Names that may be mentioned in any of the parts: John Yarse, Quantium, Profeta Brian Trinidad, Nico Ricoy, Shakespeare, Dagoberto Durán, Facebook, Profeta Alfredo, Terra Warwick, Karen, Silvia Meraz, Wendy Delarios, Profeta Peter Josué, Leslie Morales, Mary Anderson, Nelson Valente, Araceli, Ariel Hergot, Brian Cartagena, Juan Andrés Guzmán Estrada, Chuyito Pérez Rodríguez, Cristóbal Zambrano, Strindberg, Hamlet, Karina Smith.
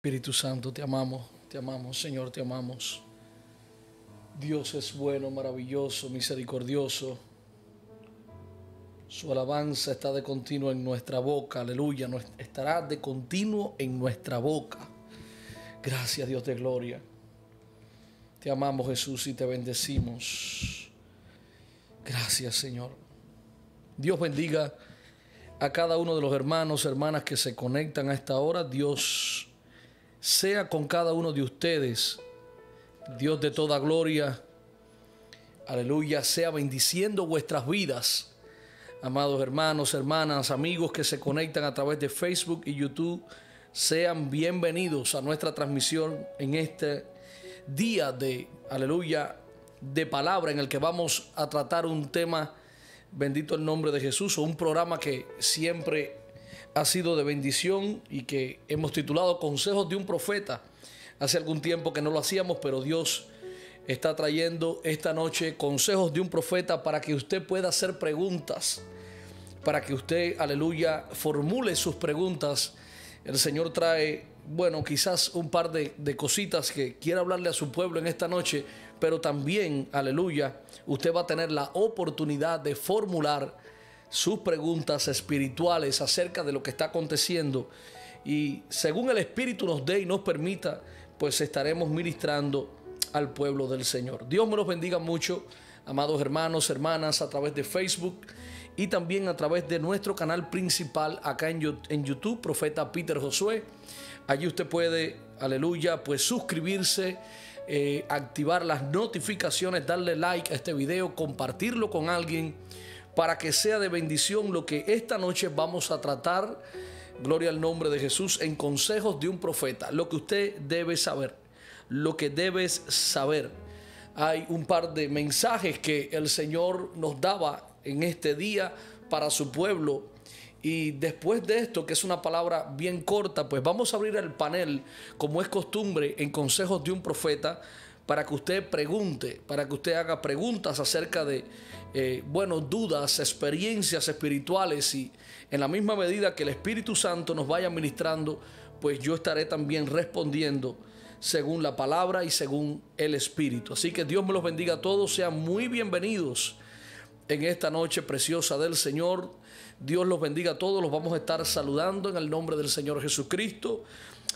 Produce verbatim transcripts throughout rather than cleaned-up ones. Espíritu Santo, te amamos, te amamos, Señor, te amamos. Dios es bueno, maravilloso, misericordioso. Su alabanza está de continuo en nuestra boca, aleluya, estará de continuo en nuestra boca. Gracias, Dios de gloria. Te amamos, Jesús, y te bendecimos. Gracias, Señor. Dios bendiga a cada uno de los hermanos, hermanas que se conectan a esta hora. Dios sea con cada uno de ustedes. Dios de toda gloria, aleluya, sea bendiciendo vuestras vidas. Amados hermanos, hermanas, amigos que se conectan a través de Facebook y YouTube, sean bienvenidos a nuestra transmisión en este día de, aleluya, de palabra, en el que vamos a tratar un tema, bendito el nombre de Jesús, o un programa que siempre ha sido de bendición y que hemos titulado Consejos de un Profeta. Hace algún tiempo que no lo hacíamos, pero Dios está trayendo esta noche consejos de un profeta para que usted pueda hacer preguntas, para que usted, aleluya, formule sus preguntas. El Señor trae, bueno, quizás un par de, de cositas que quiere hablarle a su pueblo en esta noche, pero también, aleluya, usted va a tener la oportunidad de formular sus preguntas espirituales acerca de lo que está aconteciendo. Y según el Espíritu nos dé y nos permita, pues estaremos ministrando al pueblo del Señor. Dios me los bendiga mucho, amados hermanos, hermanas, a través de Facebook y también a través de nuestro canal principal acá en YouTube, Profeta Peter Josué. Allí usted puede, aleluya, pues suscribirse, eh, activar las notificaciones, darle like a este video, compartirlo con alguien para que sea de bendición lo que esta noche vamos a tratar, gloria al nombre de Jesús, en Consejos de un Profeta, lo que usted debe saber. Lo que debes saber. Hay un par de mensajes que el Señor nos daba en este día para su pueblo. Y después de esto, que es una palabra bien corta, pues vamos a abrir el panel, como es costumbre, en Consejos de un Profeta, para que usted pregunte, para que usted haga preguntas acerca de, eh, bueno, dudas, experiencias espirituales. Y en la misma medida que el Espíritu Santo nos vaya ministrando, pues yo estaré también respondiendo según la palabra y según el Espíritu. Así que Dios me los bendiga a todos. Sean muy bienvenidos en esta noche preciosa del Señor. Dios los bendiga a todos. Los vamos a estar saludando en el nombre del Señor Jesucristo.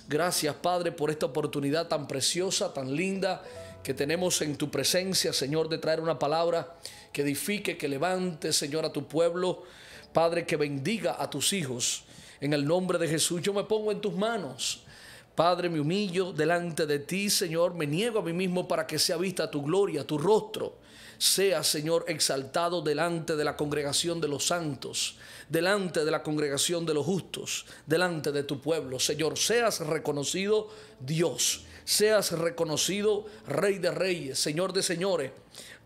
Gracias, Padre, por esta oportunidad tan preciosa, tan linda que tenemos en tu presencia, Señor, de traer una palabra que edifique, que levante, Señor, a tu pueblo. Padre, que bendiga a tus hijos. En el nombre de Jesús, yo me pongo en tus manos. Padre, me humillo delante de ti, Señor, me niego a mí mismo para que sea vista tu gloria, tu rostro. Sea, Señor, exaltado delante de la congregación de los santos, delante de la congregación de los justos, delante de tu pueblo. Señor, seas reconocido Dios, seas reconocido Rey de Reyes, Señor de Señores.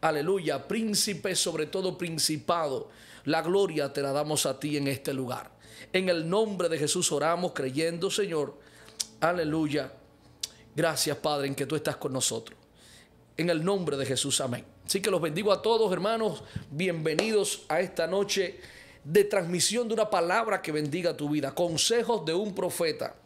Aleluya, príncipe sobre todo principado, la gloria te la damos a ti en este lugar. En el nombre de Jesús oramos creyendo, Señor, aleluya. Gracias, Padre, en que tú estás con nosotros. En el nombre de Jesús, amén. Así que los bendigo a todos, hermanos. Bienvenidos a esta noche de transmisión de una palabra que bendiga tu vida. Consejos de un Profeta.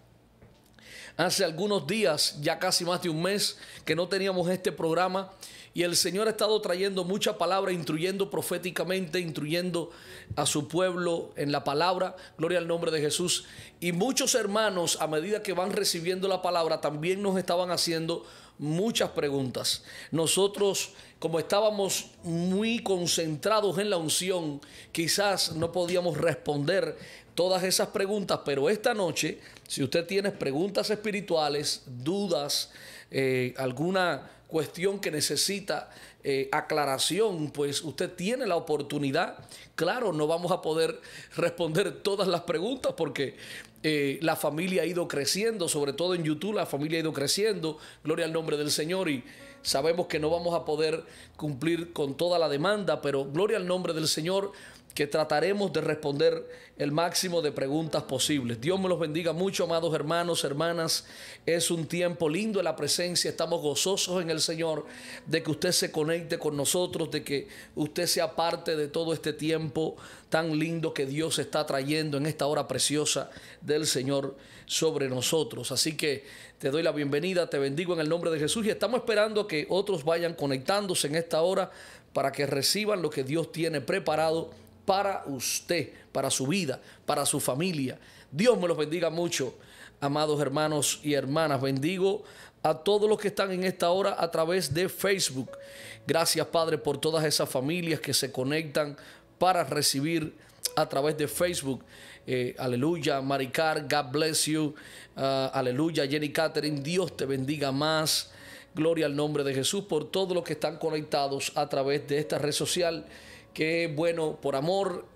Hace algunos días, ya casi más de un mes, que no teníamos este programa. Y el Señor ha estado trayendo mucha palabra, instruyendo proféticamente, instruyendo a su pueblo en la palabra. Gloria al nombre de Jesús. Y muchos hermanos, a medida que van recibiendo la palabra, también nos estaban haciendo muchas preguntas. Nosotros, como estábamos muy concentrados en la unción, quizás no podíamos responder todas esas preguntas. Pero esta noche, si usted tiene preguntas espirituales, dudas, eh, alguna cuestión que necesita eh, aclaración, pues usted tiene la oportunidad. Claro, no vamos a poder responder todas las preguntas porque eh, la familia ha ido creciendo, sobre todo en YouTube la familia ha ido creciendo, gloria al nombre del Señor, y sabemos que no vamos a poder cumplir con toda la demanda, pero gloria al nombre del Señor, que trataremos de responder el máximo de preguntas posibles. Dios me los bendiga mucho, amados hermanos, hermanas. Es un tiempo lindo en la presencia. Estamos gozosos en el Señor de que usted se conecte con nosotros, de que usted sea parte de todo este tiempo tan lindo que Dios está trayendo en esta hora preciosa del Señor sobre nosotros. Así que te doy la bienvenida, te bendigo en el nombre de Jesús y estamos esperando que otros vayan conectándose en esta hora para que reciban lo que Dios tiene preparado para usted, para su vida, para su familia. Dios me los bendiga mucho, amados hermanos y hermanas. Bendigo a todos los que están en esta hora a través de Facebook. Gracias, Padre, por todas esas familias que se conectan para recibir a través de Facebook. Eh, aleluya, Maricar, God bless you. Uh, aleluya, Jenny Catherine, Dios te bendiga más. Gloria al nombre de Jesús por todos los que están conectados a través de esta red social. Qué bueno, por amor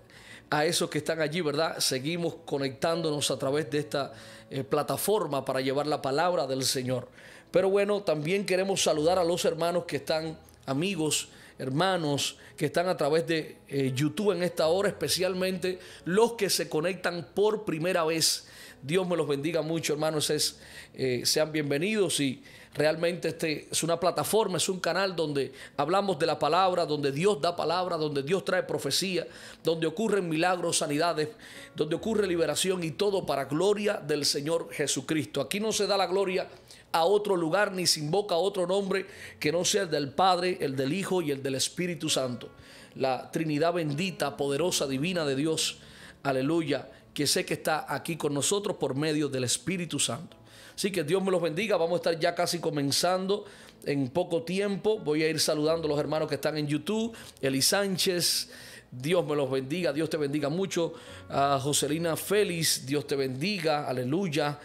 a esos que están allí, ¿verdad? Seguimos conectándonos a través de esta eh, plataforma para llevar la palabra del Señor. Pero bueno, también queremos saludar a los hermanos que están, amigos, hermanos, que están a través de eh, YouTube en esta hora, especialmente los que se conectan por primera vez. Dios me los bendiga mucho, hermanos. Es, eh, sean bienvenidos y realmente este es una plataforma, es un canal donde hablamos de la palabra, donde Dios da palabra, donde Dios trae profecía, donde ocurren milagros, sanidades, donde ocurre liberación y todo para gloria del Señor Jesucristo. Aquí no se da la gloria a otro lugar ni se invoca a otro nombre que no sea el del Padre, el del Hijo y el del Espíritu Santo. La Trinidad bendita, poderosa, divina de Dios, aleluya, que sé que está aquí con nosotros por medio del Espíritu Santo. Así que Dios me los bendiga. Vamos a estar ya casi comenzando en poco tiempo. Voy a ir saludando a los hermanos que están en YouTube. Eli Sánchez, Dios me los bendiga. Dios te bendiga mucho. A Joselina Félix, Dios te bendiga. Aleluya.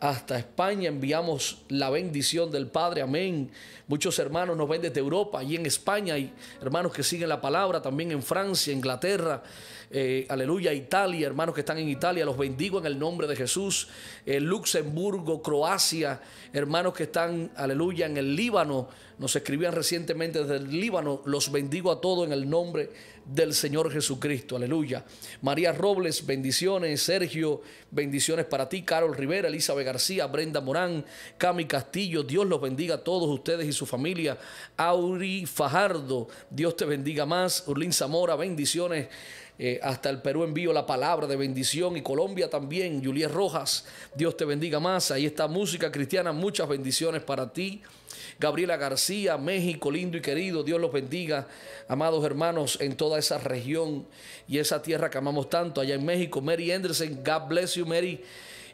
Hasta España enviamos la bendición del Padre. Amén. Muchos hermanos nos ven desde Europa y en España. Hay hermanos que siguen la palabra también en Francia, Inglaterra. Eh, aleluya, Italia, hermanos que están en Italia, los bendigo en el nombre de Jesús. eh, Luxemburgo, Croacia, hermanos que están, aleluya, en el Líbano, nos escribían recientemente desde el Líbano, los bendigo a todos en el nombre del Señor Jesucristo, aleluya. María Robles, bendiciones. Sergio, bendiciones para ti. Carol Rivera, Elizabeth García, Brenda Morán, Cami Castillo, Dios los bendiga a todos ustedes y su familia. Auri Fajardo, Dios te bendiga más. Urlín Zamora, bendiciones. Eh, hasta el Perú envío la palabra de bendición y Colombia también. Juliet Rojas, Dios te bendiga más. Ahí está Música Cristiana, muchas bendiciones para ti. Gabriela García, México, lindo y querido, Dios los bendiga, amados hermanos, en toda esa región y esa tierra que amamos tanto allá en México. Mary Anderson, God bless you, Mary,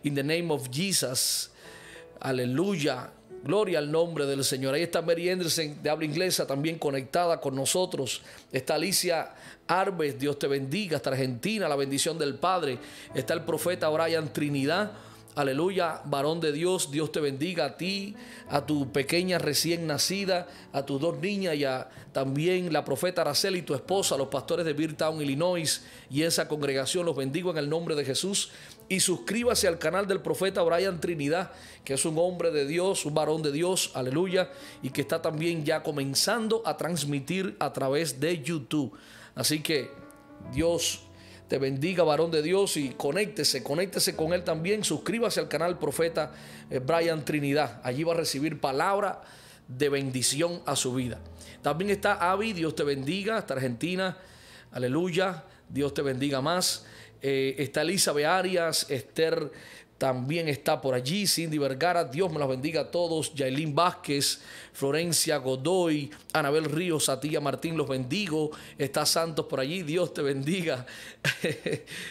in the name of Jesus, aleluya. Gloria al nombre del Señor. Ahí está Mary Anderson, de habla inglesa, también conectada con nosotros. Está Alicia Arbes, Dios te bendiga. Hasta Argentina, la bendición del Padre. Está el profeta Brian Trinidad. Aleluya, varón de Dios, Dios te bendiga a ti, a tu pequeña recién nacida, a tus dos niñas y a también la profeta Araceli, tu esposa, los pastores de Beertown, Illinois y esa congregación, los bendigo en el nombre de Jesús. Y suscríbase al canal del profeta Brian Trinidad, que es un hombre de Dios, un varón de Dios, aleluya, y que está también ya comenzando a transmitir a través de YouTube. Así que Dios te bendiga, varón de Dios, y conéctese, conéctese con él también. Suscríbase al canal Profeta Brian Trinidad. Allí va a recibir palabra de bendición a su vida. También está Avi, Dios te bendiga, hasta Argentina. Aleluya, Dios te bendiga más. Eh, está Elizabeth Arias, Esther también está por allí. Cindy Vergara, Dios me los bendiga a todos. Yailin Vázquez, Florencia Godoy, Anabel Ríos, Atilla Martín, los bendigo. Está Santos por allí, Dios te bendiga.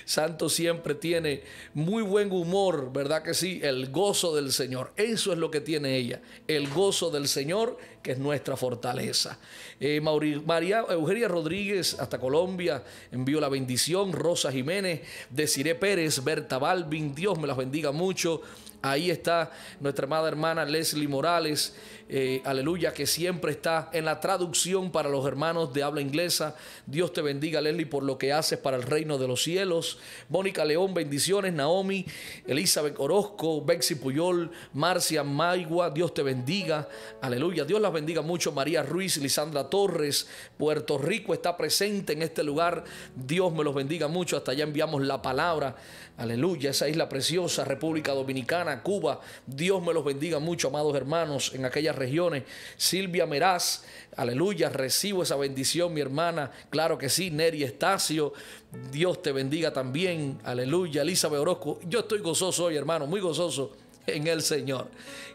Santos siempre tiene muy buen humor, ¿verdad que sí? El gozo del Señor, eso es lo que tiene ella, el gozo del Señor, que es nuestra fortaleza. Eh, Mauri, María Eugenia Rodríguez, hasta Colombia, envío la bendición. Rosa Jiménez, Desiree Pérez, Berta Balvin, Dios me las bendiga mucho. Ahí está nuestra amada hermana Leslie Morales, eh, aleluya, que siempre está en la traducción para los hermanos de habla inglesa. Dios te bendiga, Leslie, por lo que haces para el reino de los cielos. Mónica León, bendiciones. Naomi, Elizabeth Orozco, Bexi Puyol, Marcia Maigua, Dios te bendiga, aleluya. Dios las bendiga mucho. María Ruiz, Lisandra Torres, Puerto Rico está presente en este lugar. Dios me los bendiga mucho. Hasta allá enviamos la palabra, aleluya. Esa isla preciosa, República Dominicana, Cuba, Dios me los bendiga mucho, amados hermanos, en aquellas regiones. Silvia Meraz, aleluya, recibo esa bendición, mi hermana, claro que sí. Neri Estacio, Dios te bendiga también, aleluya. Elizabeth Orozco, yo estoy gozoso hoy, hermano, muy gozoso en el Señor,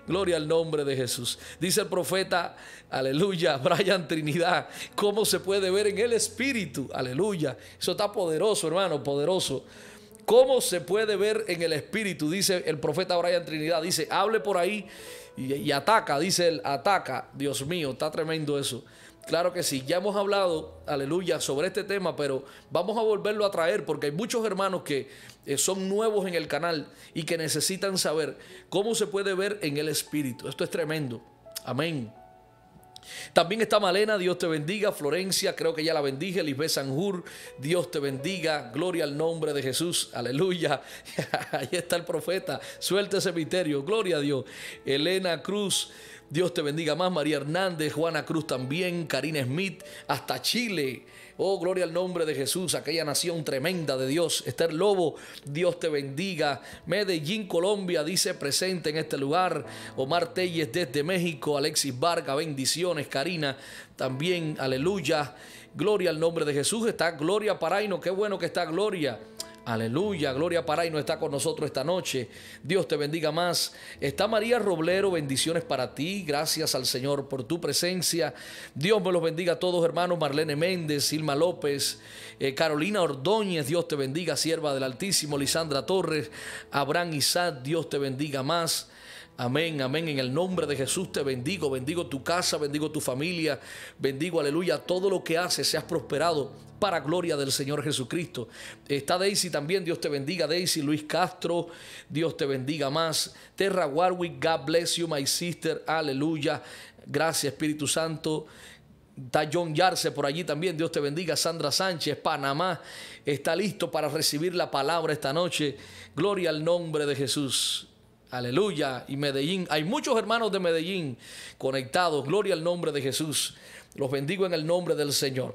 gloria al nombre de Jesús. Dice el profeta, aleluya, Brian Trinidad, ¿cómo se puede ver en el espíritu? Aleluya, eso está poderoso, hermano, poderoso. ¿Cómo se puede ver en el espíritu? Dice el profeta Brian Trinidad. Dice, hable por ahí y, y ataca. Dice él, ataca. Dios mío, está tremendo eso. Claro que sí. Ya hemos hablado, aleluya, sobre este tema, pero vamos a volverlo a traer porque hay muchos hermanos que eh, son nuevos en el canal y que necesitan saber cómo se puede ver en el espíritu. Esto es tremendo. Amén. También está Malena, Dios te bendiga. Florencia, creo que ya la bendije. Lisbeth Sanjur, Dios te bendiga. Gloria al nombre de Jesús, aleluya. Ahí está el profeta, suelta ese misterio, gloria a Dios. Elena Cruz, Dios te bendiga más. María Hernández, Juana Cruz también. Karina Smith, hasta Chile. Oh, gloria al nombre de Jesús, aquella nación tremenda de Dios. Esther Lobo, Dios te bendiga. Medellín, Colombia, dice presente en este lugar. Omar Telles desde México. Alexis Vargas, bendiciones. Karina también, aleluya. Gloria al nombre de Jesús. Está Gloria Paraino, qué bueno que está Gloria. Aleluya, Gloria Paraino está con nosotros esta noche. Dios te bendiga más. Está María Roblero, bendiciones para ti. Gracias al Señor por tu presencia. Dios me los bendiga a todos, hermanos. Marlene Méndez, Silma López, eh, Carolina Ordóñez, Dios te bendiga, sierva del Altísimo. Lisandra Torres, Abraham Isaac, Dios te bendiga más. Amén, amén. En el nombre de Jesús te bendigo. Bendigo tu casa, bendigo tu familia. Bendigo, aleluya, todo lo que haces. Seas prosperado para gloria del Señor Jesucristo. Está Daisy también. Dios te bendiga, Daisy. Luis Castro, Dios te bendiga más. Terra Warwick, God bless you, my sister. Aleluya. Gracias, Espíritu Santo. Está John Yarse por allí también. Dios te bendiga. Sandra Sánchez, Panamá, está listo para recibir la palabra esta noche. Gloria al nombre de Jesús. Aleluya. Y Medellín, hay muchos hermanos de Medellín conectados. Gloria al nombre de Jesús. Los bendigo en el nombre del Señor.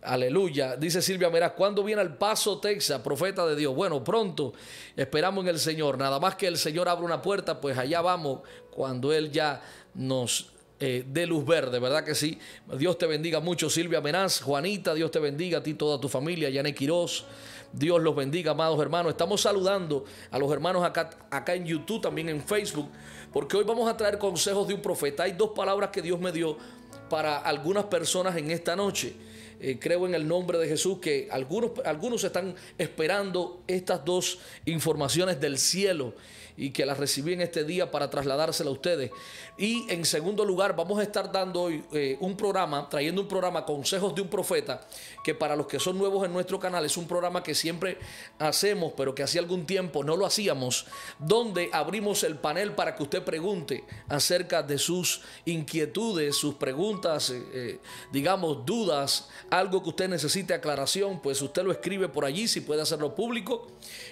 Aleluya. Dice Silvia Meraz, ¿cuándo viene al Paso, Texas, profeta de Dios? Bueno, pronto. Esperamos en el Señor. Nada más que el Señor abra una puerta, pues allá vamos cuando Él ya nos eh, dé luz verde. ¿Verdad que sí? Dios te bendiga mucho, Silvia Meraz. Juanita, Dios te bendiga a ti, toda tu familia. Yané Quirós, Dios los bendiga, amados hermanos. Estamos saludando a los hermanos acá, acá en YouTube, también en Facebook, porque hoy vamos a traer consejos de un profeta. Hay dos palabras que Dios me dio para algunas personas en esta noche. Eh, creo en el nombre de Jesús que algunos, algunos están esperando estas dos informaciones del cielo y que las recibí en este día para trasladárselas a ustedes. Y en segundo lugar, vamos a estar dando hoy eh, un programa, trayendo un programa, Consejos de un Profeta, que para los que son nuevos en nuestro canal es un programa que siempre hacemos, pero que hace algún tiempo no lo hacíamos, donde abrimos el panel para que usted pregunte acerca de sus inquietudes, sus preguntas, eh, eh, digamos, dudas, algo que usted necesite aclaración, pues usted lo escribe por allí, si puede hacerlo público,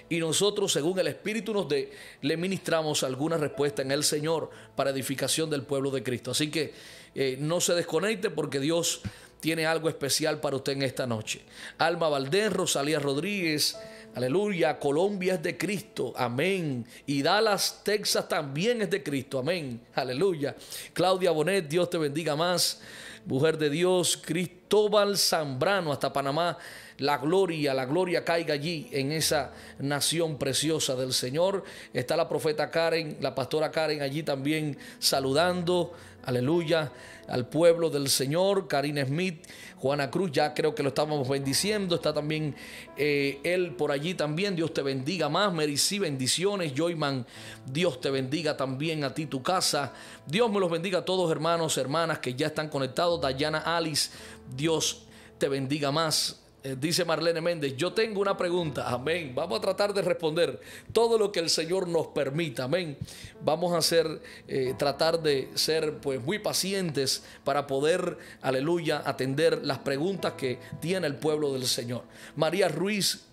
y nosotros, según el Espíritu nos dé, le ministramos alguna respuesta en el Señor para edificación del pueblo de Cristo. Así que eh, no se desconecte porque Dios tiene algo especial para usted en esta noche. Alma Valdés, Rosalía Rodríguez, aleluya. Colombia es de Cristo, amén. Y Dallas, Texas también es de Cristo, amén, aleluya. Claudia Bonet, Dios te bendiga más. Mujer de Dios, Cristóbal Zambrano, hasta Panamá. La gloria, la gloria caiga allí en esa nación preciosa del Señor. Está la profeta Karen, la pastora Karen allí también saludando, aleluya, al pueblo del Señor. Karina Smith, Juana Cruz, ya creo que lo estábamos bendiciendo. Está también eh, él por allí también. Dios te bendiga más. Merici, bendiciones. Joyman, Dios te bendiga también a ti, tu casa. Dios me los bendiga a todos, hermanos, hermanas que ya están conectados. Dayana Alice, Dios te bendiga más. eh, dice Marlene Méndez, yo tengo una pregunta, amén. Vamos a tratar de responder todo lo que el Señor nos permita, amén. Vamos a hacer, eh, tratar de ser pues muy pacientes para poder, aleluya, atender las preguntas que tiene el pueblo del Señor. María Ruiz,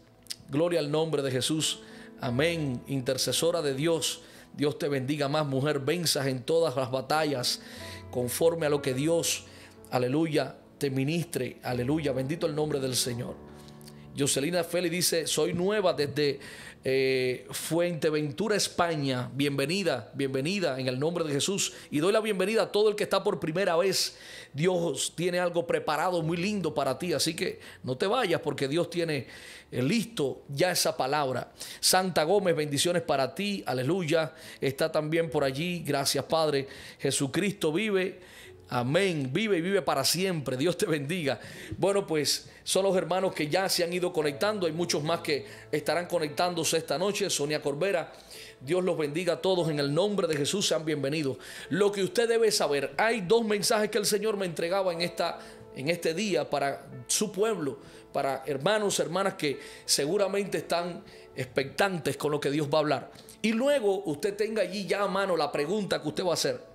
gloria al nombre de Jesús, amén, intercesora de Dios. Dios te bendiga más, mujer, venzas en todas las batallas conforme a lo que Dios, aleluya, te ministre, aleluya, bendito el nombre del Señor. Jocelina Feli dice, soy nueva desde eh, Fuenteventura, España. Bienvenida, bienvenida en el nombre de Jesús. Y doy la bienvenida a todo el que está por primera vez. Dios tiene algo preparado muy lindo para ti, así que no te vayas porque Dios tiene eh, listo ya esa palabra. Santa Gómez, bendiciones para ti, aleluya. Está también por allí, gracias Padre. Jesucristo vive, amén, vive y vive para siempre. Dios te bendiga. Bueno, pues son los hermanos que ya se han ido conectando. Hay muchos más que estarán conectándose esta noche. Sonia Corbera, Dios los bendiga a todos en el nombre de Jesús. Sean bienvenidos. Lo que usted debe saber, hay dos mensajes que el Señor me entregaba en, esta, en este día para su pueblo, para hermanos, hermanas que seguramente están expectantes con lo que Dios va a hablar. Y luego usted tenga allí ya a mano la pregunta que usted va a hacer.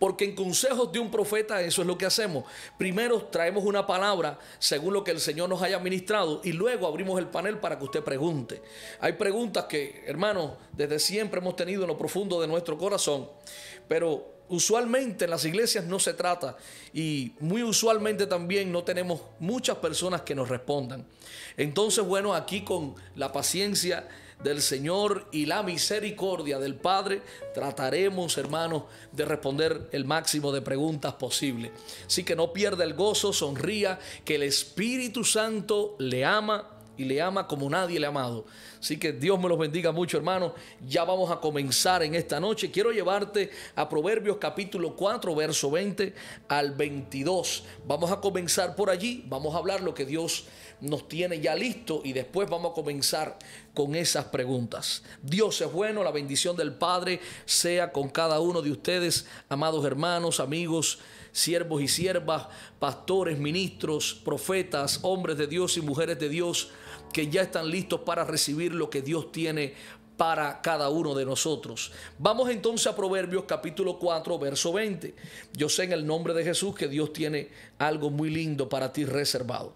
Porque en consejos de un profeta eso es lo que hacemos. Primero traemos una palabra según lo que el Señor nos haya ministrado y luego abrimos el panel para que usted pregunte. Hay preguntas que, hermanos, desde siempre hemos tenido en lo profundo de nuestro corazón, pero usualmente en las iglesias no se trata y muy usualmente también no tenemos muchas personas que nos respondan. Entonces, bueno, aquí con la paciencia del Señor y la misericordia del Padre, trataremos, hermanos, de responder el máximo de preguntas posible. Así que no pierda el gozo, sonría, que el Espíritu Santo le ama y le ama como nadie le ha amado. Así que Dios me los bendiga mucho, hermanos. Ya vamos a comenzar en esta noche. Quiero llevarte a Proverbios capítulo cuatro, verso veinte al veintidós. Vamos a comenzar por allí. Vamos a hablar lo que Dios nos tiene ya listo y después vamos a comenzar con esas preguntas. Dios es bueno, la bendición del Padre sea con cada uno de ustedes, amados hermanos, amigos, siervos y siervas, pastores, ministros, profetas, hombres de Dios y mujeres de Dios que ya están listos para recibir lo que Dios tiene para cada uno de nosotros. Vamos entonces a Proverbios capítulo cuatro, verso veinte. Yo sé en el nombre de Jesús que Dios tiene algo muy lindo para ti reservado.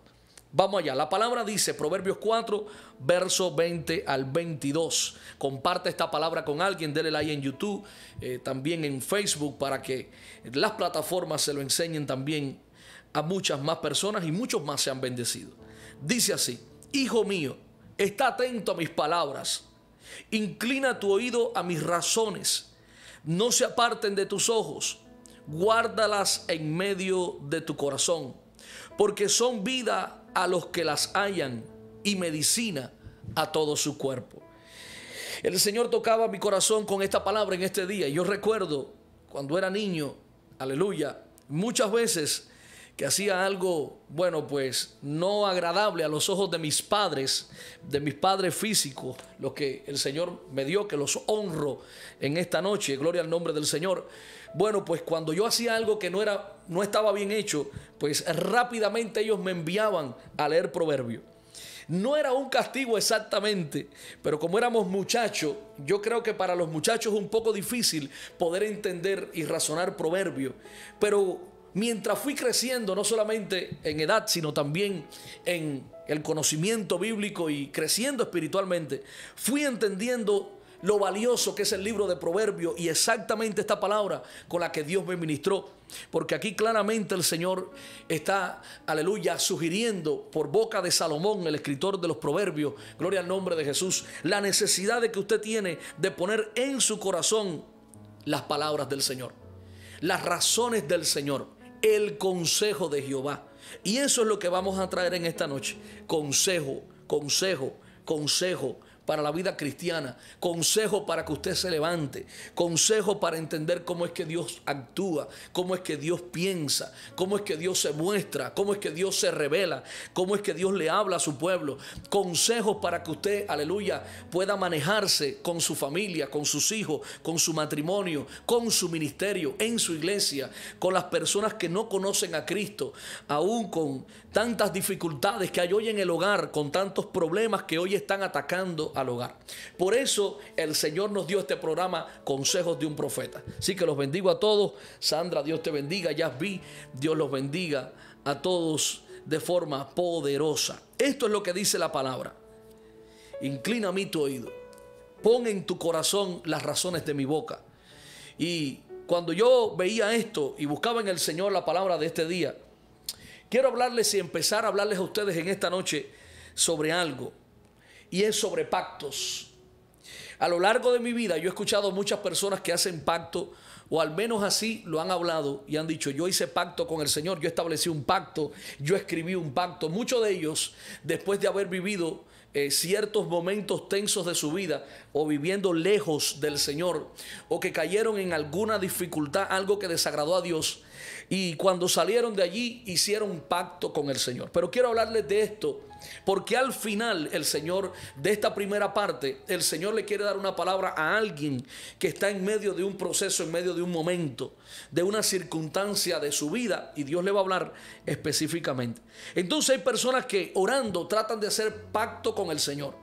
Vamos allá. La palabra dice, Proverbios cuatro, verso veinte al veintidós. Comparte esta palabra con alguien, dele like en YouTube, eh, también en Facebook, para que las plataformas se lo enseñen también a muchas más personas y muchos más sean bendecidos. Dice así, hijo mío, está atento a mis palabras, inclina tu oído a mis razones, no se aparten de tus ojos, guárdalas en medio de tu corazón, porque son vida a los que las hallan y medicina a todo su cuerpo. El Señor tocaba mi corazón con esta palabra en este día. Yo recuerdo cuando era niño, aleluya, muchas veces que hacía algo, bueno, pues no agradable a los ojos de mis padres, de mis padres físicos, los que el Señor me dio, que los honro en esta noche, gloria al nombre del Señor. Bueno, pues cuando yo hacía algo que no era, no estaba bien hecho, pues rápidamente ellos me enviaban a leer Proverbios. No era un castigo exactamente, pero como éramos muchachos, yo creo que para los muchachos es un poco difícil poder entender y razonar Proverbios, pero mientras fui creciendo, no solamente en edad, sino también en el conocimiento bíblico y creciendo espiritualmente, fui entendiendo lo valioso que es el libro de Proverbios y exactamente esta palabra con la que Dios me ministró. Porque aquí claramente el Señor está, aleluya, sugiriendo por boca de Salomón, el escritor de los Proverbios, gloria al nombre de Jesús, la necesidad de que usted tiene de poner en su corazón las palabras del Señor, las razones del Señor, el consejo de Jehová. Y eso es lo que vamos a traer en esta noche. Consejo, consejo, consejo, para la vida cristiana, consejo para que usted se levante, consejo para entender cómo es que Dios actúa, cómo es que Dios piensa, cómo es que Dios se muestra, cómo es que Dios se revela, cómo es que Dios le habla a su pueblo, consejos para que usted, aleluya, pueda manejarse con su familia, con sus hijos, con su matrimonio, con su ministerio, en su iglesia, con las personas que no conocen a Cristo, aún con tantas dificultades que hay hoy en el hogar, con tantos problemas que hoy están atacando al hogar. Por eso el Señor nos dio este programa, Consejos de un Profeta. Así que los bendigo a todos. Sandra, Dios te bendiga. Yasby, Dios los bendiga a todos de forma poderosa. Esto es lo que dice la palabra. Inclina a mí tu oído, pon en tu corazón las razones de mi boca. Y cuando yo veía esto y buscaba en el Señor la palabra de este día, quiero hablarles y empezar a hablarles a ustedes en esta noche sobre algo, y es sobre pactos. A lo largo de mi vida yo he escuchado muchas personas que hacen pacto, o al menos así lo han hablado y han dicho: yo hice pacto con el Señor, yo establecí un pacto, yo escribí un pacto. Muchos de ellos, después de haber vivido Eh, ciertos momentos tensos de su vida, o viviendo lejos del Señor, o que cayeron en alguna dificultad, algo que desagradó a Dios, y cuando salieron de allí hicieron un pacto con el Señor. Pero quiero hablarles de esto, porque al final el Señor, de esta primera parte, el Señor le quiere dar una palabra a alguien que está en medio de un proceso, en medio de un momento, de una circunstancia de su vida, y Dios le va a hablar específicamente. Entonces hay personas que orando tratan de hacer pacto con el Señor.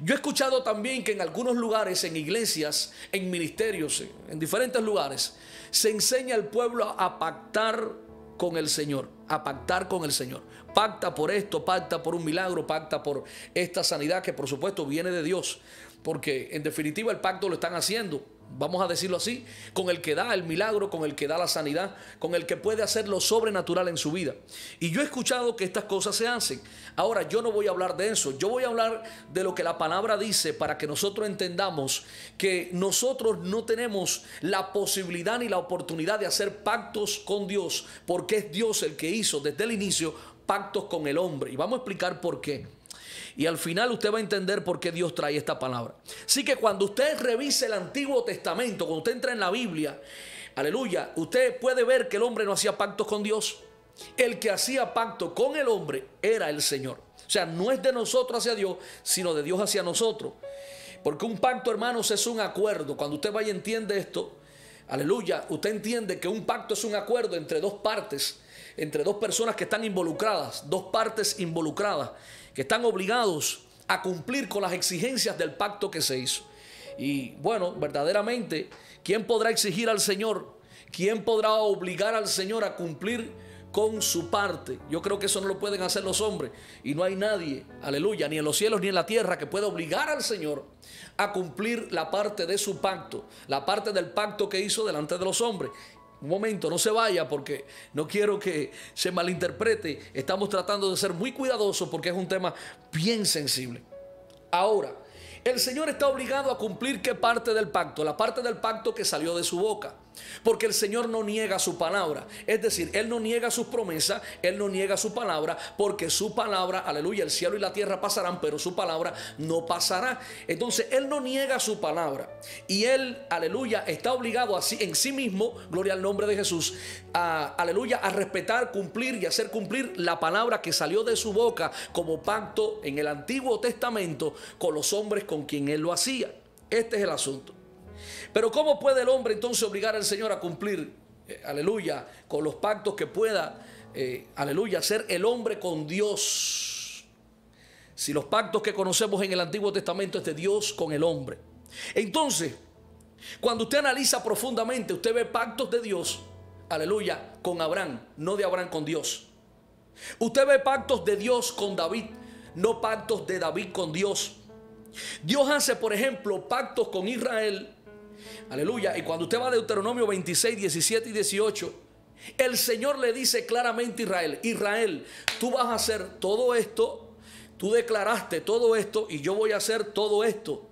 Yo he escuchado también que en algunos lugares, en iglesias, en ministerios, en diferentes lugares, se enseña al pueblo a pactar con el Señor, a pactar con el Señor. Pacta por esto, pacta por un milagro, pacta por esta sanidad, que por supuesto viene de Dios, porque en definitiva el pacto lo están haciendo, vamos a decirlo así, con el que da el milagro, con el que da la sanidad, con el que puede hacer lo sobrenatural en su vida. Y yo he escuchado que estas cosas se hacen. Ahora, yo no voy a hablar de eso, yo voy a hablar de lo que la palabra dice, para que nosotros entendamos que nosotros no tenemos la posibilidad ni la oportunidad de hacer pactos con Dios, porque es Dios el que hizo desde el inicio pactos con el hombre. Y vamos a explicar por qué. Y al final usted va a entender por qué Dios trae esta palabra. Así que cuando usted revise el Antiguo Testamento, cuando usted entra en la Biblia, aleluya, usted puede ver que el hombre no hacía pactos con Dios. El que hacía pacto con el hombre era el Señor. O sea, no es de nosotros hacia Dios, sino de Dios hacia nosotros. Porque un pacto, hermanos, es un acuerdo. Cuando usted vaya y entiende esto, aleluya, usted entiende que un pacto es un acuerdo entre dos partes, entre dos personas que están involucradas, dos partes involucradas, que están obligados a cumplir con las exigencias del pacto que se hizo. Y bueno, verdaderamente, ¿quién podrá exigir al Señor? ¿Quién podrá obligar al Señor a cumplir con su parte? Yo creo que eso no lo pueden hacer los hombres, y no hay nadie, aleluya, ni en los cielos ni en la tierra, que pueda obligar al Señor a cumplir la parte de su pacto, la parte del pacto que hizo delante de los hombres. Un momento, no se vaya, porque no quiero que se malinterprete. Estamos tratando de ser muy cuidadosos, porque es un tema bien sensible. Ahora, el Señor está obligado a cumplir ¿qué parte del pacto? La parte del pacto que salió de su boca. Porque el Señor no niega su palabra. Es decir, Él no niega sus promesas, Él no niega su palabra, porque su palabra, aleluya, el cielo y la tierra pasarán, pero su palabra no pasará. Entonces, Él no niega su palabra. Y Él, aleluya, está obligado así en sí mismo, gloria al nombre de Jesús, a, aleluya, a respetar, cumplir y hacer cumplir la palabra que salió de su boca como pacto en el Antiguo Testamento con los hombres con quien Él lo hacía. Este es el asunto. Pero ¿cómo puede el hombre entonces obligar al Señor a cumplir, eh, aleluya, con los pactos que pueda, eh, aleluya, hacer el hombre con Dios? Si los pactos que conocemos en el Antiguo Testamento es de Dios con el hombre. Entonces, cuando usted analiza profundamente, usted ve pactos de Dios, aleluya, con Abraham, no de Abraham con Dios. Usted ve pactos de Dios con David, no pactos de David con Dios. Dios hace, por ejemplo, pactos con Israel, aleluya. Y cuando usted va a Deuteronomio veintiséis, diecisiete y dieciocho, el Señor le dice claramente a Israel: Israel, tú vas a hacer todo esto, tú declaraste todo esto, y yo voy a hacer todo esto.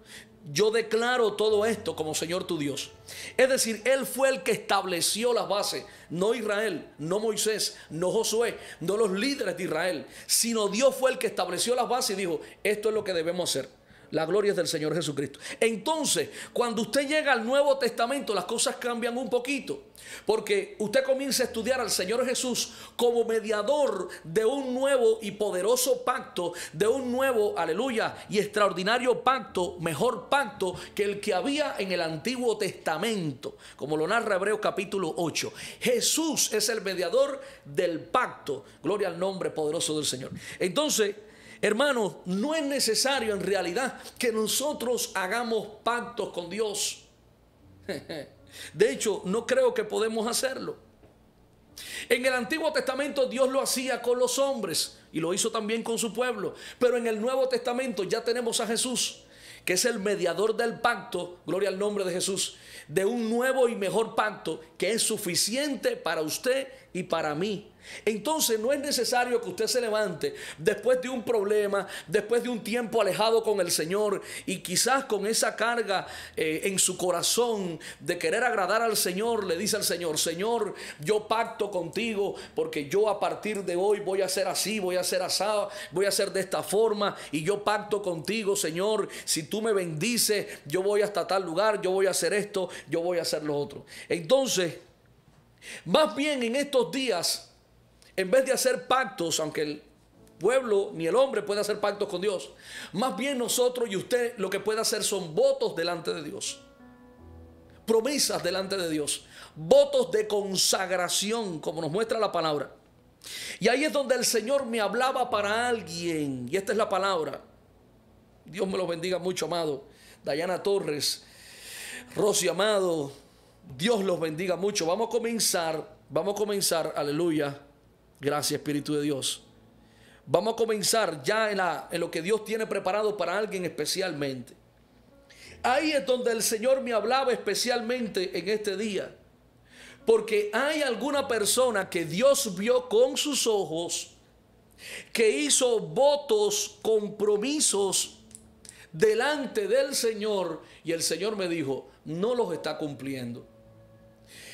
yo declaro todo esto como Señor tu Dios. Es decir, Él fue el que estableció las bases, no Israel, no Moisés, no Josué, no los líderes de Israel, sino Dios fue el que estableció las bases y dijo, esto es lo que debemos hacer. La gloria es del Señor Jesucristo. Entonces, cuando usted llega al Nuevo Testamento, las cosas cambian un poquito, porque usted comienza a estudiar al Señor Jesús como mediador de un nuevo y poderoso pacto, de un nuevo, aleluya, y extraordinario pacto, mejor pacto que el que había en el Antiguo Testamento, como lo narra Hebreos capítulo ocho. Jesús es el mediador del pacto. Gloria al nombre poderoso del Señor. Entonces, hermanos, no es necesario en realidad que nosotros hagamos pactos con Dios. De hecho, no creo que podemos hacerlo. En el Antiguo Testamento Dios lo hacía con los hombres y lo hizo también con su pueblo. Pero en el Nuevo Testamento ya tenemos a Jesús, que es el mediador del pacto, gloria al nombre de Jesús, de un nuevo y mejor pacto que es suficiente para usted y para mí. Entonces no es necesario que usted se levante después de un problema, después de un tiempo alejado con el Señor y quizás con esa carga eh, en su corazón de querer agradar al Señor. Le dice al Señor, Señor, yo pacto contigo porque yo a partir de hoy voy a ser así, voy a ser asado, voy a ser de esta forma y yo pacto contigo, Señor. Si tú me bendices, yo voy hasta tal lugar, yo voy a hacer esto, yo voy a hacer lo otro. Entonces, más bien en estos días, en vez de hacer pactos, aunque el pueblo ni el hombre puede hacer pactos con Dios, más bien nosotros y usted lo que puede hacer son votos delante de Dios, promesas delante de Dios, votos de consagración, como nos muestra la palabra. Y ahí es donde el Señor me hablaba para alguien, y esta es la palabra. Dios me los bendiga mucho, amado. Dayana Torres, Rosy Amado, Dios los bendiga mucho. Vamos a comenzar, vamos a comenzar, aleluya. Gracias, Espíritu de Dios. Vamos a comenzar ya en, la, en lo que Dios tiene preparado para alguien especialmente. Ahí es donde el Señor me hablaba especialmente en este día. Porque hay alguna persona que Dios vio con sus ojos, que hizo votos, compromisos delante del Señor. Y el Señor me dijo, no los está cumpliendo.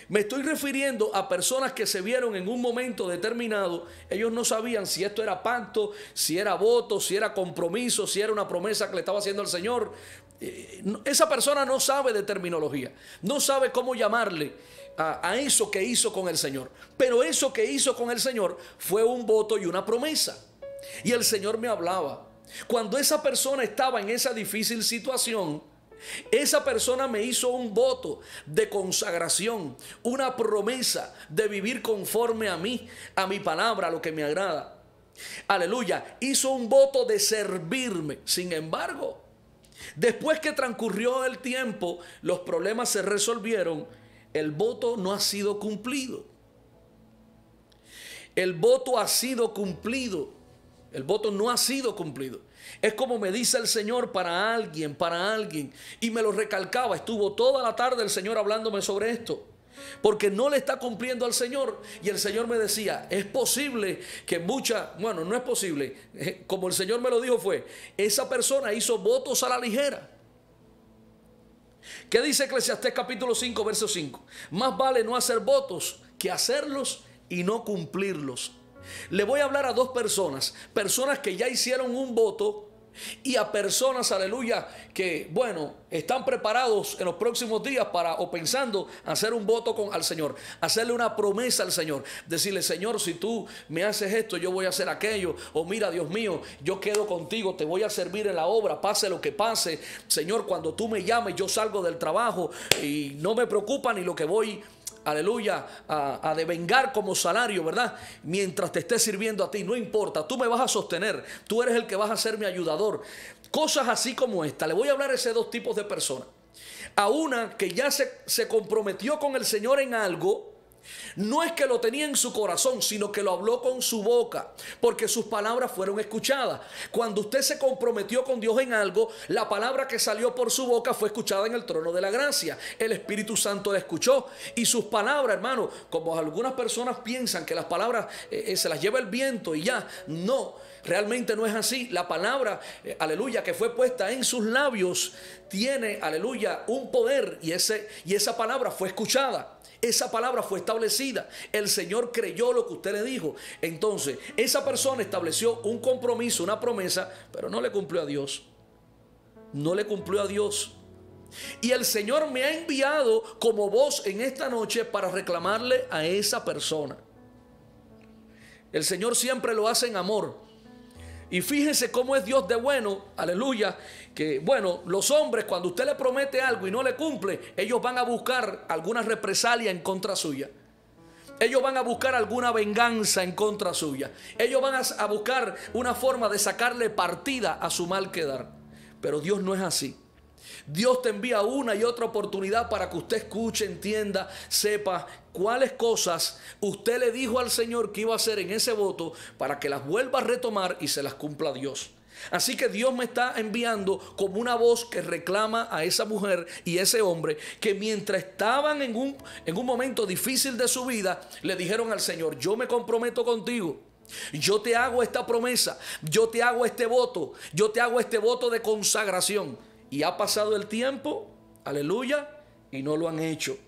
Me estoy refiriendo a personas que se vieron en un momento determinado. Ellos no sabían si esto era pacto, si era voto, si era compromiso, si era una promesa que le estaba haciendo el Señor. Eh, esa persona no sabe de terminología, no sabe cómo llamarle a, a eso que hizo con el Señor. Pero eso que hizo con el Señor fue un voto y una promesa. Y el Señor me hablaba. Cuando esa persona estaba en esa difícil situación, esa persona me hizo un voto de consagración, una promesa de vivir conforme a mí, a mi palabra, a lo que me agrada. Aleluya, hizo un voto de servirme. Sin embargo, después que transcurrió el tiempo, los problemas se resolvieron, el voto no ha sido cumplido. El voto ha sido cumplido. El voto no ha sido cumplido. Es como me dice el Señor para alguien, para alguien. Y me lo recalcaba. Estuvo toda la tarde el Señor hablándome sobre esto. Porque no le está cumpliendo al Señor. Y el Señor me decía, es posible que mucha, bueno, no es posible. Como el Señor me lo dijo fue, esa persona hizo votos a la ligera. ¿Qué dice Eclesiastés capítulo cinco, verso cinco? Más vale no hacer votos que hacerlos y no cumplirlos. Le voy a hablar a dos personas, personas que ya hicieron un voto y a personas, aleluya, que, bueno, están preparados en los próximos días para o pensando hacer un voto con, al Señor, hacerle una promesa al Señor, decirle, Señor, si tú me haces esto, yo voy a hacer aquello, o mira, Dios mío, yo quedo contigo, te voy a servir en la obra, pase lo que pase, Señor, cuando tú me llames, yo salgo del trabajo y no me preocupa ni lo que voy a aleluya, a, a devengar como salario, ¿verdad? Mientras te esté sirviendo a ti, no importa, tú me vas a sostener, tú eres el que vas a ser mi ayudador. Cosas así como esta. Le voy a hablar a esos dos tipos de personas. A una que ya se, se comprometió con el Señor en algo No es que lo tenía en su corazón, sino que lo habló con su boca, porque sus palabras fueron escuchadas. Cuando usted se comprometió con Dios en algo, la palabra que salió por su boca fue escuchada en el trono de la gracia. El Espíritu Santo la escuchó y sus palabras, hermano, como algunas personas piensan que las palabras eh, se las lleva el viento y ya, no, realmente no es así. La palabra, eh, aleluya, que fue puesta en sus labios tiene, aleluya, un poder, y, ese, y esa palabra fue escuchada. Esa palabra fue establecida. El Señor creyó lo que usted le dijo. Entonces, esa persona estableció un compromiso, una promesa, pero no le cumplió a Dios. No le cumplió a Dios. Y el Señor me ha enviado como voz en esta noche para reclamarle a esa persona. El Señor siempre lo hace en amor. Y fíjense cómo es Dios de bueno, aleluya, que bueno, los hombres cuando usted le promete algo y no le cumple, ellos van a buscar alguna represalia en contra suya. Ellos van a buscar alguna venganza en contra suya. Ellos van a buscar una forma de sacarle partida a su mal quedar. Pero Dios no es así. Dios te envía una y otra oportunidad para que usted escuche, entienda, sepa cuáles cosas usted le dijo al Señor que iba a hacer en ese voto para que las vuelva a retomar y se las cumpla Dios. Así que Dios me está enviando como una voz que reclama a esa mujer y ese hombre que mientras estaban en un, en un momento difícil de su vida, le dijeron al Señor: yo me comprometo contigo. Yo te hago esta promesa, yo te hago este voto, yo te hago este voto de consagración. Y ha pasado el tiempo, aleluya, y no lo han hecho.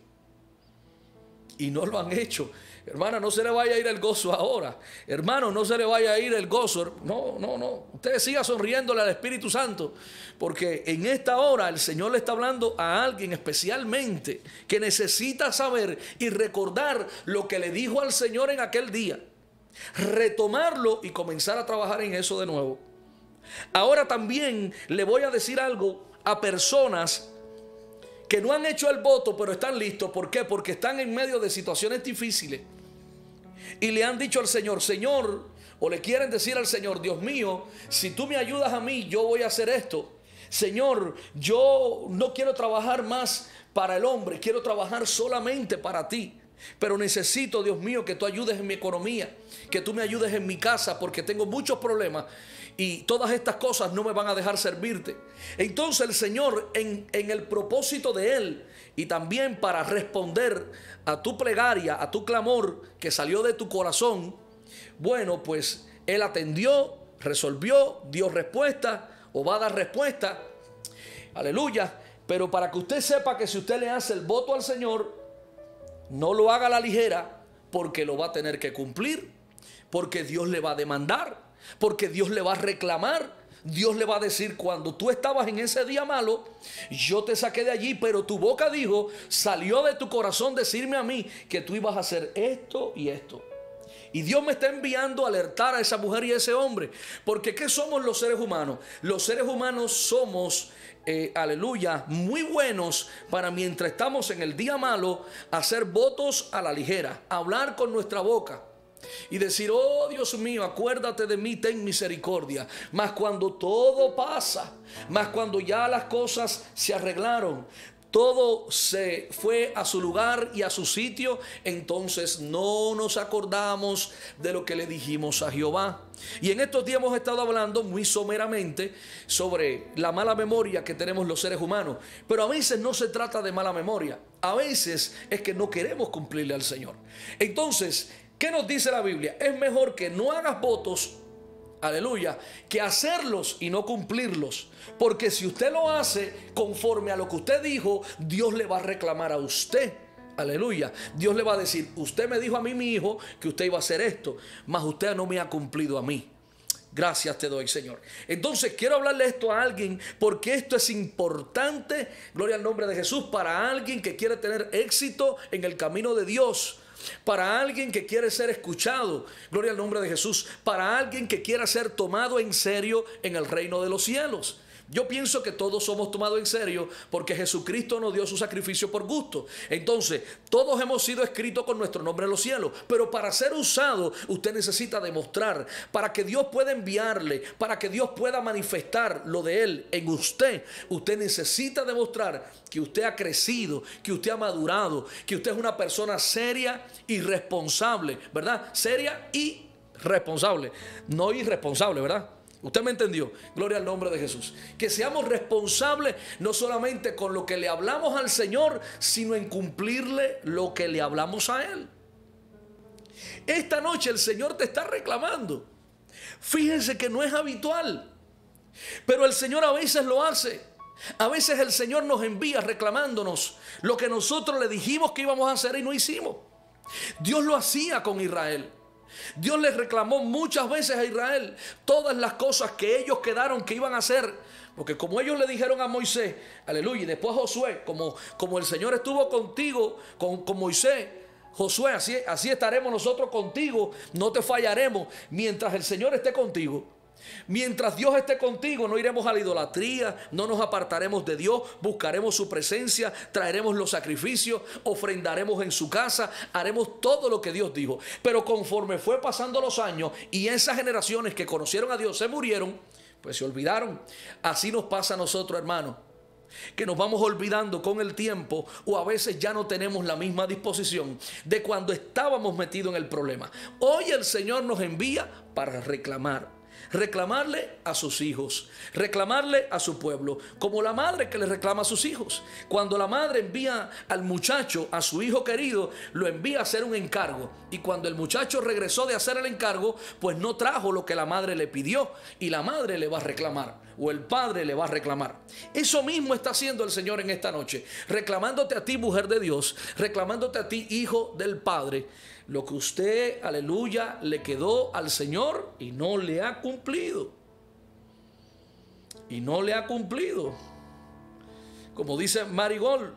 Y no lo han hecho. Hermana, no se le vaya a ir el gozo ahora. Hermano, no se le vaya a ir el gozo. No, no, no. Usted siga sonriéndole al Espíritu Santo. Porque en esta hora el Señor le está hablando a alguien especialmente que necesita saber y recordar lo que le dijo al Señor en aquel día. Retomarlo y comenzar a trabajar en eso de nuevo. Ahora también le voy a decir algo a personas que no han hecho el voto, pero están listos. ¿Por qué? Porque están en medio de situaciones difíciles y le han dicho al Señor, Señor, o le quieren decir al Señor, Dios mío, si tú me ayudas a mí, yo voy a hacer esto. Señor, yo no quiero trabajar más para el hombre, quiero trabajar solamente para ti. Pero necesito, Dios mío, que tú ayudes en mi economía, que tú me ayudes en mi casa, porque tengo muchos problemas y todas estas cosas no me van a dejar servirte. Entonces el Señor, en, en el propósito de Él y también para responder a tu plegaria, a tu clamor que salió de tu corazón, bueno, pues Él atendió, resolvió, dio respuesta o va a dar respuesta. Aleluya. Pero para que usted sepa que si usted le hace el voto al Señor, no lo haga a la ligera, porque lo va a tener que cumplir, porque Dios le va a demandar, porque Dios le va a reclamar. Dios le va a decir, cuando tú estabas en ese día malo, yo te saqué de allí, pero tu boca dijo, salió de tu corazón decirme a mí que tú ibas a hacer esto y esto. Y Dios me está enviando a alertar a esa mujer y a ese hombre, porque ¿qué somos los seres humanos? Los seres humanos somos... Eh, aleluya, muy buenos para mientras estamos en el día malo hacer votos a la ligera, hablar con nuestra boca y decir, oh Dios mío, acuérdate de mí, ten misericordia. Mas cuando todo pasa, mas cuando ya las cosas se arreglaron, todo se fue a su lugar y a su sitio, entonces no nos acordamos de lo que le dijimos a Jehová. Y en estos días hemos estado hablando muy someramente sobre la mala memoria que tenemos los seres humanos. Pero a veces no se trata de mala memoria. A veces es que no queremos cumplirle al Señor. Entonces, ¿qué nos dice la Biblia? Es mejor que no hagas votos, aleluya, que hacerlos y no cumplirlos. Porque si usted lo hace conforme a lo que usted dijo, Dios le va a reclamar a usted. Aleluya. Dios le va a decir, usted me dijo a mí, mi hijo, que usted iba a hacer esto, mas usted no me ha cumplido a mí. Gracias te doy, Señor. Entonces quiero hablarle esto a alguien, porque esto es importante, gloria al nombre de Jesús, para alguien que quiere tener éxito en el camino de Dios. Para alguien que quiere ser escuchado, gloria al nombre de Jesús. Para alguien que quiera ser tomado en serio en el reino de los cielos. Yo pienso que todos somos tomados en serio porque Jesucristo nos dio su sacrificio por gusto. Entonces, todos hemos sido escritos con nuestro nombre en los cielos, pero para ser usado, usted necesita demostrar, para que Dios pueda enviarle, para que Dios pueda manifestar lo de Él en usted, usted necesita demostrar que usted ha crecido, que usted ha madurado, que usted es una persona seria y responsable, ¿verdad? Seria y responsable, no irresponsable, ¿verdad? Usted me entendió. Gloria al nombre de Jesús. Que seamos responsables no solamente con lo que le hablamos al Señor, sino en cumplirle lo que le hablamos a Él. Esta noche el Señor te está reclamando. Fíjense que no es habitual, pero el Señor a veces lo hace. A veces el Señor nos envía reclamándonos lo que nosotros le dijimos que íbamos a hacer y no hicimos. Dios lo hacía con Israel. Dios les reclamó muchas veces a Israel todas las cosas que ellos quedaron que iban a hacer, porque como ellos le dijeron a Moisés, aleluya, y después a Josué, como, como el Señor estuvo contigo, con, con Moisés, Josué, así, así estaremos nosotros contigo, no te fallaremos. Mientras el Señor esté contigo, mientras Dios esté contigo, no iremos a la idolatría, no nos apartaremos de Dios, buscaremos su presencia, traeremos los sacrificios, ofrendaremos en su casa, haremos todo lo que Dios dijo. Pero conforme fue pasando los años y esas generaciones que conocieron a Dios se murieron, pues se olvidaron. Así nos pasa a nosotros, hermanos, que nos vamos olvidando con el tiempo, o a veces ya no tenemos la misma disposición de cuando estábamos metidos en el problema. Hoy el Señor nos envía para reclamar. Reclamarle a sus hijos, reclamarle a su pueblo, como la madre que le reclama a sus hijos. Cuando la madre envía al muchacho, a su hijo querido, lo envía a hacer un encargo, y cuando el muchacho regresó de hacer el encargo, pues no trajo lo que la madre le pidió, y la madre le va a reclamar, o el padre le va a reclamar. Eso mismo está haciendo el Señor en esta noche, reclamándote a ti, mujer de Dios, reclamándote a ti, hijo del Padre, lo que usted, aleluya, le quedó al Señor y no le ha cumplido. Y no le ha cumplido. Como dice Marigold,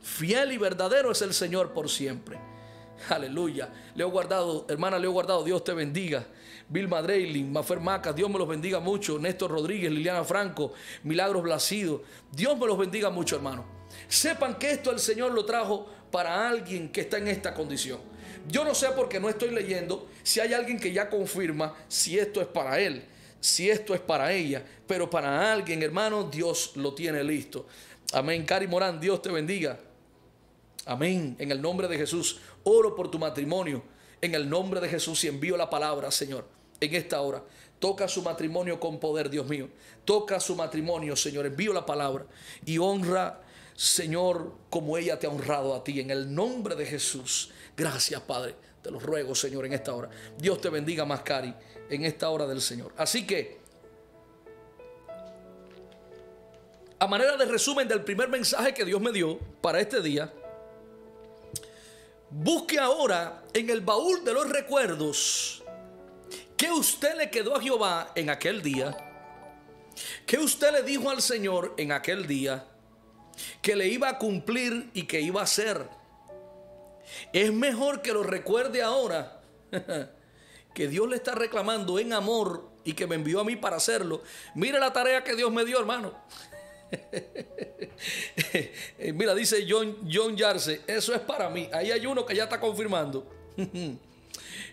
fiel y verdadero es el Señor por siempre. Aleluya. Le he guardado, hermana, le he guardado. Dios te bendiga. Vilma Dreylin, Mafer Maca, Dios me los bendiga mucho. Néstor Rodríguez, Liliana Franco, Milagros Blasido. Dios me los bendiga mucho, hermano. Sepan que esto el Señor lo trajo para alguien que está en esta condición. Yo no sé, porque no estoy leyendo si hay alguien que ya confirma si esto es para él, si esto es para ella, pero para alguien, hermano, Dios lo tiene listo. Amén. Cari Morán, Dios te bendiga. Amén. En el nombre de Jesús, oro por tu matrimonio. En el nombre de Jesús, y envío la palabra, Señor, en esta hora. Toca su matrimonio con poder, Dios mío. Toca su matrimonio, Señor. Envío la palabra y honra, Señor, como ella te ha honrado a ti. En el nombre de Jesús. Gracias, Padre, te lo ruego, Señor, en esta hora. Dios te bendiga más, Cari, en esta hora del Señor. Así que, a manera de resumen del primer mensaje que Dios me dio para este día, busque ahora en el baúl de los recuerdos que usted le quedó a Jehová en aquel día, que usted le dijo al Señor en aquel día que le iba a cumplir y que iba a hacer. Es mejor que lo recuerde ahora, que Dios le está reclamando en amor y que me envió a mí para hacerlo. Mira la tarea que Dios me dio, hermano. Mira, dice John, John Yarse, eso es para mí. Ahí hay uno que ya está confirmando.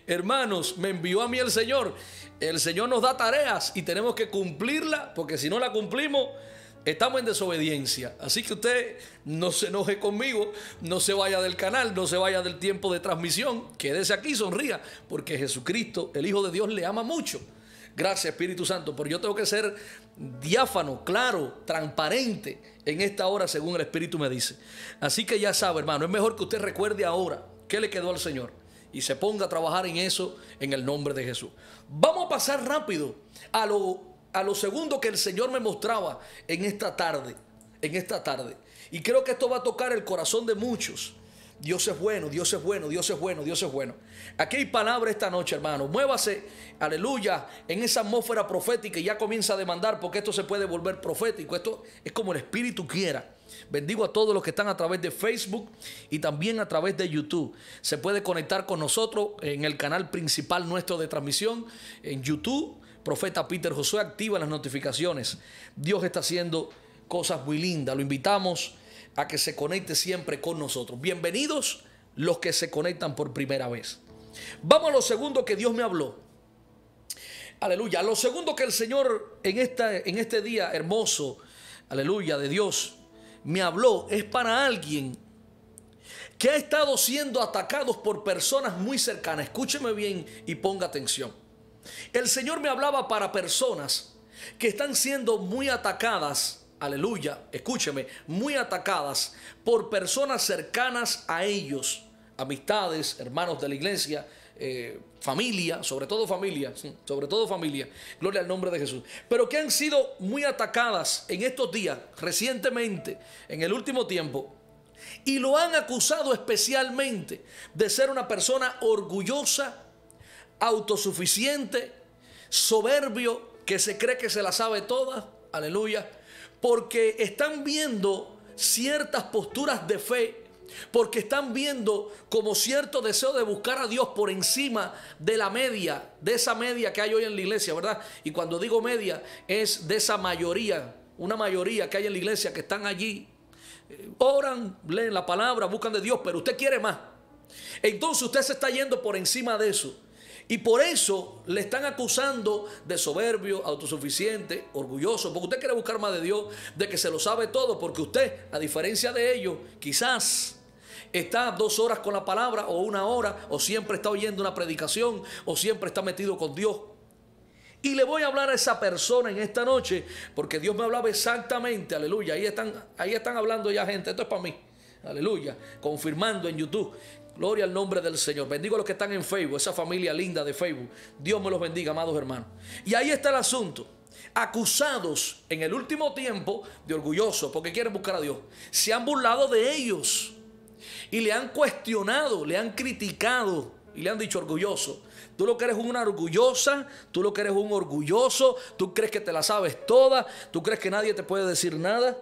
Hermanos, me envió a mí el Señor. El Señor nos da tareas y tenemos que cumplirla, porque si no la cumplimos, estamos en desobediencia. Así que usted no se enoje conmigo, no se vaya del canal, no se vaya del tiempo de transmisión. Quédese aquí, sonría, porque Jesucristo, el Hijo de Dios, le ama mucho. Gracias, Espíritu Santo, pero yo tengo que ser diáfano, claro, transparente en esta hora, según el Espíritu me dice. Así que ya sabe, hermano, es mejor que usted recuerde ahora qué le quedó al Señor y se ponga a trabajar en eso, en el nombre de Jesús. Vamos a pasar rápido a lo A lo segundo que el Señor me mostraba en esta tarde, en esta tarde. Y creo que esto va a tocar el corazón de muchos. Dios es bueno, Dios es bueno, Dios es bueno, Dios es bueno. Aquí hay palabra esta noche, hermano. Muévase, aleluya, en esa atmósfera profética y ya comienza a demandar, porque esto se puede volver profético. Esto es como el Espíritu quiera. Bendigo a todos los que están a través de Facebook y también a través de YouTube. Se puede conectar con nosotros en el canal principal nuestro de transmisión, en YouTube. Profeta Peter Josué, activa las notificaciones. Dios está haciendo cosas muy lindas. Lo invitamos a que se conecte siempre con nosotros. Bienvenidos los que se conectan por primera vez. Vamos a lo segundo que Dios me habló. Aleluya. Lo segundo que el Señor en, esta, en este día hermoso, aleluya, de Dios me habló, es para alguien que ha estado siendo atacados por personas muy cercanas. Escúcheme bien y ponga atención. El Señor me hablaba para personas que están siendo muy atacadas, aleluya, escúcheme, muy atacadas por personas cercanas a ellos, amistades, hermanos de la iglesia, eh, familia, sobre todo familia, sobre todo familia, gloria al nombre de Jesús, pero que han sido muy atacadas en estos días, recientemente, en el último tiempo, y lo han acusado especialmente de ser una persona orgullosa, autosuficiente, soberbio, que se cree que se la sabe toda, aleluya, porque están viendo ciertas posturas de fe, porque están viendo como cierto deseo de buscar a Dios por encima de la media, de esa media que hay hoy en la iglesia, ¿verdad? Y cuando digo media, es de esa mayoría, una mayoría que hay en la iglesia que están allí, oran, leen la palabra, buscan de Dios, pero usted quiere más. Entonces usted se está yendo por encima de eso. Y por eso le están acusando de soberbio, autosuficiente, orgulloso, porque usted quiere buscar más de Dios, de que se lo sabe todo, porque usted, a diferencia de ellos, quizás está dos horas con la palabra o una hora, o siempre está oyendo una predicación, o siempre está metido con Dios. Y le voy a hablar a esa persona en esta noche, porque Dios me hablaba exactamente, aleluya, ahí están, ahí están hablando ya gente, esto es para mí, aleluya, confirmando en YouTube. Gloria al nombre del Señor. Bendigo a los que están en Facebook, esa familia linda de Facebook. Dios me los bendiga, amados hermanos. Y ahí está el asunto. Acusados en el último tiempo de orgullosos porque quieren buscar a Dios. Se han burlado de ellos y le han cuestionado, le han criticado y le han dicho orgulloso. Tú lo que eres una orgullosa, tú lo que eres un orgulloso, tú crees que te la sabes toda, tú crees que nadie te puede decir nada.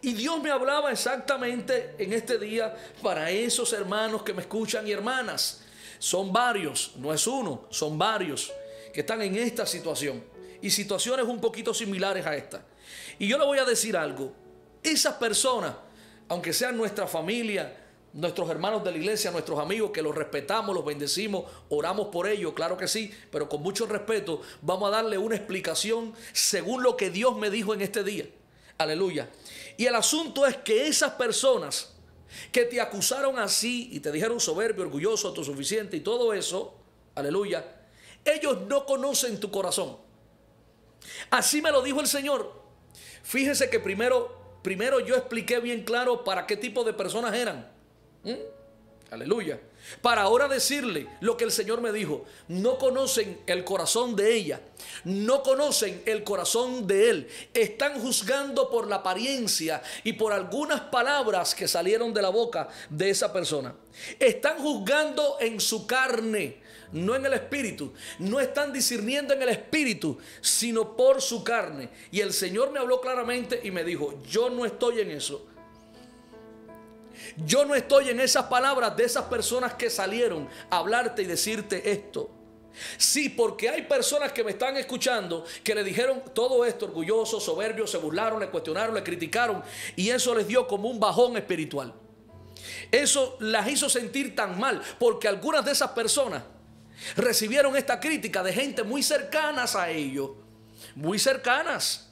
Y Dios me hablaba exactamente en este día para esos hermanos que me escuchan y hermanas. Son varios, no es uno, son varios que están en esta situación. Y situaciones un poquito similares a esta. Y yo le voy a decir algo. Esas personas, aunque sean nuestra familia, nuestros hermanos de la iglesia, nuestros amigos, que los respetamos, los bendecimos, oramos por ellos, claro que sí, pero con mucho respeto vamos a darle una explicación según lo que Dios me dijo en este día. Aleluya. Y el asunto es que esas personas que te acusaron así y te dijeron soberbio, orgulloso, autosuficiente y todo eso, aleluya, ellos no conocen tu corazón. Así me lo dijo el Señor. Fíjese que primero, primero yo expliqué bien claro para qué tipo de personas eran. ¿Mm? Aleluya. Para ahora decirle lo que el Señor me dijo. No conocen el corazón de ella. No conocen el corazón de él. Están juzgando por la apariencia y por algunas palabras que salieron de la boca de esa persona. Están juzgando en su carne, no en el espíritu. No están discerniendo en el espíritu, sino por su carne. Y el Señor me habló claramente y me dijo, yo no estoy en eso. Yo no estoy en esas palabras de esas personas que salieron a hablarte y decirte esto. Sí, porque hay personas que me están escuchando que le dijeron todo esto, orgulloso, soberbio, se burlaron, le cuestionaron, le criticaron y eso les dio como un bajón espiritual. Eso las hizo sentir tan mal porque algunas de esas personas recibieron esta crítica de gente muy cercanas a ellos, muy cercanas.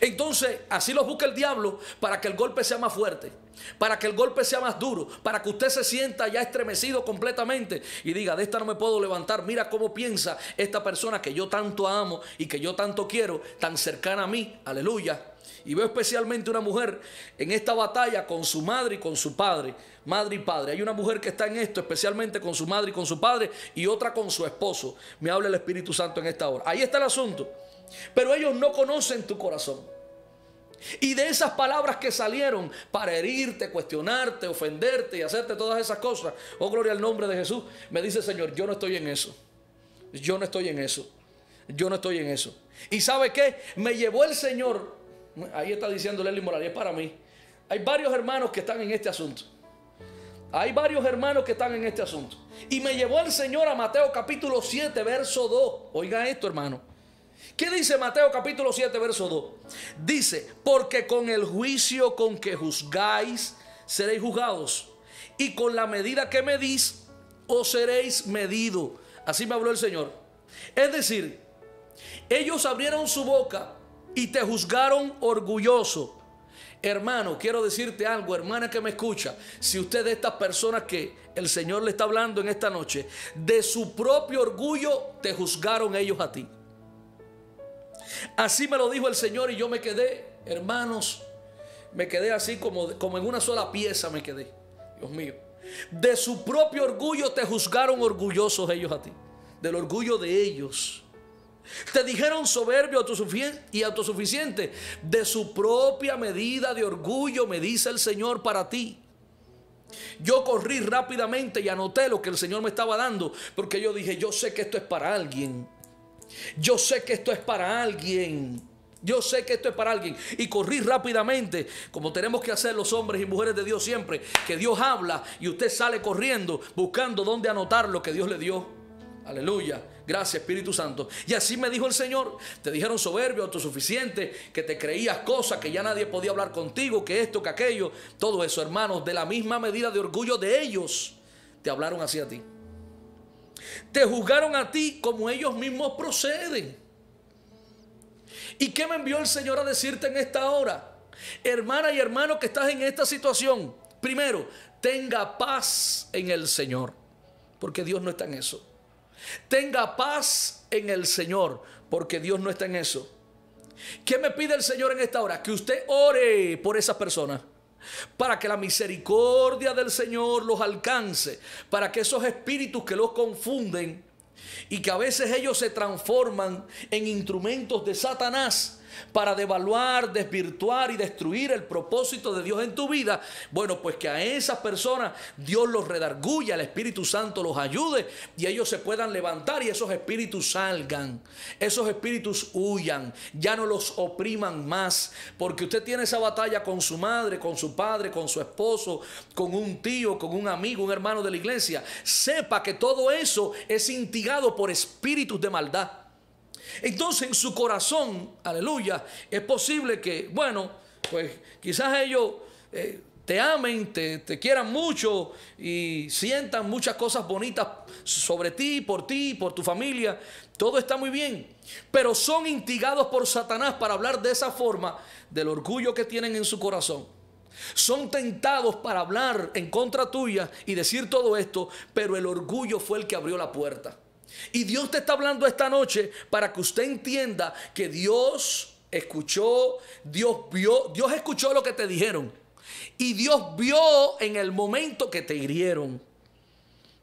Entonces, así los busca el diablo para que el golpe sea más fuerte, para que el golpe sea más duro, para que usted se sienta ya estremecido completamente y diga, de esta no me puedo levantar, mira cómo piensa esta persona que yo tanto amo y que yo tanto quiero, tan cercana a mí, aleluya. Y veo especialmente una mujer en esta batalla con su madre y con su padre, madre y padre. Hay una mujer que está en esto, especialmente con su madre y con su padre, y otra con su esposo. Me habla el Espíritu Santo en esta hora. Ahí está el asunto. Pero ellos no conocen tu corazón. Y de esas palabras que salieron para herirte, cuestionarte, ofenderte y hacerte todas esas cosas, oh gloria al nombre de Jesús, me dice el Señor, yo no estoy en eso, yo no estoy en eso, yo no estoy en eso. ¿Y sabe qué? Me llevó el Señor, ahí está diciendo Leslie Morales, es para mí. Hay varios hermanos que están en este asunto. Hay varios hermanos que están en este asunto. Y me llevó el Señor a Mateo capítulo siete, verso dos. Oiga esto, hermano. ¿Qué dice Mateo capítulo siete, verso dos? Dice, porque con el juicio con que juzgáis, seréis juzgados. Y con la medida que medís, os seréis medido. Así me habló el Señor. Es decir, ellos abrieron su boca y te juzgaron orgulloso. Hermano, quiero decirte algo, hermana que me escucha. Si usted es de estas personas que el Señor le está hablando en esta noche, de su propio orgullo te juzgaron ellos a ti. Así me lo dijo el Señor y yo me quedé, hermanos, me quedé así como, como en una sola pieza me quedé. Dios mío. De su propio orgullo te juzgaron orgullosos ellos a ti. Del orgullo de ellos. Te dijeron soberbio y autosuficiente. De su propia medida de orgullo me dice el Señor para ti. Yo corrí rápidamente y anoté lo que el Señor me estaba dando, porque yo dije, yo sé que esto es para alguien. Yo sé que esto es para alguien. Yo sé que esto es para alguien. Y corrí rápidamente, como tenemos que hacer los hombres y mujeres de Dios siempre, que Dios habla y usted sale corriendo buscando dónde anotar lo que Dios le dio. Aleluya. Gracias, Espíritu Santo. Y así me dijo el Señor. Te dijeron soberbio, autosuficiente, que te creías cosas, que ya nadie podía hablar contigo, que esto, que aquello. Todo eso, hermanos, de la misma medida de orgullo de ellos, te hablaron así a ti. Te juzgaron a ti como ellos mismos proceden. ¿Y qué me envió el Señor a decirte en esta hora? Hermana y hermano que estás en esta situación, primero, tenga paz en el Señor, porque Dios no está en eso. Tenga paz en el Señor, porque Dios no está en eso. ¿Qué me pide el Señor en esta hora? Que usted ore por esas personas, para que la misericordia del Señor los alcance, para que esos espíritus que los confunden y que a veces ellos se transforman en instrumentos de Satanás para devaluar, desvirtuar y destruir el propósito de Dios en tu vida. Bueno, pues que a esas personas Dios los redarguya, el Espíritu Santo los ayude y ellos se puedan levantar y esos espíritus salgan, esos espíritus huyan, ya no los opriman más, porque usted tiene esa batalla con su madre, con su padre, con su esposo, con un tío, con un amigo, un hermano de la iglesia. Sepa que todo eso es instigado por espíritus de maldad. Entonces en su corazón, aleluya, es posible que, bueno, pues quizás ellos eh, te amen, te, te quieran mucho y sientan muchas cosas bonitas sobre ti, por ti, por tu familia. Todo está muy bien, pero son instigados por Satanás para hablar de esa forma del orgullo que tienen en su corazón. Son tentados para hablar en contra tuya y decir todo esto, pero el orgullo fue el que abrió la puerta. Y Dios te está hablando esta noche para que usted entienda que Dios escuchó, Dios vio, Dios escuchó lo que te dijeron. Y Dios vio en el momento que te hirieron.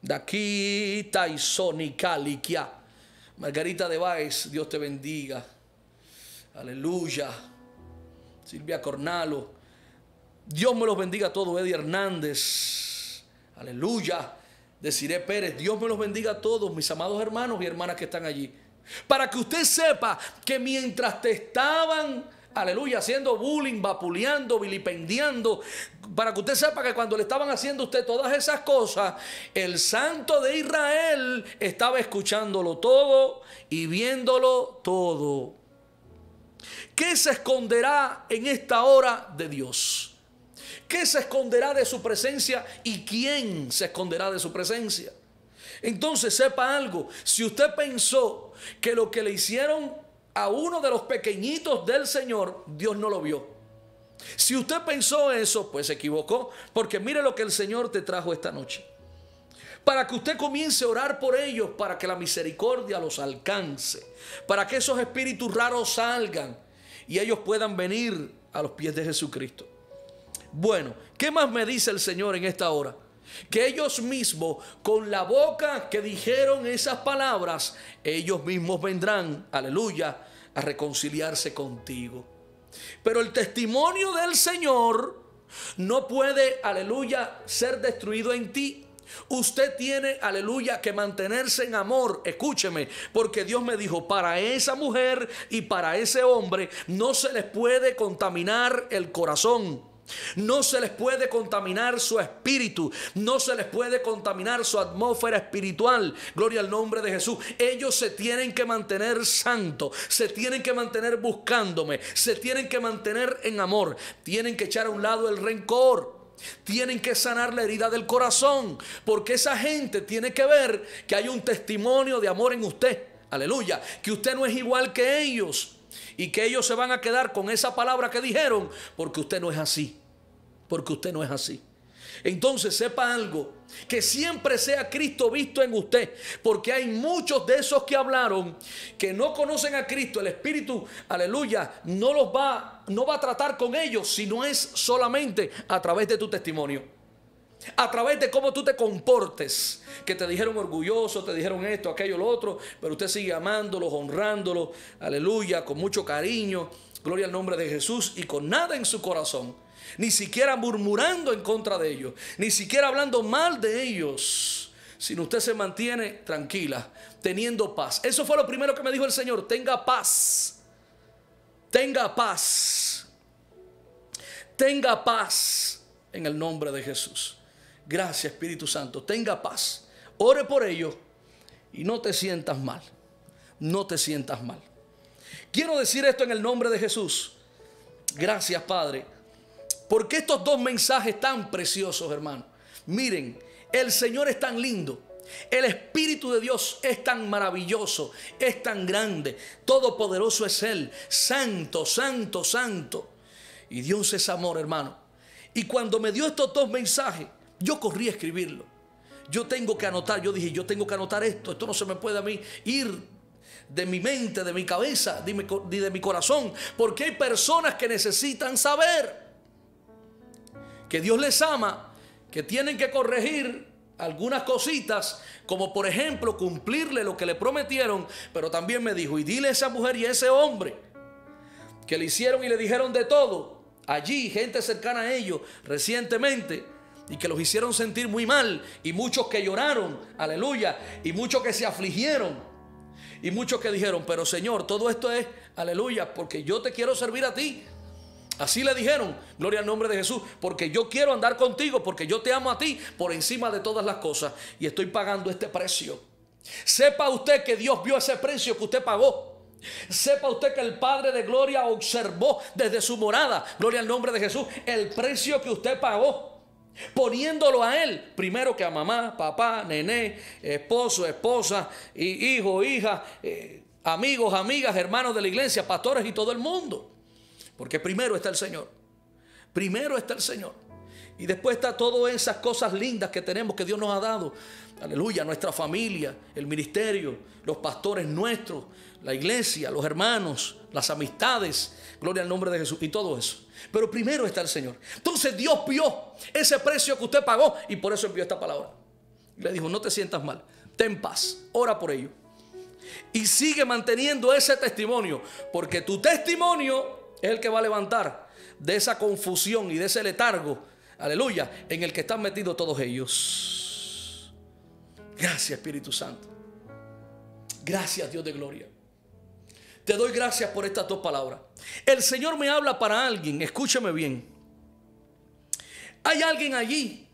Daquita y Sonicaliquia. Margarita de Báez, Dios te bendiga. Aleluya. Silvia Cornalo. Dios me los bendiga a todos. Eddie Hernández. Aleluya. Deciré Pérez, Dios me los bendiga a todos, mis amados hermanos y hermanas que están allí. Para que usted sepa que mientras te estaban, aleluya, haciendo bullying, vapuleando, vilipendiando, para que usted sepa que cuando le estaban haciendo a usted todas esas cosas, el Santo de Israel estaba escuchándolo todo y viéndolo todo. ¿Qué se esconderá en esta hora de Dios? ¿Qué se esconderá de su presencia y quién se esconderá de su presencia? Entonces sepa algo, si usted pensó que lo que le hicieron a uno de los pequeñitos del Señor, Dios no lo vio. Si usted pensó eso, pues se equivocó, porque mire lo que el Señor te trajo esta noche. Para que usted comience a orar por ellos, para que la misericordia los alcance, para que esos espíritus raros salgan y ellos puedan venir a los pies de Jesucristo. Bueno, ¿qué más me dice el Señor en esta hora? Que ellos mismos, con la boca que dijeron esas palabras, ellos mismos vendrán, aleluya, a reconciliarse contigo. Pero el testimonio del Señor no puede, aleluya, ser destruido en ti. Usted tiene, aleluya, que mantenerse en amor. Escúcheme, porque Dios me dijo, para esa mujer y para ese hombre no se les puede contaminar el corazón. No se les puede contaminar su espíritu. No se les puede contaminar su atmósfera espiritual. Gloria al nombre de Jesús. Ellos se tienen que mantener santos. Se tienen que mantener buscándome. Se tienen que mantener en amor. Tienen que echar a un lado el rencor. Tienen que sanar la herida del corazón. Porque esa gente tiene que ver que hay un testimonio de amor en usted. Aleluya. Que usted no es igual que ellos. Y que ellos se van a quedar con esa palabra que dijeron. Porque usted no es así. Porque usted no es así. Entonces sepa algo. Que siempre sea Cristo visto en usted. Porque hay muchos de esos que hablaron que no conocen a Cristo. El Espíritu, aleluya, no los va, no va a tratar con ellos, sino es solamente a través de tu testimonio. A través de cómo tú te comportes. Que te dijeron orgulloso, te dijeron esto, aquello, lo otro. Pero usted sigue amándolos, honrándolos. Aleluya, con mucho cariño. Gloria al nombre de Jesús. Y con nada en su corazón. Ni siquiera murmurando en contra de ellos. Ni siquiera hablando mal de ellos. Sino usted se mantiene tranquila. Teniendo paz. Eso fue lo primero que me dijo el Señor. Tenga paz. Tenga paz. Tenga paz. En el nombre de Jesús. Gracias, Espíritu Santo. Tenga paz. Ore por ello y no te sientas mal. No te sientas mal. Quiero decir esto en el nombre de Jesús. Gracias, Padre. Porque estos dos mensajes tan preciosos, hermano. Miren, el Señor es tan lindo. El Espíritu de Dios es tan maravilloso. Es tan grande. Todopoderoso es Él. Santo, santo, santo. Y Dios es amor, hermano. Y cuando me dio estos dos mensajes, yo corrí a escribirlo. Yo tengo que anotar. Yo dije, yo tengo que anotar esto. Esto no se me puede a mí ir de mi mente, de mi cabeza, de mi, de mi corazón. Porque hay personas que necesitan saber que Dios les ama, que tienen que corregir algunas cositas, como por ejemplo cumplirle lo que le prometieron. Pero también me dijo, y dile a esa mujer y a ese hombre que le hicieron y le dijeron de todo. Allí, gente cercana a ellos, recientemente. Y que los hicieron sentir muy mal. Y muchos que lloraron. Aleluya. Y muchos que se afligieron. Y muchos que dijeron, pero Señor, todo esto es, aleluya, porque yo te quiero servir a ti. Así le dijeron, gloria al nombre de Jesús. Porque yo quiero andar contigo. Porque yo te amo a ti por encima de todas las cosas. Y estoy pagando este precio. Sepa usted que Dios vio ese precio que usted pagó. Sepa usted que el Padre de Gloria observó desde su morada, gloria al nombre de Jesús, el precio que usted pagó, poniéndolo a Él, primero que a mamá, papá, nené, esposo, esposa, hijo, hija, eh, amigos, amigas, hermanos de la iglesia, pastores y todo el mundo. Porque primero está el Señor, primero está el Señor. Y después está todas esas cosas lindas que tenemos, que Dios nos ha dado. Aleluya, nuestra familia, el ministerio, los pastores nuestros, la iglesia, los hermanos, las amistades. Gloria al nombre de Jesús y todo eso. Pero primero está el Señor. Entonces Dios vio ese precio que usted pagó y por eso envió esta palabra. Y le dijo, no te sientas mal, ten paz, ora por ello. Y sigue manteniendo ese testimonio, porque tu testimonio es el que va a levantar de esa confusión y de ese letargo. Aleluya, en el que están metidos todos ellos. Gracias, Espíritu Santo. Gracias, Dios de gloria. Te doy gracias por estas dos palabras. El Señor me habla para alguien. Escúchame bien. Hay alguien allí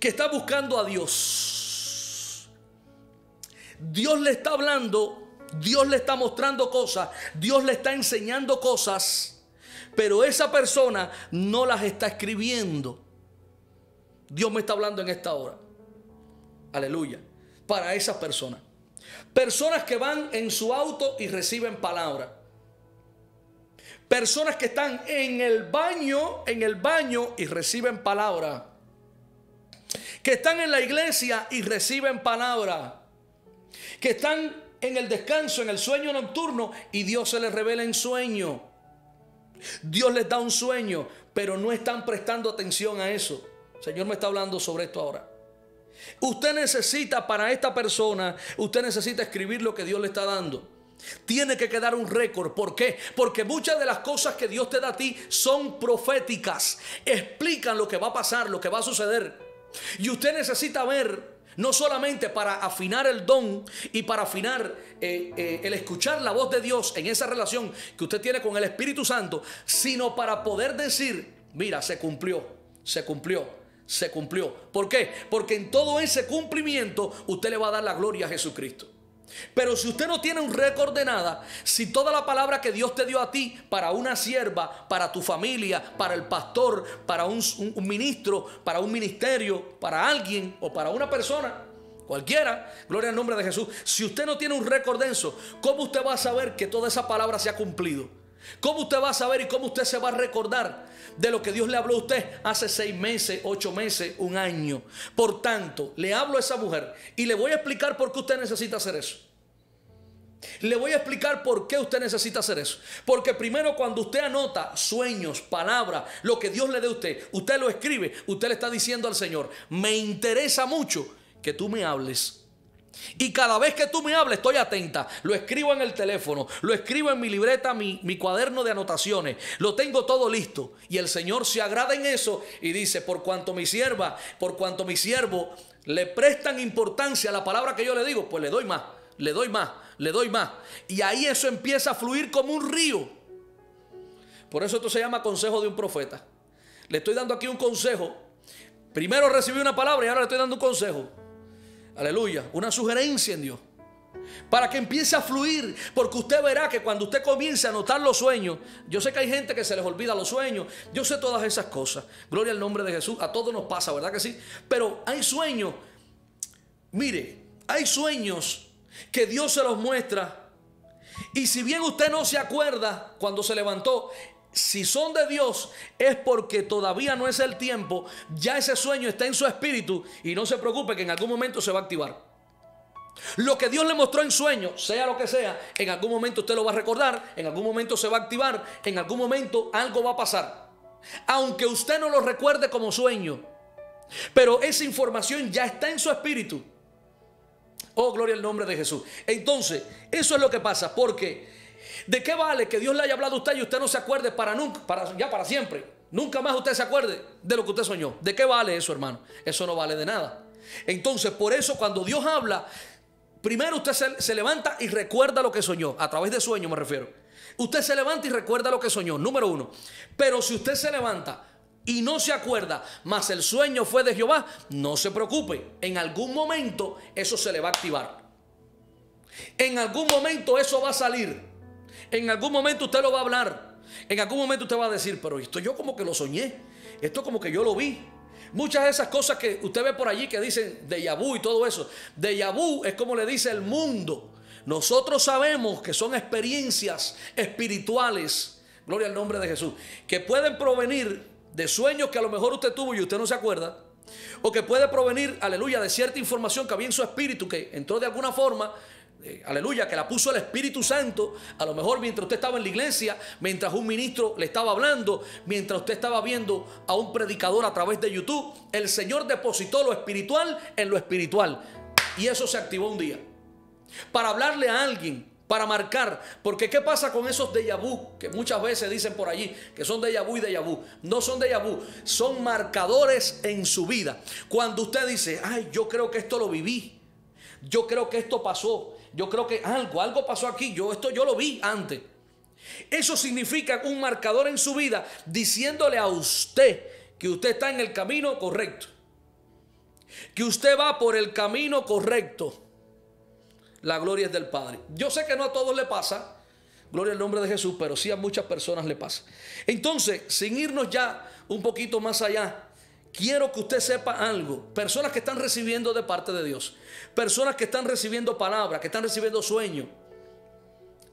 que está buscando a Dios. Dios le está hablando. Dios le está mostrando cosas. Dios le está enseñando cosas. Pero esa persona no las está escribiendo. Dios me está hablando en esta hora. Aleluya. Para esas personas. Personas que van en su auto y reciben palabra. Personas que están en el baño, en el baño y reciben palabra. Que están en la iglesia y reciben palabra. Que están en el descanso, en el sueño nocturno y Dios se les revela en sueño. Dios les da un sueño, pero no están prestando atención a eso. El Señor me está hablando sobre esto ahora. Usted necesita para esta persona, usted necesita escribir lo que Dios le está dando. Tiene que quedar un récord. ¿Por qué? Porque muchas de las cosas que Dios te da a ti son proféticas. Explican lo que va a pasar, lo que va a suceder. Y usted necesita ver. No solamente para afinar el don y para afinar eh, eh, el escuchar la voz de Dios en esa relación que usted tiene con el Espíritu Santo, sino para poder decir, Mira, se cumplió, se cumplió, se cumplió. ¿Por qué? Porque en todo ese cumplimiento usted le va a dar la gloria a Jesucristo. Pero si usted no tiene un récord de nada, si toda la palabra que Dios te dio a ti, para una sierva, para tu familia, para el pastor, para un, un, un ministro, para un ministerio, para alguien o para una persona, cualquiera, gloria al nombre de Jesús, si usted no tiene un récord de eso, ¿cómo usted va a saber que toda esa palabra se ha cumplido? ¿Cómo usted va a saber y cómo usted se va a recordar de lo que Dios le habló a usted hace seis meses, ocho meses, un año? Por tanto, le hablo a esa mujer y le voy a explicar por qué usted necesita hacer eso. Le voy a explicar por qué usted necesita hacer eso. Porque primero, cuando usted anota sueños, palabras, lo que Dios le dé a usted, usted lo escribe, usted le está diciendo al Señor: me interesa mucho que tú me hables. Y cada vez que tú me hables estoy atenta. Lo escribo en el teléfono, lo escribo en mi libreta, mi, mi cuaderno de anotaciones, lo tengo todo listo. Y el Señor se agrada en eso y dice: por cuanto mi sierva, por cuanto mi siervo le prestan importancia a la palabra que yo le digo, pues le doy más, le doy más, le doy más. Y ahí eso empieza a fluir como un río. Por eso esto se llama consejo de un profeta. Le estoy dando aquí un consejo. Primero recibí una palabra y ahora le estoy dando un consejo. Aleluya, una sugerencia en Dios, para que empiece a fluir, porque usted verá que cuando usted comience a anotar los sueños, yo sé que hay gente que se les olvida los sueños, yo sé todas esas cosas, gloria al nombre de Jesús, a todos nos pasa, ¿verdad que sí? Pero hay sueños, mire, hay sueños que Dios se los muestra, y si bien usted no se acuerda cuando se levantó, si son de Dios es porque todavía no es el tiempo, ya ese sueño está en su espíritu y no se preocupe que en algún momento se va a activar. Lo que Dios le mostró en sueño, sea lo que sea, en algún momento usted lo va a recordar, en algún momento se va a activar, en algún momento algo va a pasar. Aunque usted no lo recuerde como sueño, pero esa información ya está en su espíritu. Oh, gloria al nombre de Jesús. Entonces, eso es lo que pasa, porque ¿de qué vale que Dios le haya hablado a usted y usted no se acuerde para nunca, para, ya para siempre? Nunca más usted se acuerde de lo que usted soñó. ¿De qué vale eso, hermano? Eso no vale de nada. Entonces, por eso cuando Dios habla, primero usted se, se levanta y recuerda lo que soñó. A través de sueño me refiero. Usted se levanta y recuerda lo que soñó, número uno. Pero si usted se levanta y no se acuerda, mas el sueño fue de Jehová, no se preocupe. En algún momento eso se le va a activar. En algún momento eso va a salir. En algún momento usted lo va a hablar. En algún momento usted va a decir: pero esto yo como que lo soñé, esto como que yo lo vi. Muchas de esas cosas que usted ve por allí que dicen déjà vu y todo eso. Déjà vu es como le dice el mundo. Nosotros sabemos que son experiencias espirituales, gloria al nombre de Jesús, que pueden provenir de sueños que a lo mejor usted tuvo y usted no se acuerda, o que puede provenir, aleluya, de cierta información que había en su espíritu, que entró de alguna forma, Eh, aleluya, que la puso el Espíritu Santo. A lo mejor mientras usted estaba en la iglesia, mientras un ministro le estaba hablando, mientras usted estaba viendo a un predicador a través de YouTube, el Señor depositó lo espiritual en lo espiritual. Y eso se activó un día para hablarle a alguien, para marcar. Porque ¿qué pasa con esos déjà vu que muchas veces dicen por allí que son déjà vu y déjà vu? No son déjà vu, son marcadores en su vida. Cuando usted dice: ay, yo creo que esto lo viví, yo creo que esto pasó, yo creo que algo, algo pasó aquí, yo esto yo lo vi antes. Eso significa un marcador en su vida diciéndole a usted que usted está en el camino correcto, que usted va por el camino correcto. La gloria es del Padre. Yo sé que no a todos le pasa, gloria al nombre de Jesús, pero sí a muchas personas le pasa. Entonces, sin irnos ya un poquito más allá, quiero que usted sepa algo. Personas que están recibiendo de parte de Dios, personas que están recibiendo palabras, que están recibiendo sueños,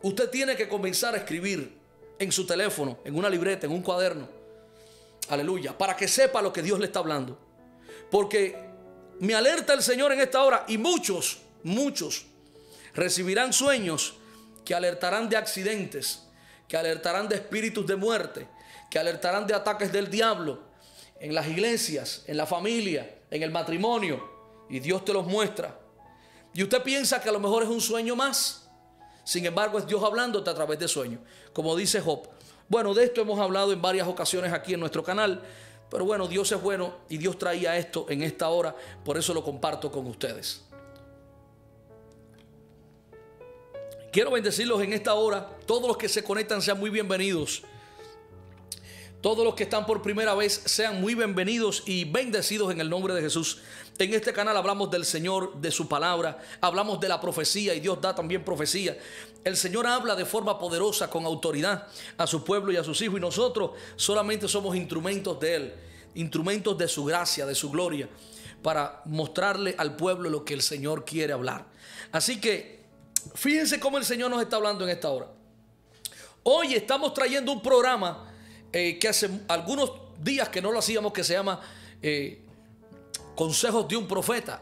usted tiene que comenzar a escribir en su teléfono, en una libreta, en un cuaderno, aleluya, para que sepa lo que Dios le está hablando. Porque me alerta el Señor en esta hora, y muchos, muchos recibirán sueños que alertarán de accidentes, que alertarán de espíritus de muerte, que alertarán de ataques del diablo en las iglesias, en la familia, en el matrimonio. Y Dios te los muestra. Y usted piensa que a lo mejor es un sueño más. Sin embargo, es Dios hablándote a través de sueños, como dice Job. Bueno, de esto hemos hablado en varias ocasiones aquí en nuestro canal. Pero bueno, Dios es bueno y Dios traía esto en esta hora. Por eso lo comparto con ustedes. Quiero bendecirlos en esta hora. Todos los que se conectan sean muy bienvenidos. Todos los que están por primera vez sean muy bienvenidos y bendecidos en el nombre de Jesús. En este canal hablamos del Señor, de su palabra, hablamos de la profecía y Dios da también profecía. El Señor habla de forma poderosa, con autoridad, a su pueblo y a sus hijos, y nosotros solamente somos instrumentos de Él, instrumentos de su gracia, de su gloria, para mostrarle al pueblo lo que el Señor quiere hablar. Así que fíjense cómo el Señor nos está hablando en esta hora. Hoy estamos trayendo un programa Eh, que hace algunos días que no lo hacíamos, que se llama eh, Consejos de un Profeta.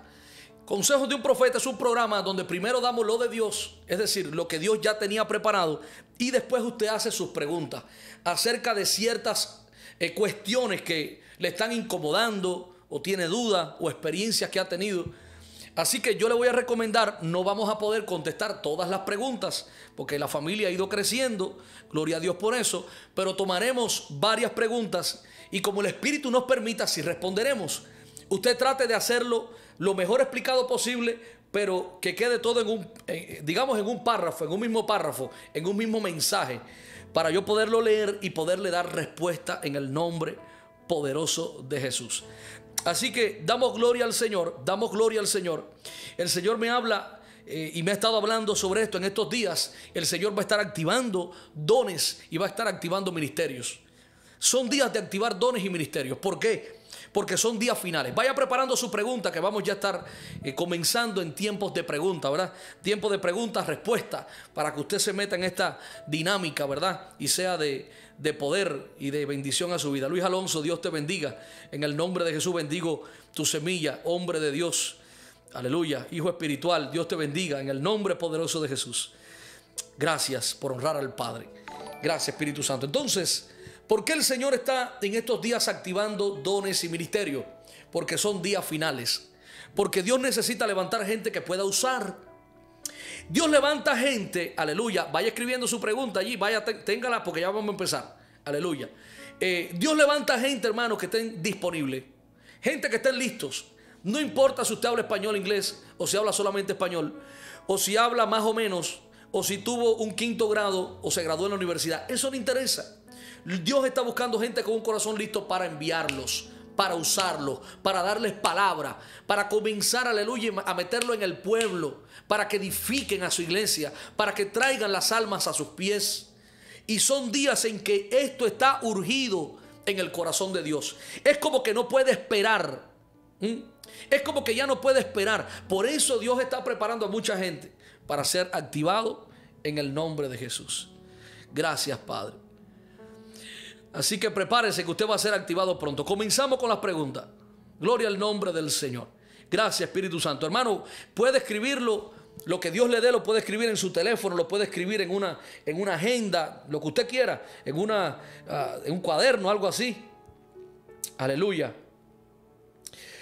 Consejos de un Profeta es un programa donde primero damos lo de Dios, es decir, lo que Dios ya tenía preparado, y después usted hace sus preguntas acerca de ciertas eh, cuestiones que le están incomodando, o tiene dudas o experiencias que ha tenido. Así que yo le voy a recomendar, no vamos a poder contestar todas las preguntas, porque la familia ha ido creciendo, gloria a Dios por eso, pero tomaremos varias preguntas y como el Espíritu nos permita, si responderemos. Usted trate de hacerlo lo mejor explicado posible, pero que quede todo en un, eh, digamos en un párrafo, en un mismo párrafo, en un mismo mensaje, para yo poderlo leer y poderle dar respuesta en el nombre poderoso de Jesús. Así que damos gloria al Señor, damos gloria al Señor. El Señor me habla eh, y me ha estado hablando sobre esto en estos días. El Señor va a estar activando dones y va a estar activando ministerios. Son días de activar dones y ministerios. ¿Por qué? Porque son días finales. Vaya preparando su pregunta, que vamos ya a estar eh, comenzando en tiempos de preguntas, ¿verdad? Tiempo de preguntas, respuestas, para que usted se meta en esta dinámica, ¿verdad? Y sea de, de poder y de bendición a su vida. Luis Alonso, Dios te bendiga. En el nombre de Jesús bendigo tu semilla, hombre de Dios. Aleluya. Hijo espiritual, Dios te bendiga. En el nombre poderoso de Jesús. Gracias por honrar al Padre. Gracias, Espíritu Santo. Entonces, ¿por qué el Señor está en estos días activando dones y ministerios? Porque son días finales. Porque Dios necesita levantar gente que pueda usar. Dios levanta gente, aleluya. Vaya escribiendo su pregunta allí, vaya, téngala, porque ya vamos a empezar. Aleluya. Eh, Dios levanta gente, hermanos, que estén disponibles. Gente que estén listos. No importa si usted habla español, inglés, o si habla solamente español, o si habla más o menos, o si tuvo un quinto grado, o se graduó en la universidad. Eso no interesa. Dios está buscando gente con un corazón listo para enviarlos, para usarlos, para darles palabra, para comenzar, aleluya, a meterlo en el pueblo, para que edifiquen a su iglesia, para que traigan las almas a sus pies. Y son días en que esto está urgido en el corazón de Dios. Es como que no puede esperar. ¿Mm? Es como que ya no puede esperar. Por eso Dios está preparando a mucha gente para ser activado en el nombre de Jesús. Gracias, Padre. Así que prepárese, que usted va a ser activado pronto. Comenzamos con las preguntas. Gloria al nombre del Señor. Gracias, Espíritu Santo. Hermano, puede escribirlo, lo que Dios le dé, lo puede escribir en su teléfono, lo puede escribir en una, en una agenda, lo que usted quiera, en, una, uh, en un cuaderno, algo así. Aleluya.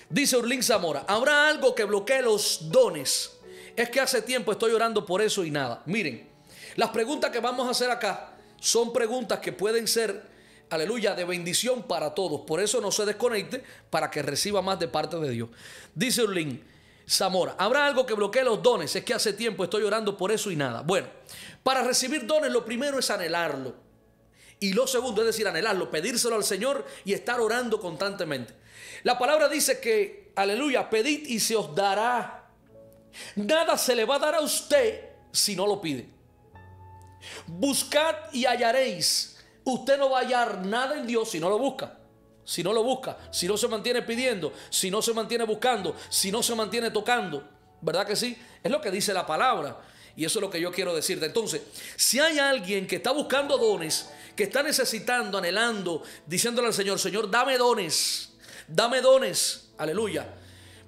Dice Urlín Zamora, ¿habrá algo que bloquee los dones? Es que hace tiempo estoy orando por eso y nada. Miren, las preguntas que vamos a hacer acá son preguntas que pueden ser, aleluya, de bendición para todos. Por eso no se desconecte, para que reciba más de parte de Dios. Dice Urlín Zamora, ¿habrá algo que bloquee los dones? Es que hace tiempo estoy orando por eso y nada. Bueno, para recibir dones lo primero es anhelarlo. Y lo segundo es decir, anhelarlo, pedírselo al Señor y estar orando constantemente. La palabra dice que, aleluya, pedid y se os dará. Nada se le va a dar a usted si no lo pide. Buscad y hallaréis. Usted no va a hallar nada en Dios si no lo busca, si no lo busca, si no se mantiene pidiendo, si no se mantiene buscando, si no se mantiene tocando, ¿verdad que sí? Es lo que dice la palabra y eso es lo que yo quiero decirte. Entonces, si hay alguien que está buscando dones, que está necesitando, anhelando, diciéndole al Señor, Señor, dame dones, dame dones, aleluya.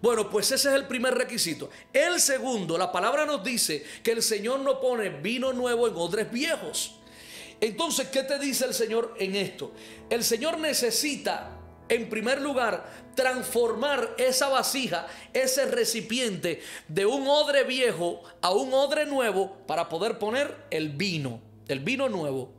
Bueno, pues ese es el primer requisito. El segundo, la palabra nos dice que el Señor no pone vino nuevo en odres viejos. Entonces, ¿qué te dice el Señor en esto? El Señor necesita, en primer lugar, transformar esa vasija, ese recipiente, de un odre viejo a un odre nuevo para poder poner el vino, el vino nuevo.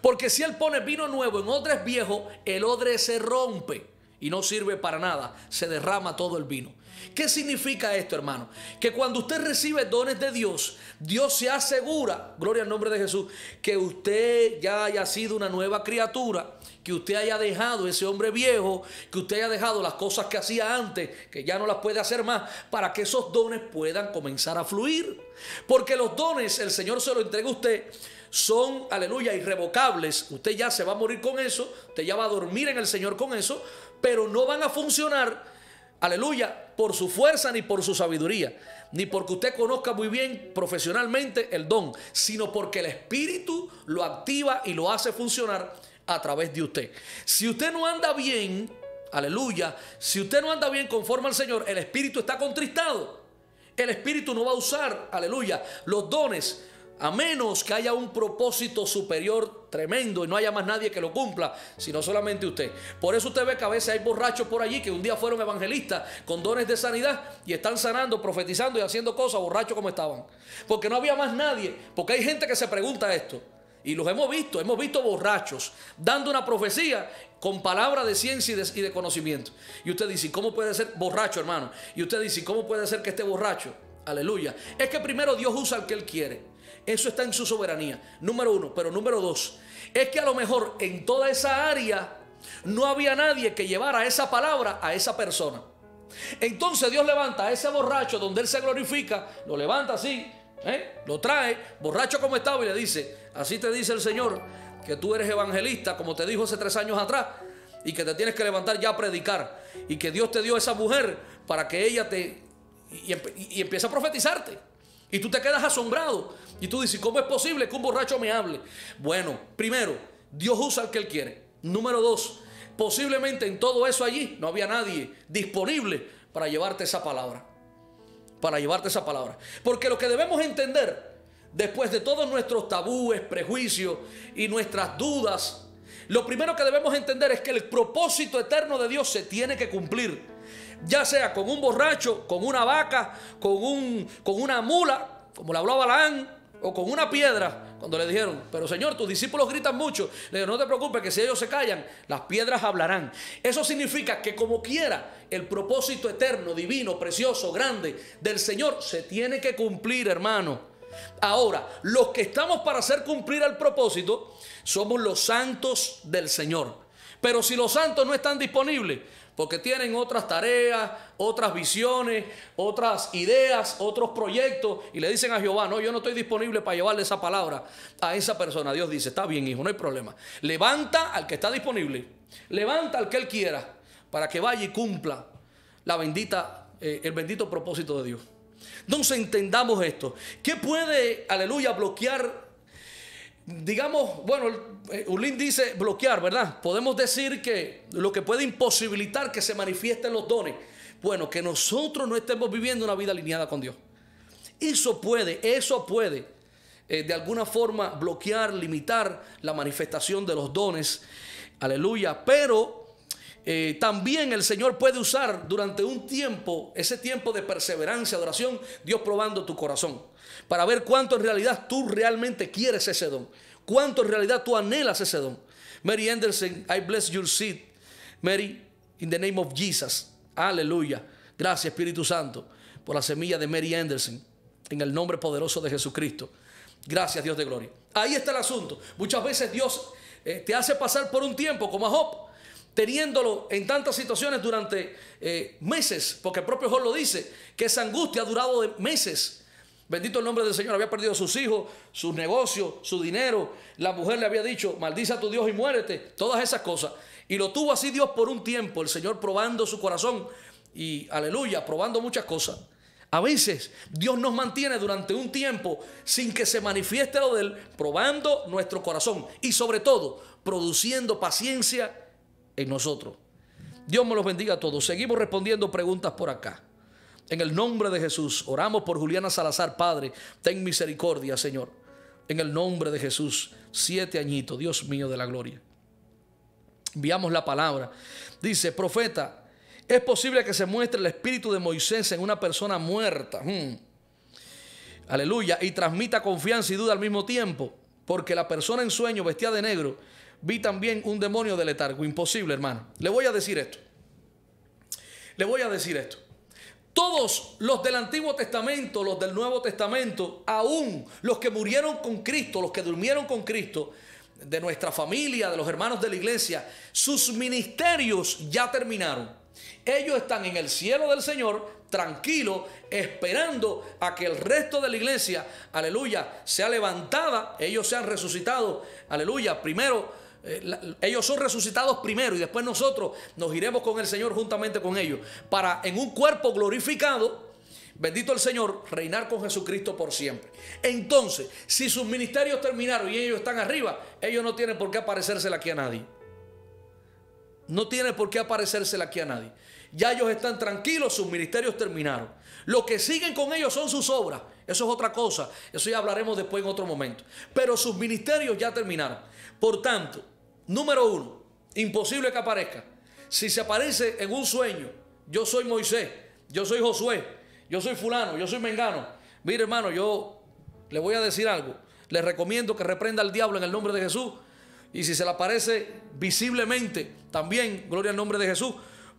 Porque si Él pone vino nuevo en odres viejos, el odre se rompe y no sirve para nada, se derrama todo el vino. ¿Qué significa esto, hermano? Que cuando usted recibe dones de Dios, Dios se asegura, gloria al nombre de Jesús, que usted ya haya sido una nueva criatura, que usted haya dejado ese hombre viejo, que usted haya dejado las cosas que hacía antes, que ya no las puede hacer más, para que esos dones puedan comenzar a fluir. Porque los dones, el Señor se los entrega a usted, son, aleluya, irrevocables. Usted ya se va a morir con eso, usted ya va a dormir en el Señor con eso, pero no van a funcionar, aleluya, por su fuerza ni por su sabiduría, ni porque usted conozca muy bien profesionalmente el don, sino porque el Espíritu lo activa y lo hace funcionar a través de usted. Si usted no anda bien, aleluya, si usted no anda bien conforme al Señor, el Espíritu está contristado. El Espíritu no va a usar, aleluya, los dones, a menos que haya un propósito superior tremendo y no haya más nadie que lo cumpla, sino solamente usted. Por eso usted ve que a veces hay borrachos por allí que un día fueron evangelistas con dones de sanidad y están sanando, profetizando y haciendo cosas borrachos como estaban. Porque no había más nadie, porque hay gente que se pregunta esto. Y los hemos visto, hemos visto borrachos dando una profecía con palabras de ciencia y de, y de conocimiento. Y usted dice, ¿cómo puede ser borracho, hermano? Y usted dice, ¿cómo puede ser que esté borracho? Aleluya. Es que primero Dios usa al que Él quiere. Eso está en su soberanía, número uno. Pero número dos, es que a lo mejor en toda esa área no había nadie que llevara esa palabra a esa persona. Entonces Dios levanta a ese borracho donde Él se glorifica, lo levanta así, ¿eh? Lo trae, borracho como estaba, y le dice, así te dice el Señor, que tú eres evangelista, como te dijo hace tres años atrás, y que te tienes que levantar ya a predicar, y que Dios te dio a esa mujer para que ella te... Y, y empieza a profetizarte. Y tú te quedas asombrado. Y tú dices, ¿cómo es posible que un borracho me hable? Bueno, primero, Dios usa al que Él quiere. Número dos, posiblemente en todo eso allí no había nadie disponible para llevarte esa palabra. Para llevarte esa palabra. Porque lo que debemos entender, después de todos nuestros tabúes, prejuicios y nuestras dudas, lo primero que debemos entender es que el propósito eterno de Dios se tiene que cumplir. Ya sea con un borracho, con una vaca, con, un, con una mula, como le habló a Balaam, o con una piedra, cuando le dijeron, pero Señor, tus discípulos gritan mucho. Le dijeron, no te preocupes, que si ellos se callan, las piedras hablarán. Eso significa que como quiera, el propósito eterno, divino, precioso, grande del Señor se tiene que cumplir, hermano. Ahora, los que estamos para hacer cumplir el propósito somos los santos del Señor. Pero si los santos no están disponibles, porque tienen otras tareas, otras visiones, otras ideas, otros proyectos, y le dicen a Jehová, no, yo no estoy disponible para llevarle esa palabra a esa persona. Dios dice, está bien, hijo, no hay problema. Levanta al que está disponible, levanta al que Él quiera, para que vaya y cumpla la bendita, eh, el bendito propósito de Dios. Entonces entendamos esto. ¿Qué puede, aleluya, bloquear? Digamos, bueno, Ulín dice bloquear, ¿verdad? Podemos decir que lo que puede imposibilitar que se manifiesten los dones. Bueno, que nosotros no estemos viviendo una vida alineada con Dios. Eso puede, eso puede eh, de alguna forma bloquear, limitar la manifestación de los dones. Aleluya. Pero eh, también el Señor puede usar durante un tiempo, ese tiempo de perseverancia, de oración, Dios probando tu corazón, para ver cuánto en realidad tú realmente quieres ese don, cuánto en realidad tú anhelas ese don. Mary Anderson, I bless your seed, Mary, in the name of Jesus. Aleluya. Gracias, Espíritu Santo, por la semilla de Mary Anderson, en el nombre poderoso de Jesucristo. Gracias, Dios de gloria. Ahí está el asunto. Muchas veces Dios eh, te hace pasar por un tiempo, como a Job, teniéndolo en tantas situaciones durante eh, meses, porque el propio Job lo dice, que esa angustia ha durado de meses. Bendito el nombre del Señor, había perdido sus hijos, sus negocios, su dinero. La mujer le había dicho, maldice a tu Dios y muérete, todas esas cosas. Y lo tuvo así Dios por un tiempo, el Señor probando su corazón y, aleluya, probando muchas cosas. A veces Dios nos mantiene durante un tiempo sin que se manifieste lo de Él, probando nuestro corazón y sobre todo produciendo paciencia en nosotros. Dios me los bendiga a todos. Seguimos respondiendo preguntas por acá. En el nombre de Jesús, oramos por Juliana Salazar. Padre, ten misericordia, Señor. En el nombre de Jesús, siete añitos, Dios mío de la gloria. Enviamos la palabra. Dice, profeta, ¿es posible que se muestre el espíritu de Moisés en una persona muerta? Hmm. Aleluya. Y transmita confianza y duda al mismo tiempo. Porque la persona en sueño, vestida de negro, vi también un demonio de letargo. Imposible, hermano. Le voy a decir esto. Le voy a decir esto. Todos los del Antiguo Testamento, los del Nuevo Testamento, aún los que murieron con Cristo, los que durmieron con Cristo, de nuestra familia, de los hermanos de la iglesia, sus ministerios ya terminaron. Ellos están en el cielo del Señor, tranquilos, esperando a que el resto de la iglesia, aleluya, sea levantada. Ellos sean resucitados, aleluya, primero. Ellos son resucitados primero y después nosotros nos iremos con el Señor juntamente con ellos para en un cuerpo glorificado, bendito el Señor, reinar con Jesucristo por siempre. Entonces, si sus ministerios terminaron y ellos están arriba, ellos no tienen por qué aparecérsela aquí a nadie. No tienen por qué aparecérsela aquí a nadie. Ya ellos están tranquilos, sus ministerios terminaron. Lo que siguen con ellos son sus obras. Eso es otra cosa. Eso ya hablaremos después en otro momento. Pero sus ministerios ya terminaron. Por tanto, número uno, imposible que aparezca. Si se aparece en un sueño, yo soy Moisés, yo soy Josué, yo soy fulano, yo soy mengano. Mire, hermano, yo le voy a decir algo. Les recomiendo que reprenda al diablo en el nombre de Jesús. Y si se le aparece visiblemente, también, gloria al nombre de Jesús.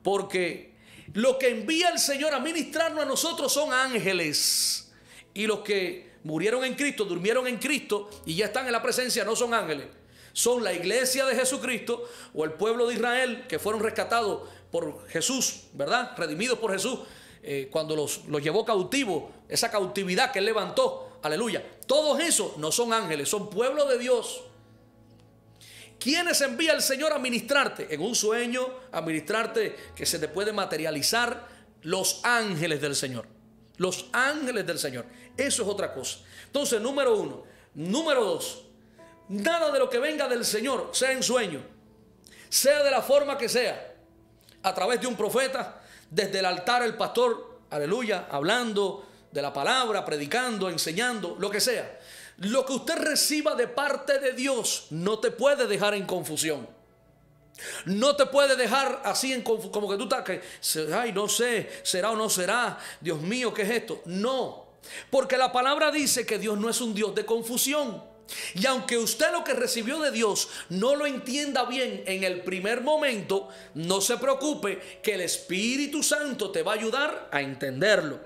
Porque lo que envía el Señor a ministrarnos a nosotros son ángeles. Y los que murieron en Cristo, durmieron en Cristo y ya están en la presencia, no son ángeles. Son la iglesia de Jesucristo o el pueblo de Israel que fueron rescatados por Jesús, ¿verdad? Redimidos por Jesús eh, cuando los, los llevó cautivos, esa cautividad que él levantó, aleluya. Todos esos no son ángeles, son pueblo de Dios. ¿Quiénes envía el Señor a ministrarte? En un sueño, a ministrarte que se te puede materializar, los ángeles del Señor. Los ángeles del Señor. Eso es otra cosa. Entonces, número uno. Número dos. Nada de lo que venga del Señor, sea en sueño, sea de la forma que sea, a través de un profeta, desde el altar el pastor, aleluya, hablando de la palabra, predicando, enseñando, lo que sea. Lo que usted reciba de parte de Dios no te puede dejar en confusión. No te puede dejar así en confusión, como que tú estás, que, ay, no sé, será o no será, Dios mío, ¿qué es esto? No, porque la palabra dice que Dios no es un Dios de confusión. Y aunque usted lo que recibió de Dios no lo entienda bien en el primer momento, no se preocupe que el Espíritu Santo te va a ayudar a entenderlo.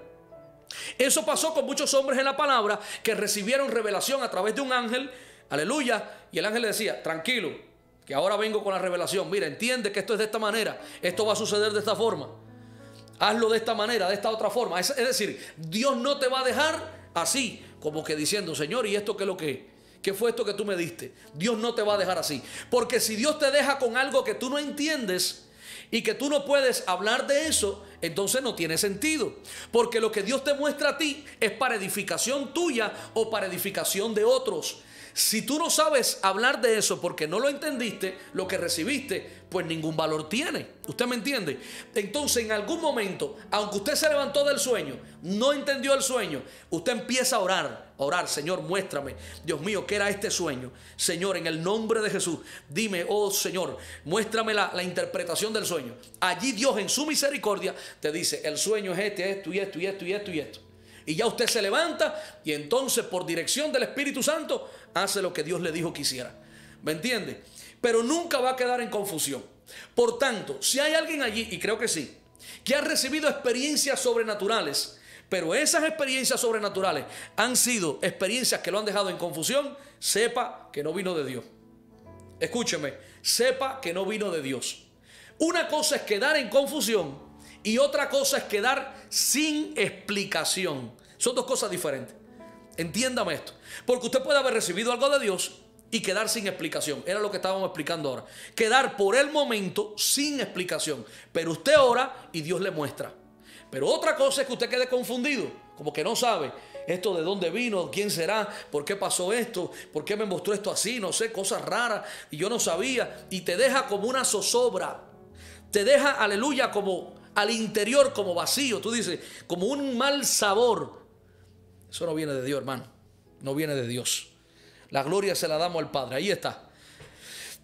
Eso pasó con muchos hombres en la palabra que recibieron revelación a través de un ángel, aleluya, y el ángel le decía, tranquilo, que ahora vengo con la revelación, mira, entiende que esto es de esta manera, esto va a suceder de esta forma, hazlo de esta manera, de esta otra forma. Es, es decir, Dios no te va a dejar así, como que diciendo, Señor, ¿y esto qué es lo que es? ¿Qué fue esto que tú me diste? Dios no te va a dejar así. Porque si Dios te deja con algo que tú no entiendes y que tú no puedes hablar de eso, entonces no tiene sentido. Porque lo que Dios te muestra a ti es para edificación tuya o para edificación de otros. Si tú no sabes hablar de eso porque no lo entendiste, lo que recibiste, pues ningún valor tiene. ¿Usted me entiende? Entonces, en algún momento, aunque usted se levantó del sueño, no entendió el sueño, usted empieza a orar, a orar, Señor, muéstrame, Dios mío, ¿qué era este sueño? Señor, en el nombre de Jesús, dime, oh Señor, muéstrame la, la interpretación del sueño. Allí Dios, en su misericordia, te dice, el sueño es este, esto y esto y esto y esto y esto. Y ya usted se levanta y entonces por dirección del Espíritu Santo hace lo que Dios le dijo que hiciera. ¿Me entiende? Pero nunca va a quedar en confusión. Por tanto, si hay alguien allí, y creo que sí, que ha recibido experiencias sobrenaturales, pero esas experiencias sobrenaturales han sido experiencias que lo han dejado en confusión, sepa que no vino de Dios. Escúcheme, sepa que no vino de Dios. Una cosa es quedar en confusión y otra cosa es quedar sin explicación. Son dos cosas diferentes. Entiéndame esto. Porque usted puede haber recibido algo de Dios y quedar sin explicación. Era lo que estábamos explicando ahora. Quedar por el momento sin explicación. Pero usted ora y Dios le muestra. Pero otra cosa es que usted quede confundido. Como que no sabe esto de dónde vino, quién será, por qué pasó esto, por qué me mostró esto así, no sé, cosas raras. Y yo no sabía. Y te deja como una zozobra. Te deja, aleluya, como... al interior como vacío, tú dices, como un mal sabor. Eso no viene de Dios, hermano. No viene de Dios. La gloria se la damos al Padre. Ahí está.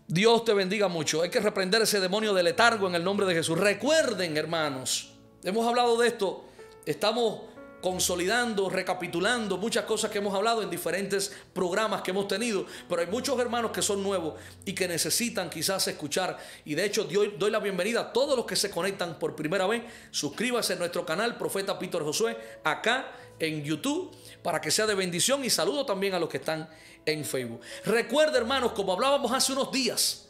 Dios te bendiga mucho. Hay que reprender ese demonio de letargo en el nombre de Jesús. Recuerden, hermanos, hemos hablado de esto. Estamos consolidando, recapitulando muchas cosas que hemos hablado en diferentes programas que hemos tenido, pero hay muchos hermanos que son nuevos y que necesitan quizás escuchar, y de hecho doy, doy la bienvenida a todos los que se conectan por primera vez. Suscríbase a nuestro canal Profeta Peter Josué acá en YouTube para que sea de bendición, y saludo también a los que están en Facebook. Recuerda, hermanos, como hablábamos hace unos días,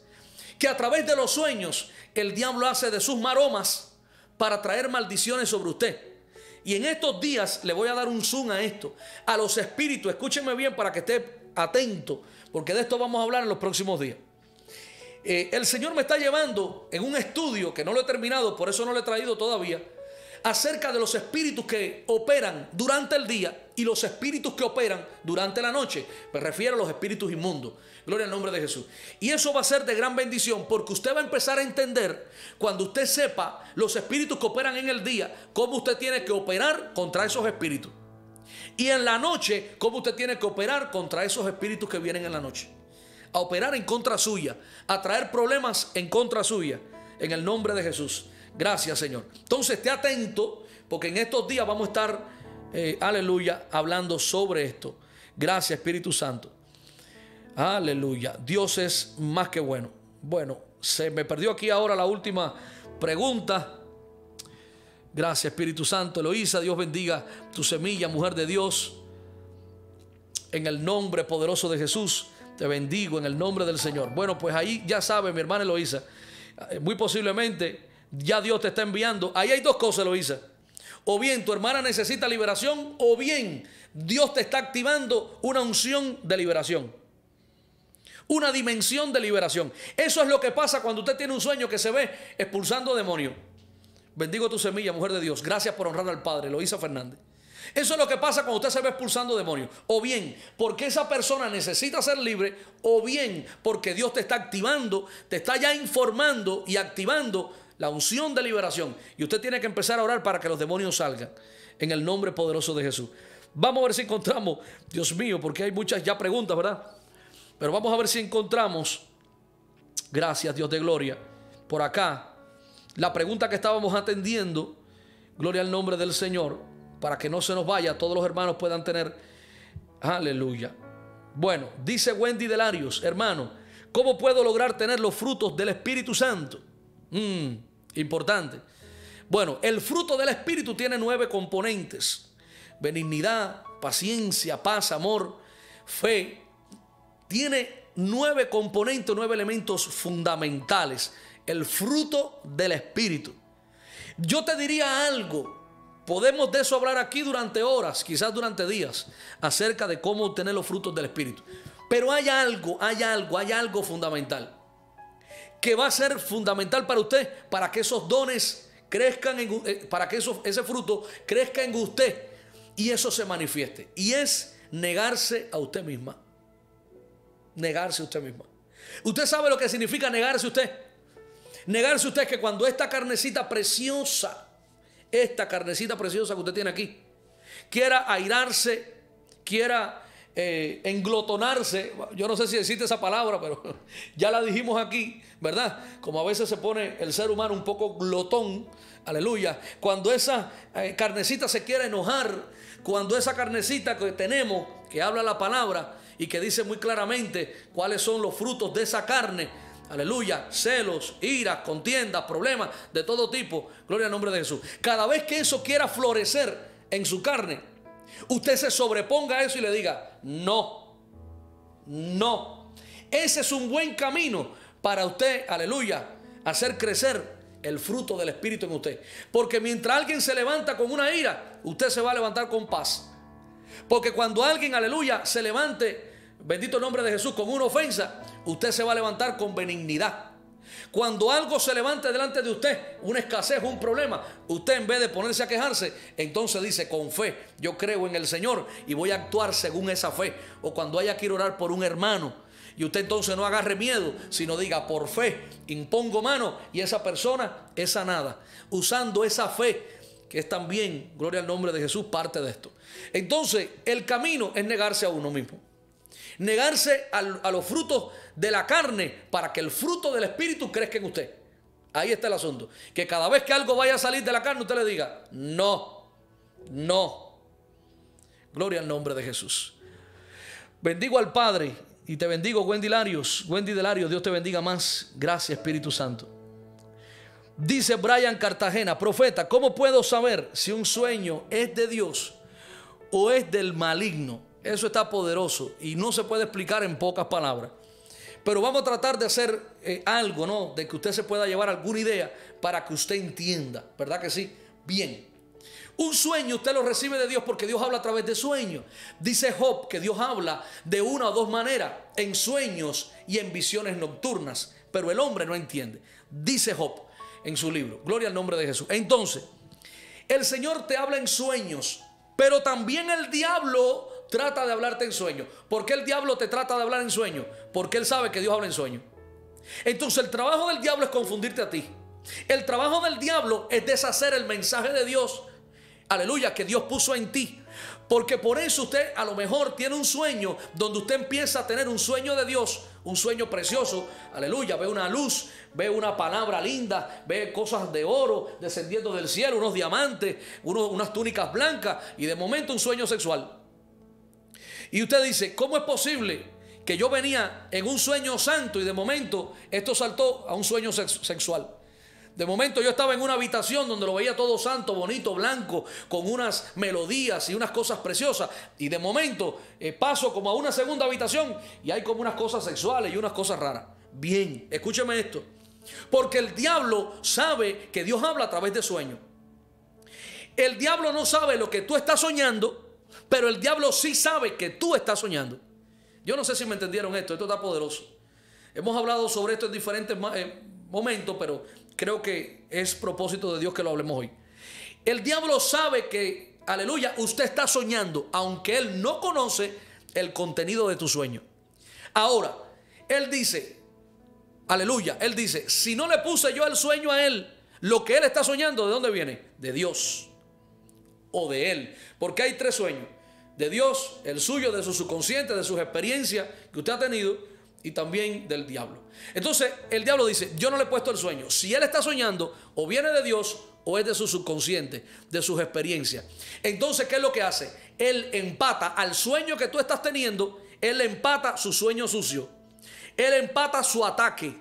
que a través de los sueños el diablo hace de sus maromas para traer maldiciones sobre usted. Y en estos días le voy a dar un zoom a esto, a los espíritus. Escúchenme bien para que esté atento, porque de esto vamos a hablar en los próximos días. Eh, el Señor me está llevando en un estudio que no lo he terminado, por eso no lo he traído todavía, acerca de los espíritus que operan durante el día y los espíritus que operan durante la noche. Me refiero a los espíritus inmundos. Gloria al nombre de Jesús. Y eso va a ser de gran bendición, porque usted va a empezar a entender, cuando usted sepa los espíritus que operan en el día, cómo usted tiene que operar contra esos espíritus, y en la noche, cómo usted tiene que operar contra esos espíritus que vienen en la noche a operar en contra suya, a traer problemas en contra suya, en el nombre de Jesús. Gracias, Señor. Entonces, esté atento, porque en estos días vamos a estar, eh, aleluya, hablando sobre esto. Gracias, Espíritu Santo. Aleluya. Dios es más que bueno. Bueno, se me perdió aquí ahora la última pregunta. Gracias, Espíritu Santo. Eloísa, Dios bendiga tu semilla, mujer de Dios. En el nombre poderoso de Jesús, te bendigo en el nombre del Señor. Bueno, pues ahí ya sabe, mi hermana Eloísa, muy posiblemente ya Dios te está enviando. Ahí hay dos cosas, Eloísa. O bien tu hermana necesita liberación, o bien Dios te está activando una unción de liberación, una dimensión de liberación. Eso es lo que pasa cuando usted tiene un sueño que se ve expulsando demonios. Bendigo tu semilla, mujer de Dios. Gracias por honrar al Padre, Eloísa Fernández. Eso es lo que pasa cuando usted se ve expulsando demonios. O bien porque esa persona necesita ser libre, o bien porque Dios te está activando, te está ya informando y activando la unción de liberación, y usted tiene que empezar a orar para que los demonios salgan, en el nombre poderoso de Jesús. Vamos a ver si encontramos, Dios mío, porque hay muchas ya preguntas, ¿verdad? Pero vamos a ver si encontramos, gracias Dios de gloria, por acá, la pregunta que estábamos atendiendo, gloria al nombre del Señor, para que no se nos vaya, todos los hermanos puedan tener, aleluya. Bueno, dice Wendy Delarios, hermano, ¿cómo puedo lograr tener los frutos del Espíritu Santo? Mmm. Importante. Bueno, el fruto del Espíritu tiene nueve componentes: benignidad, paciencia, paz, amor, fe. Tiene nueve componentes, nueve elementos fundamentales. El fruto del Espíritu. Yo te diría algo. Podemos de eso hablar aquí durante horas, quizás durante días, acerca de cómo obtener los frutos del Espíritu. Pero hay algo, hay algo, hay algo fundamental que va a ser fundamental para usted, para que esos dones crezcan, en, para que eso, ese fruto crezca en usted y eso se manifieste. Y es negarse a usted misma. Negarse a usted misma. Usted sabe lo que significa negarse a usted. Negarse a usted es que cuando esta carnecita preciosa, esta carnecita preciosa que usted tiene aquí, quiera airarse, quiera Eh, englotonarse, yo no sé si existe esa palabra, pero ya la dijimos aquí, ¿verdad? Como a veces se pone el ser humano un poco glotón, aleluya, cuando esa eh, carnecita se quiere enojar, cuando esa carnecita que tenemos, que habla la palabra y que dice muy claramente cuáles son los frutos de esa carne, aleluya, celos, iras, contiendas, problemas de todo tipo, gloria al nombre de Jesús. Cada vez que eso quiera florecer en su carne, usted se sobreponga a eso y le diga, no, no. Ese es un buen camino para usted, aleluya, hacer crecer el fruto del Espíritu en usted. Porque mientras alguien se levanta con una ira, usted se va a levantar con paz. Porque cuando alguien, aleluya, se levante, bendito el nombre de Jesús, con una ofensa, usted se va a levantar con benignidad. Cuando algo se levante delante de usted, una escasez, un problema, usted en vez de ponerse a quejarse, entonces dice con fe, yo creo en el Señor y voy a actuar según esa fe. O cuando haya que ir a orar por un hermano, y usted entonces no agarre miedo, sino diga por fe, impongo mano y esa persona es sanada, usando esa fe, que es también, gloria al nombre de Jesús, parte de esto. Entonces el camino es negarse a uno mismo. Negarse al, a los frutos de la carne para que el fruto del Espíritu crezca en usted. Ahí está el asunto. Que cada vez que algo vaya a salir de la carne, usted le diga, no, no, Gloria al nombre de Jesús. Bendigo al Padre y te bendigo, Wendy Larios. Wendy Delarios, Dios te bendiga más. Gracias, Espíritu Santo. Dice Brian Cartagena: profeta, ¿cómo puedo saber si un sueño es de Dios o es del maligno? Eso está poderoso y no se puede explicar en pocas palabras. Pero vamos a tratar de hacer eh, algo, ¿no? De que usted se pueda llevar alguna idea para que usted entienda. ¿Verdad que sí? Bien. Un sueño usted lo recibe de Dios porque Dios habla a través de sueños. Dice Job que Dios habla de una o dos maneras: en sueños y en visiones nocturnas. Pero el hombre no entiende. Dice Job en su libro. Gloria al nombre de Jesús. Entonces, el Señor te habla en sueños, pero también el diablo trata de hablarte en sueños. ¿Por qué el diablo te trata de hablar en sueños? Porque él sabe que Dios habla en sueños. Entonces el trabajo del diablo es confundirte a ti. El trabajo del diablo es deshacer el mensaje de Dios, aleluya, que Dios puso en ti. Porque por eso usted a lo mejor tiene un sueño donde usted empieza a tener un sueño de Dios, un sueño precioso, aleluya, ve una luz, ve una palabra linda, ve cosas de oro descendiendo del cielo, unos diamantes, unos, unas túnicas blancas, y de momento un sueño sexual. Y usted dice: ¿cómo es posible que yo venía en un sueño santo y de momento esto saltó a un sueño sexual? De momento yo estaba en una habitación donde lo veía todo santo, bonito, blanco, con unas melodías y unas cosas preciosas. Y de momento eh, paso como a una segunda habitación y hay como unas cosas sexuales y unas cosas raras. Bien, escúcheme esto. Porque el diablo sabe que Dios habla a través de sueños. El diablo no sabe lo que tú estás soñando, pero el diablo sí sabe que tú estás soñando. Yo no sé si me entendieron esto, esto está poderoso. Hemos hablado sobre esto en diferentes eh, momentos, pero creo que es propósito de Dios que lo hablemos hoy. El diablo sabe que, aleluya, usted está soñando, aunque él no conoce el contenido de tu sueño. Ahora, él dice, aleluya, él dice: si no le puse yo el sueño a él, lo que él está soñando, ¿de dónde viene? De Dios o de él. Porque hay tres sueños: de Dios, el suyo, de su subconsciente, de sus experiencias que usted ha tenido, y también del diablo. Entonces el diablo dice: yo no le he puesto el sueño. Si él está soñando, o viene de Dios o es de su subconsciente, de sus experiencias. Entonces, ¿qué es lo que hace? Él empata al sueño que tú estás teniendo. Él empata su sueño sucio. Él empata su ataque,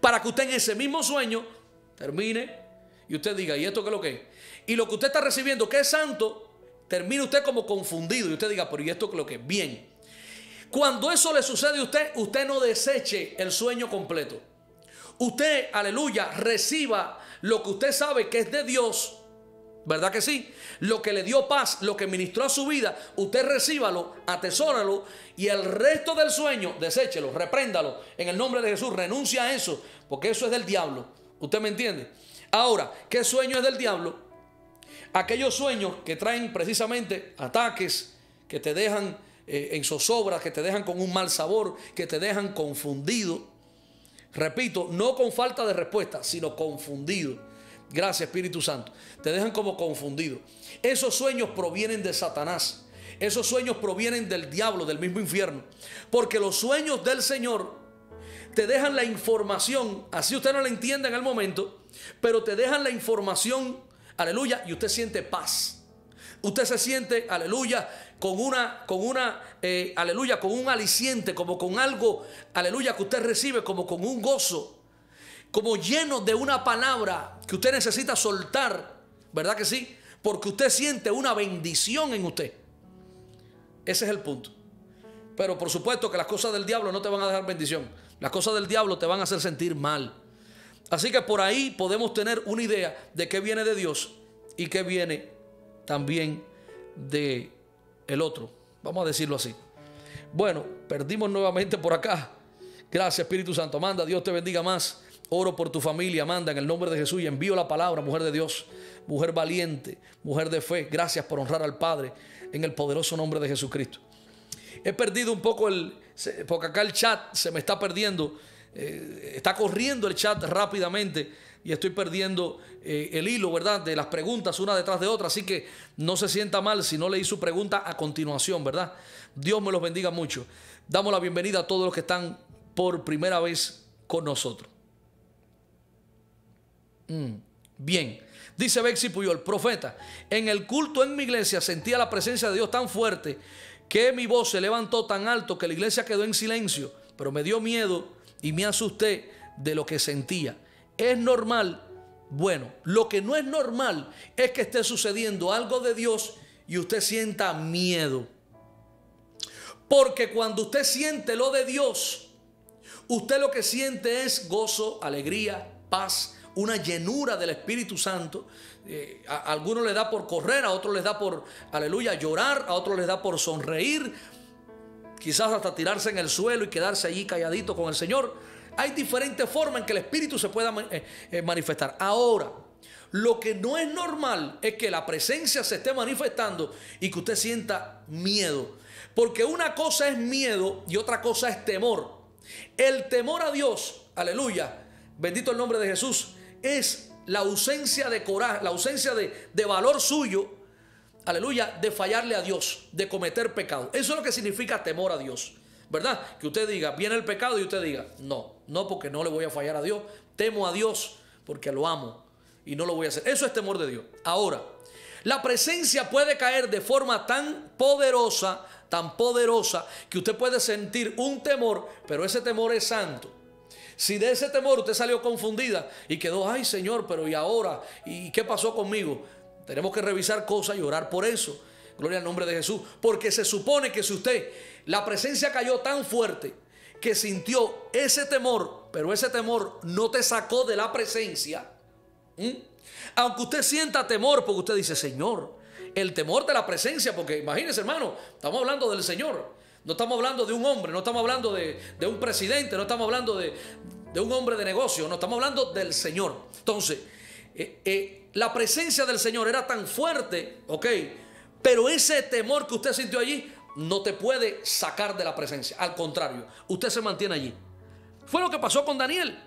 para que usted en ese mismo sueño termine y usted diga: ¿y esto qué es lo que es? Y lo que usted está recibiendo, que es santo, termine usted como confundido y usted diga: pero ¿y esto qué es lo que es? Bien. Cuando eso le sucede a usted, usted no deseche el sueño completo. Usted, aleluya, reciba lo que usted sabe que es de Dios. ¿Verdad que sí? Lo que le dio paz, lo que ministró a su vida, usted recíbalo, atesóralo, y el resto del sueño, deséchelo, repréndalo. En el nombre de Jesús, renuncia a eso, porque eso es del diablo. ¿Usted me entiende? Ahora, ¿qué sueño es del diablo? Aquellos sueños que traen precisamente ataques, que te dejan en zozobras, que te dejan con un mal sabor, que te dejan confundido. Repito, no con falta de respuesta, sino confundido. Gracias, Espíritu Santo. Te dejan como confundido. Esos sueños provienen de Satanás. Esos sueños provienen del diablo, del mismo infierno. Porque los sueños del Señor te dejan la información, así usted no la entiende en el momento, pero te dejan la información, aleluya, y usted siente paz. Usted se siente, aleluya, con una, con una, eh, aleluya, con un aliciente, como con algo, aleluya, que usted recibe, como con un gozo, como lleno de una palabra que usted necesita soltar, ¿verdad que sí? Porque usted siente una bendición en usted. Ese es el punto. Pero por supuesto que las cosas del diablo no te van a dejar bendición. Las cosas del diablo te van a hacer sentir mal. Así que por ahí podemos tener una idea de qué viene de Dios y qué viene también de el otro, vamos a decirlo así. Bueno, perdimos nuevamente por acá. Gracias, Espíritu Santo. Amanda, Dios te bendiga más. Oro por tu familia, Amanda, en el nombre de Jesús, y envío la palabra, mujer de Dios, mujer valiente, mujer de fe. Gracias por honrar al Padre en el poderoso nombre de Jesucristo. He perdido un poco el, porque acá el chat se me está perdiendo, eh, está corriendo el chat rápidamente y estoy perdiendo eh, el hilo, ¿verdad? De las preguntas una detrás de otra. Así que no se sienta mal si no leí su pregunta a continuación, ¿verdad? Dios me los bendiga mucho. Damos la bienvenida a todos los que están por primera vez con nosotros. Mm, bien. Dice Bexi Puyol, profeta, en el culto en mi iglesia sentía la presencia de Dios tan fuerte que mi voz se levantó tan alto que la iglesia quedó en silencio, pero me dio miedo y me asusté de lo que sentía. ¿Es normal? Bueno, lo que no es normal es que esté sucediendo algo de Dios y usted sienta miedo. Porque cuando usted siente lo de Dios, usted lo que siente es gozo, alegría, paz, una llenura del Espíritu Santo. Eh, a, a algunos les da por correr, a otros les da por, aleluya, llorar, a otros les da por sonreír, quizás hasta tirarse en el suelo y quedarse allí calladito con el Señor. Hay diferentes formas en que el Espíritu se pueda eh, eh, manifestar. Ahora, lo que no es normal es que la presencia se esté manifestando y que usted sienta miedo. Porque una cosa es miedo y otra cosa es temor. El temor a Dios, aleluya, bendito el nombre de Jesús, es la ausencia de coraje, la ausencia de, de valor suyo, aleluya, de fallarle a Dios, de cometer pecado. Eso es lo que significa temor a Dios, ¿verdad? Que usted diga, viene el pecado y usted diga, no, no porque no le voy a fallar a Dios, temo a Dios porque lo amo y no lo voy a hacer. Eso es temor de Dios. Ahora, la presencia puede caer de forma tan poderosa, tan poderosa, que usted puede sentir un temor, pero ese temor es santo. Si de ese temor usted salió confundida y quedó, ay Señor, pero ¿y ahora? ¿Y qué pasó conmigo? Tenemos que revisar cosas y orar por eso. Gloria al nombre de Jesús. Porque se supone que si usted, la presencia cayó tan fuerte que sintió ese temor, pero ese temor no te sacó de la presencia, ¿mm? Aunque usted sienta temor, porque usted dice, Señor, el temor de la presencia, porque imagínense, hermano, estamos hablando del Señor, no estamos hablando de un hombre, no estamos hablando de, de un presidente, no estamos hablando de, de un hombre de negocio, no estamos hablando del Señor. Entonces, eh, eh, la presencia del Señor era tan fuerte, ok, pero ese temor que usted sintió allí no te puede sacar de la presencia, al contrario, usted se mantiene allí. Fue lo que pasó con Daniel,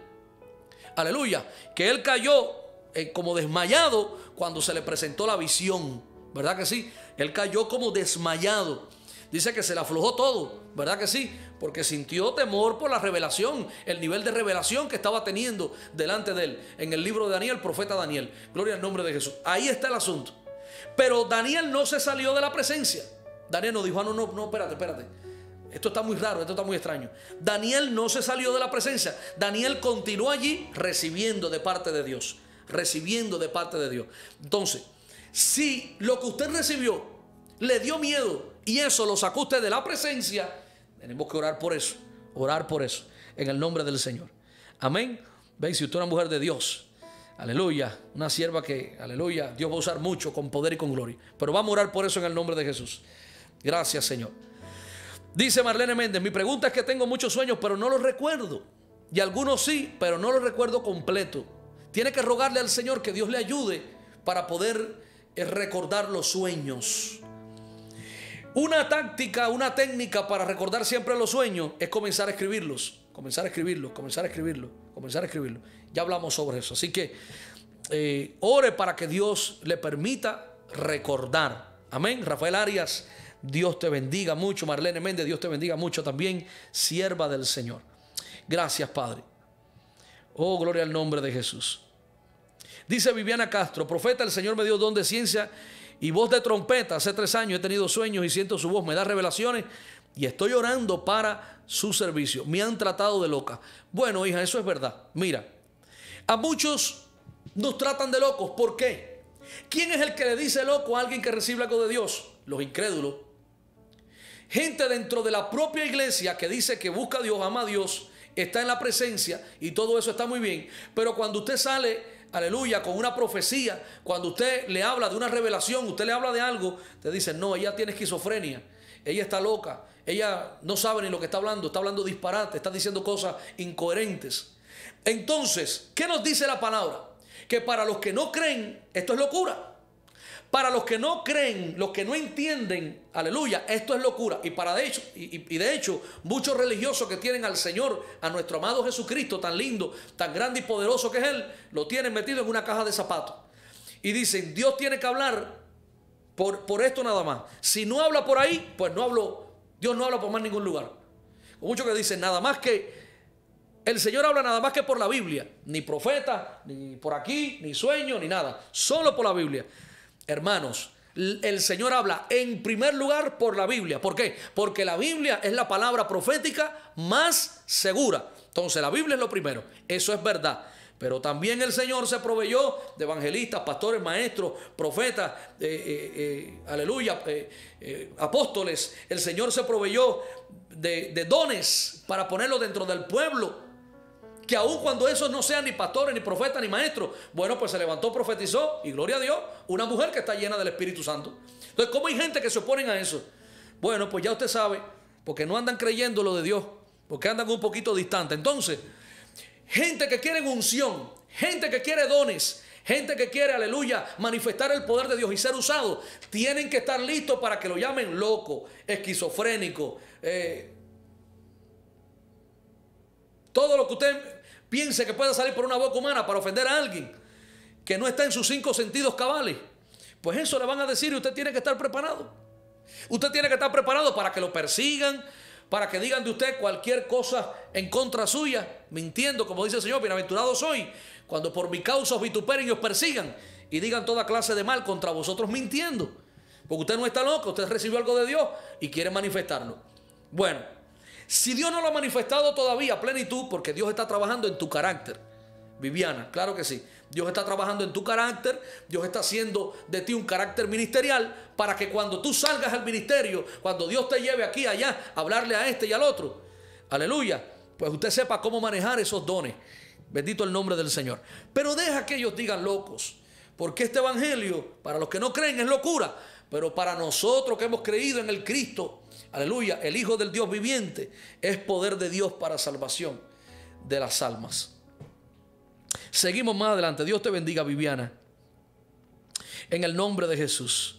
aleluya, que él cayó Eh, como desmayado cuando se le presentó la visión, ¿verdad que sí? Él cayó como desmayado. Dice que se le aflojó todo, ¿verdad que sí? Porque sintió temor por la revelación, el nivel de revelación que estaba teniendo delante de él. En el libro de Daniel, profeta Daniel, gloria al nombre de Jesús. Ahí está el asunto. Pero Daniel no se salió de la presencia. Daniel no dijo, ah, no, no, no, espérate, espérate, esto está muy raro, esto está muy extraño. Daniel no se salió de la presencia. Daniel continuó allí recibiendo de parte de Dios. Recibiendo de parte de Dios. Entonces, si lo que usted recibió le dio miedo y eso lo sacó usted de la presencia, tenemos que orar por eso, orar por eso, en el nombre del Señor. Amén. Veis, si usted es una mujer de Dios, aleluya, una sierva que, aleluya, Dios va a usar mucho con poder y con gloria. Pero vamos a orar por eso en el nombre de Jesús. Gracias, Señor. Dice Marlene Méndez, mi pregunta es que tengo muchos sueños, pero no los recuerdo. Y algunos sí, pero no los recuerdo completo. Tiene que rogarle al Señor que Dios le ayude para poder recordar los sueños. Una táctica, una técnica para recordar siempre los sueños es comenzar a escribirlos, comenzar a escribirlos, comenzar a escribirlos, comenzar a escribirlos. Ya hablamos sobre eso. Así que eh, ore para que Dios le permita recordar. Amén. Rafael Arias, Dios te bendiga mucho. Marlene Méndez, Dios te bendiga mucho también, sierva del Señor. Gracias, Padre. Oh, gloria al nombre de Jesús. Dice Viviana Castro, profeta, el Señor me dio don de ciencia y voz de trompeta. Hace tres años he tenido sueños y siento su voz, me da revelaciones y estoy orando para su servicio. Me han tratado de loca. Bueno, hija, eso es verdad. Mira, a muchos nos tratan de locos. ¿Por qué? ¿Quién es el que le dice loco a alguien que recibe algo de Dios? Los incrédulos. Gente dentro de la propia iglesia que dice que busca a Dios, ama a Dios, está en la presencia y todo eso está muy bien, pero cuando usted sale, aleluya, con una profecía, cuando usted le habla de una revelación, usted le habla de algo, te dicen, no, ella tiene esquizofrenia, ella está loca, ella no sabe ni lo que está hablando, está hablando disparate, está diciendo cosas incoherentes. Entonces, ¿qué nos dice la palabra? Que para los que no creen, esto es locura. Para los que no creen, los que no entienden, aleluya, esto es locura. Y, para de hecho, y, y de hecho, muchos religiosos que tienen al Señor, a nuestro amado Jesucristo, tan lindo, tan grande y poderoso que es Él, lo tienen metido en una caja de zapatos. Y dicen, Dios tiene que hablar por, por esto nada más. Si no habla por ahí, pues no habló. Dios no habla por más ningún lugar. Muchos que dicen, nada más que El Señor habla nada más que por la Biblia. Ni profeta, ni por aquí, ni sueño, ni nada. Solo por la Biblia. Hermanos, el Señor habla en primer lugar por la Biblia. ¿Por qué? Porque la Biblia es la palabra profética más segura. Entonces la Biblia es lo primero. Eso es verdad. Pero también el Señor se proveyó de evangelistas, pastores, maestros, profetas, eh, eh, eh, aleluya, eh, eh, apóstoles. El Señor se proveyó de, de dones para ponerlos dentro del pueblo. Que aun cuando esos no sean ni pastores, ni profetas, ni maestros, bueno, pues se levantó, profetizó y gloria a Dios, una mujer que está llena del Espíritu Santo. Entonces, ¿cómo hay gente que se oponen a eso? Bueno, pues ya usted sabe, porque no andan creyendo lo de Dios, porque andan un poquito distante. Entonces, gente que quiere unción, gente que quiere dones, gente que quiere, aleluya, manifestar el poder de Dios y ser usado, tienen que estar listos para que lo llamen loco, esquizofrénico, eh, todo lo que usted piense que pueda salir por una boca humana para ofender a alguien que no está en sus cinco sentidos cabales. Pues eso le van a decir y usted tiene que estar preparado. Usted tiene que estar preparado para que lo persigan, para que digan de usted cualquier cosa en contra suya, mintiendo, como dice el Señor, bienaventurado soy, cuando por mi causa os vituperen y os persigan, y digan toda clase de mal contra vosotros mintiendo, porque usted no está loco, usted recibió algo de Dios y quiere manifestarlo. Bueno, si Dios no lo ha manifestado todavía a plenitud, porque Dios está trabajando en tu carácter, Viviana, claro que sí, Dios está trabajando en tu carácter, Dios está haciendo de ti un carácter ministerial para que cuando tú salgas al ministerio, cuando Dios te lleve aquí, allá, a hablarle a este y al otro, aleluya, pues usted sepa cómo manejar esos dones, bendito el nombre del Señor. Pero deja que ellos digan locos, porque este evangelio para los que no creen es locura, pero para nosotros que hemos creído en el Cristo, aleluya, el Hijo del Dios viviente, es poder de Dios para salvación de las almas. Seguimos más adelante. Dios te bendiga, Viviana, en el nombre de Jesús.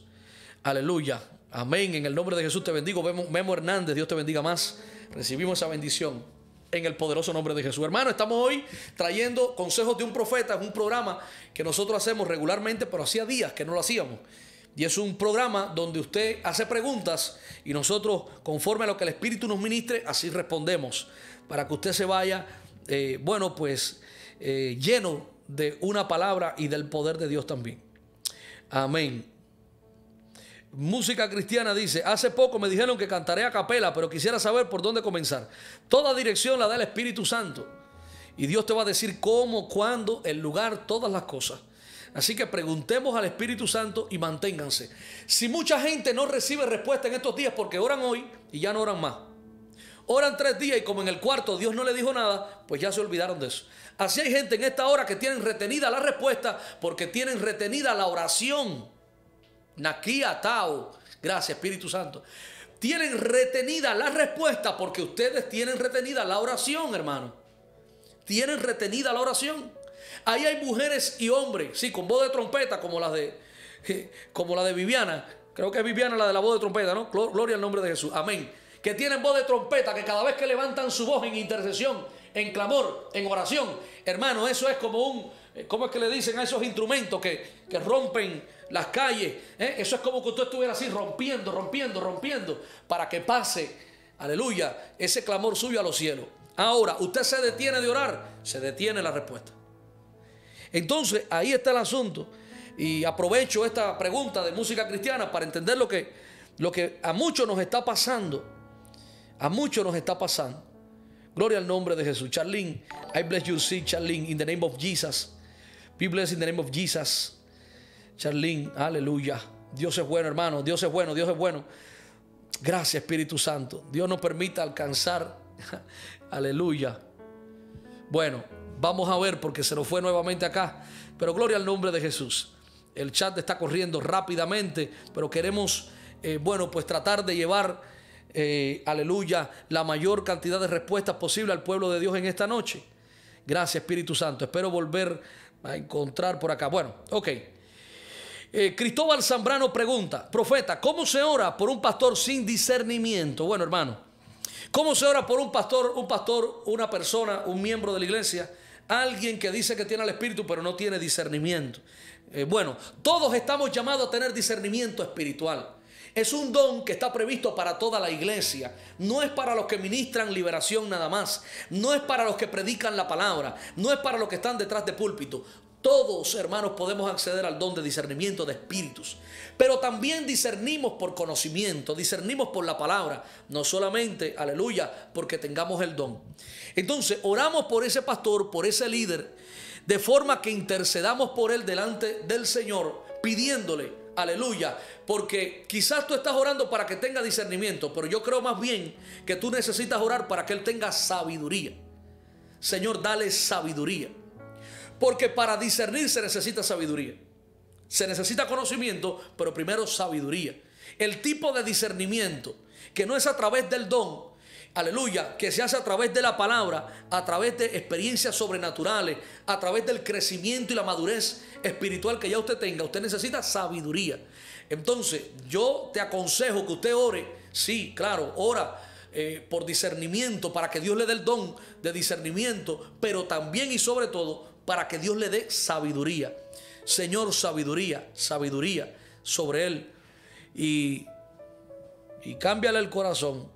Aleluya. Amén. En el nombre de Jesús te bendigo. Memo Hernández, Dios te bendiga más. Recibimos esa bendición en el poderoso nombre de Jesús. Hermano, estamos hoy trayendo consejos de un profeta. Es un programa que nosotros hacemos regularmente, pero hacía días que no lo hacíamos. Y es un programa donde usted hace preguntas y nosotros, conforme a lo que el Espíritu nos ministre, así respondemos. Para que usted se vaya, eh, bueno, pues... Eh, lleno de una palabra y del poder de Dios también. Amén. Música Cristiana dice: hace poco me dijeron que cantaré a capela, pero quisiera saber por dónde comenzar. Toda dirección la da el Espíritu Santo, y Dios te va a decir cómo, cuándo, el lugar, todas las cosas. Así que preguntemos al Espíritu Santo y manténganse. Si mucha gente no recibe respuesta en estos días porque oran hoy y ya no oran más, oran tres días y como en el cuarto Dios no le dijo nada, pues ya se olvidaron de eso. Así hay gente en esta hora que tienen retenida la respuesta porque tienen retenida la oración. Nakia Tao. Gracias, Espíritu Santo. Tienen retenida la respuesta porque ustedes tienen retenida la oración, hermano. Tienen retenida la oración. Ahí hay mujeres y hombres, sí, con voz de trompeta como las de, como la de Viviana. Creo que es Viviana la de la voz de trompeta, ¿no? Gloria al nombre de Jesús. Amén. Que tienen voz de trompeta, que cada vez que levantan su voz en intercesión, en clamor, en oración, hermano, eso es como un, ¿cómo es que le dicen a esos instrumentos que, que rompen las calles? ¿Eh? Eso es como que usted estuviera así rompiendo, rompiendo, rompiendo, para que pase, aleluya, ese clamor suyo a los cielos. Ahora, usted se detiene de orar, se detiene la respuesta. Entonces, ahí está el asunto. Y aprovecho esta pregunta de Música Cristiana para entender lo que, lo que a muchos nos está pasando. A muchos nos está pasando. Gloria al nombre de Jesús. Charlene, I bless you, see, Charlene, in the name of Jesus. Be blessed in the name of Jesus. Charlene, aleluya. Dios es bueno, hermano. Dios es bueno, Dios es bueno. Gracias, Espíritu Santo. Dios nos permita alcanzar. Aleluya. Bueno, vamos a ver porque se nos fue nuevamente acá. Pero gloria al nombre de Jesús. El chat está corriendo rápidamente, pero queremos, eh, bueno, pues tratar de llevar... Eh, aleluya, la mayor cantidad de respuestas posible al pueblo de Dios en esta noche. Gracias, Espíritu Santo. Espero volver a encontrar por acá. Bueno, ok. eh, Cristóbal Zambrano pregunta: profeta, ¿cómo se ora por un pastor sin discernimiento? Bueno, hermano, ¿cómo se ora por un pastor, un pastor, una persona, un miembro de la iglesia, alguien que dice que tiene al Espíritu pero no tiene discernimiento? eh, Bueno, todos estamos llamados a tener discernimiento espiritual. Es un don que está previsto para toda la iglesia. No es para los que ministran liberación nada más. No es para los que predican la palabra. No es para los que están detrás de púlpito. Todos, hermanos, podemos acceder al don de discernimiento de espíritus. Pero también discernimos por conocimiento, discernimos por la palabra. No solamente, aleluya, porque tengamos el don. Entonces, oramos por ese pastor, por ese líder, de forma que intercedamos por él delante del Señor, pidiéndole, aleluya, porque quizás tú estás orando para que tenga discernimiento, pero yo creo más bien que tú necesitas orar para que él tenga sabiduría. Señor, dale sabiduría. Porque para discernir se necesita sabiduría. Se necesita conocimiento, pero primero sabiduría. El tipo de discernimiento que no es a través del don, aleluya, que se hace a través de la palabra, a través de experiencias sobrenaturales, a través del crecimiento y la madurez espiritual que ya usted tenga. Usted necesita sabiduría. Entonces, yo te aconsejo que usted ore. Sí, claro, ora. Eh, por discernimiento, para que Dios le dé el don de discernimiento, pero también y sobre todo para que Dios le dé sabiduría. Señor, sabiduría, sabiduría sobre él, y, y cámbiale el corazón,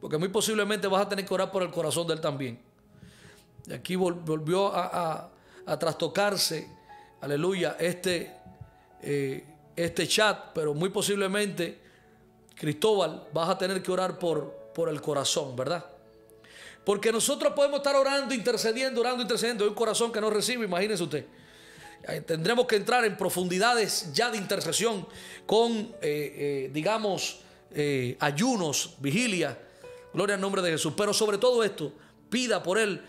porque muy posiblemente vas a tener que orar por el corazón de él también. Y aquí volvió a, a, a trastocarse, aleluya, este, eh, este chat, pero muy posiblemente, Cristóbal, vas a tener que orar por, por el corazón, ¿verdad? Porque nosotros podemos estar orando, intercediendo, orando, intercediendo. Hay un corazón que no recibe, imagínese usted. Tendremos que entrar en profundidades ya de intercesión con, eh, eh, digamos, eh, ayunos, vigilia. Gloria al nombre de Jesús. Pero sobre todo esto, pida por él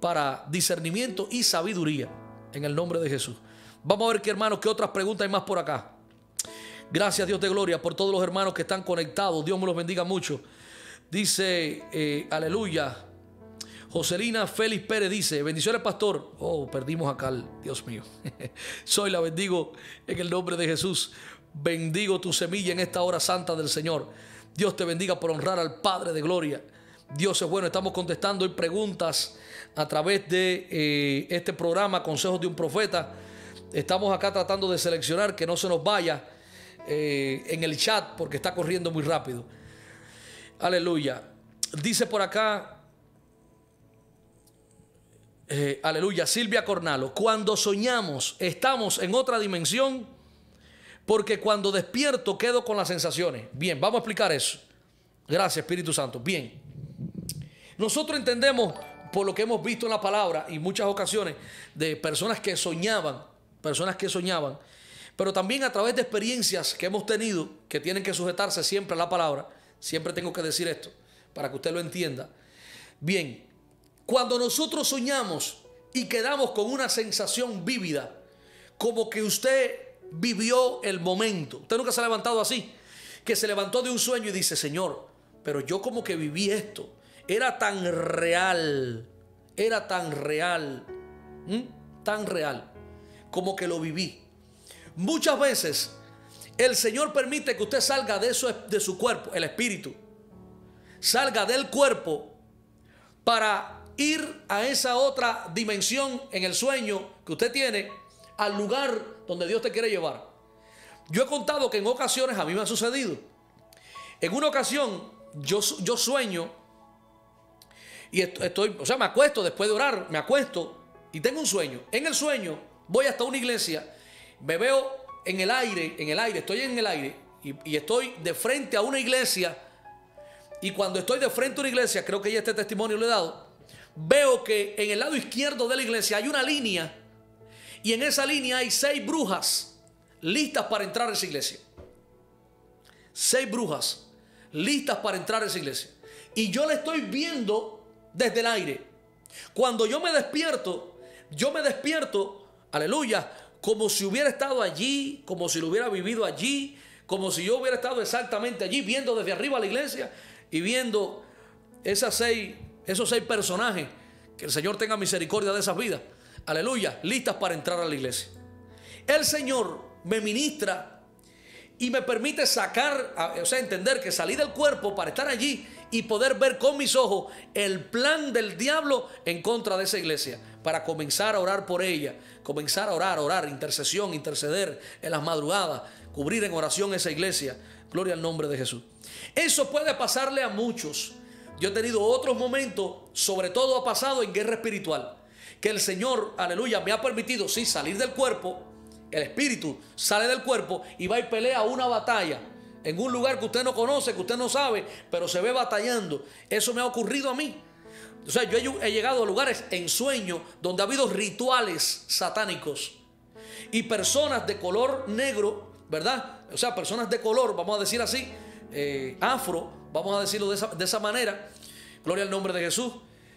para discernimiento y sabiduría en el nombre de Jesús. Vamos a ver, qué hermanos, qué otras preguntas hay más por acá. Gracias, Dios de gloria, por todos los hermanos que están conectados. Dios me los bendiga mucho. Dice, eh, aleluya, Joselina Félix Pérez dice, bendiciones, pastor. Oh, perdimos acá, Dios mío. Soy la bendigo en el nombre de Jesús. Bendigo tu semilla en esta hora santa del Señor. Dios te bendiga por honrar al Padre de gloria. Dios es bueno. Estamos contestando hoy preguntas a través de eh, este programa, Consejos de un Profeta. Estamos acá tratando de seleccionar que no se nos vaya. Eh, en el chat, porque está corriendo muy rápido. Aleluya. Dice por acá, eh, aleluya, Silvia Cornalo, cuando soñamos estamos en otra dimensión, porque cuando despierto quedo con las sensaciones. Bien, vamos a explicar eso. Gracias, Espíritu Santo. Bien, nosotros entendemos por lo que hemos visto en la palabra y muchas ocasiones de personas que soñaban, personas que soñaban, pero también a través de experiencias que hemos tenido, que tienen que sujetarse siempre a la palabra. Siempre tengo que decir esto, para que usted lo entienda. Bien, cuando nosotros soñamos y quedamos con una sensación vívida, como que usted vivió el momento. Usted nunca se ha levantado así, que se levantó de un sueño y dice, Señor, pero yo como que viví esto. Era tan real, era tan real, ¿Mm? tan real, como que lo viví. Muchas veces el Señor permite que usted salga de su, de su cuerpo, el espíritu, salga del cuerpo para ir a esa otra dimensión en el sueño que usted tiene, al lugar donde Dios te quiere llevar. Yo he contado que en ocasiones a mí me ha sucedido. En una ocasión yo, yo sueño y estoy, o sea, me acuesto después de orar, me acuesto y tengo un sueño. En el sueño voy hasta una iglesia. Me veo en el aire, en el aire, estoy en el aire y, y estoy de frente a una iglesia. Y cuando estoy de frente a una iglesia, creo que ya este testimonio lo he dado, veo que en el lado izquierdo de la iglesia hay una línea y en esa línea hay seis brujas listas para entrar a esa iglesia. Seis brujas listas para entrar a esa iglesia. Y yo la estoy viendo desde el aire. Cuando yo me despierto, yo me despierto, aleluya, como si hubiera estado allí, como si lo hubiera vivido allí, como si yo hubiera estado exactamente allí, viendo desde arriba a la iglesia y viendo esas seis, esos seis personajes, que el Señor tenga misericordia de esas vidas, aleluya, listas para entrar a la iglesia. El Señor me ministra y me permite sacar, o sea, entender que salí del cuerpo para estar allí y poder ver con mis ojos el plan del diablo en contra de esa iglesia, para comenzar a orar por ella, comenzar a orar, orar, intercesión, interceder en las madrugadas, cubrir en oración esa iglesia. Gloria al nombre de Jesús. Eso puede pasarle a muchos. Yo he tenido otros momentos, sobre todo ha pasado en guerra espiritual, que el Señor, aleluya, me ha permitido, sí, salir del cuerpo. El espíritu sale del cuerpo y va y pelea una batalla en un lugar que usted no conoce, que usted no sabe, pero se ve batallando. Eso me ha ocurrido a mí. O sea, yo he llegado a lugares en sueño donde ha habido rituales satánicos y personas de color negro, ¿verdad? O sea, personas de color, vamos a decir así, eh, afro, vamos a decirlo de esa, de esa manera. Gloria al nombre de Jesús.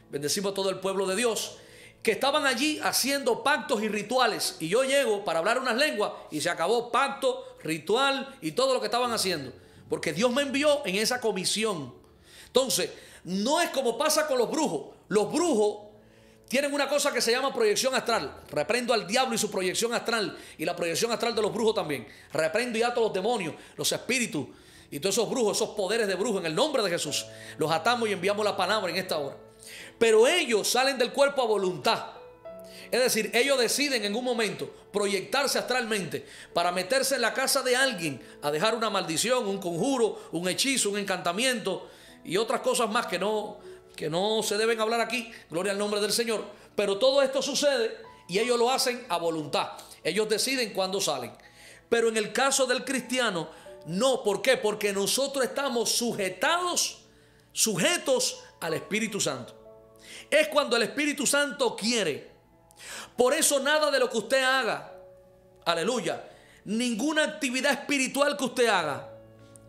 Bendecimos a todo el pueblo de Dios, que estaban allí haciendo pactos y rituales. Y yo llego para hablar unas lenguas y se acabó pacto, ritual y todo lo que estaban haciendo, porque Dios me envió en esa comisión. Entonces, no es como pasa con los brujos. Los brujos tienen una cosa que se llama proyección astral. Reprendo al diablo y su proyección astral, y la proyección astral de los brujos también. Reprendo y ato a los demonios, los espíritus y todos esos brujos, esos poderes de brujos, en el nombre de Jesús. Los atamos y enviamos la palabra en esta hora. Pero ellos salen del cuerpo a voluntad. Es decir, ellos deciden en un momento proyectarse astralmente para meterse en la casa de alguien a dejar una maldición, un conjuro, un hechizo, un encantamiento y otras cosas más que no, que no se deben hablar aquí. Gloria al nombre del Señor. Pero todo esto sucede y ellos lo hacen a voluntad. Ellos deciden cuándo salen. Pero en el caso del cristiano, no. ¿Por qué? Porque nosotros estamos sujetados, sujetos al Espíritu Santo. Es cuando el Espíritu Santo quiere. Por eso nada de lo que usted haga, aleluya, ninguna actividad espiritual que usted haga,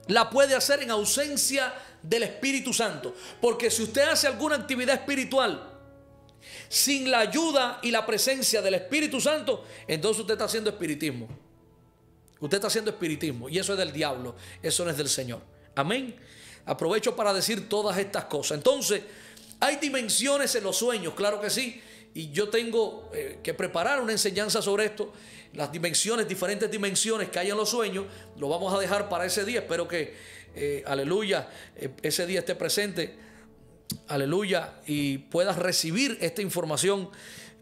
la puede hacer en ausencia del Espíritu Santo. Porque si usted hace alguna actividad espiritual sin la ayuda y la presencia del Espíritu Santo, entonces usted está haciendo espiritismo. Usted está haciendo espiritismo y eso es del diablo, eso no es del Señor. Amén. Aprovecho para decir todas estas cosas. Entonces, hay dimensiones en los sueños, claro que sí. Y yo tengo eh, que preparar una enseñanza sobre esto. Las dimensiones, diferentes dimensiones que hay en los sueños, lo vamos a dejar para ese día. Espero que, eh, aleluya, eh, ese día esté presente. Aleluya. Y puedas recibir esta información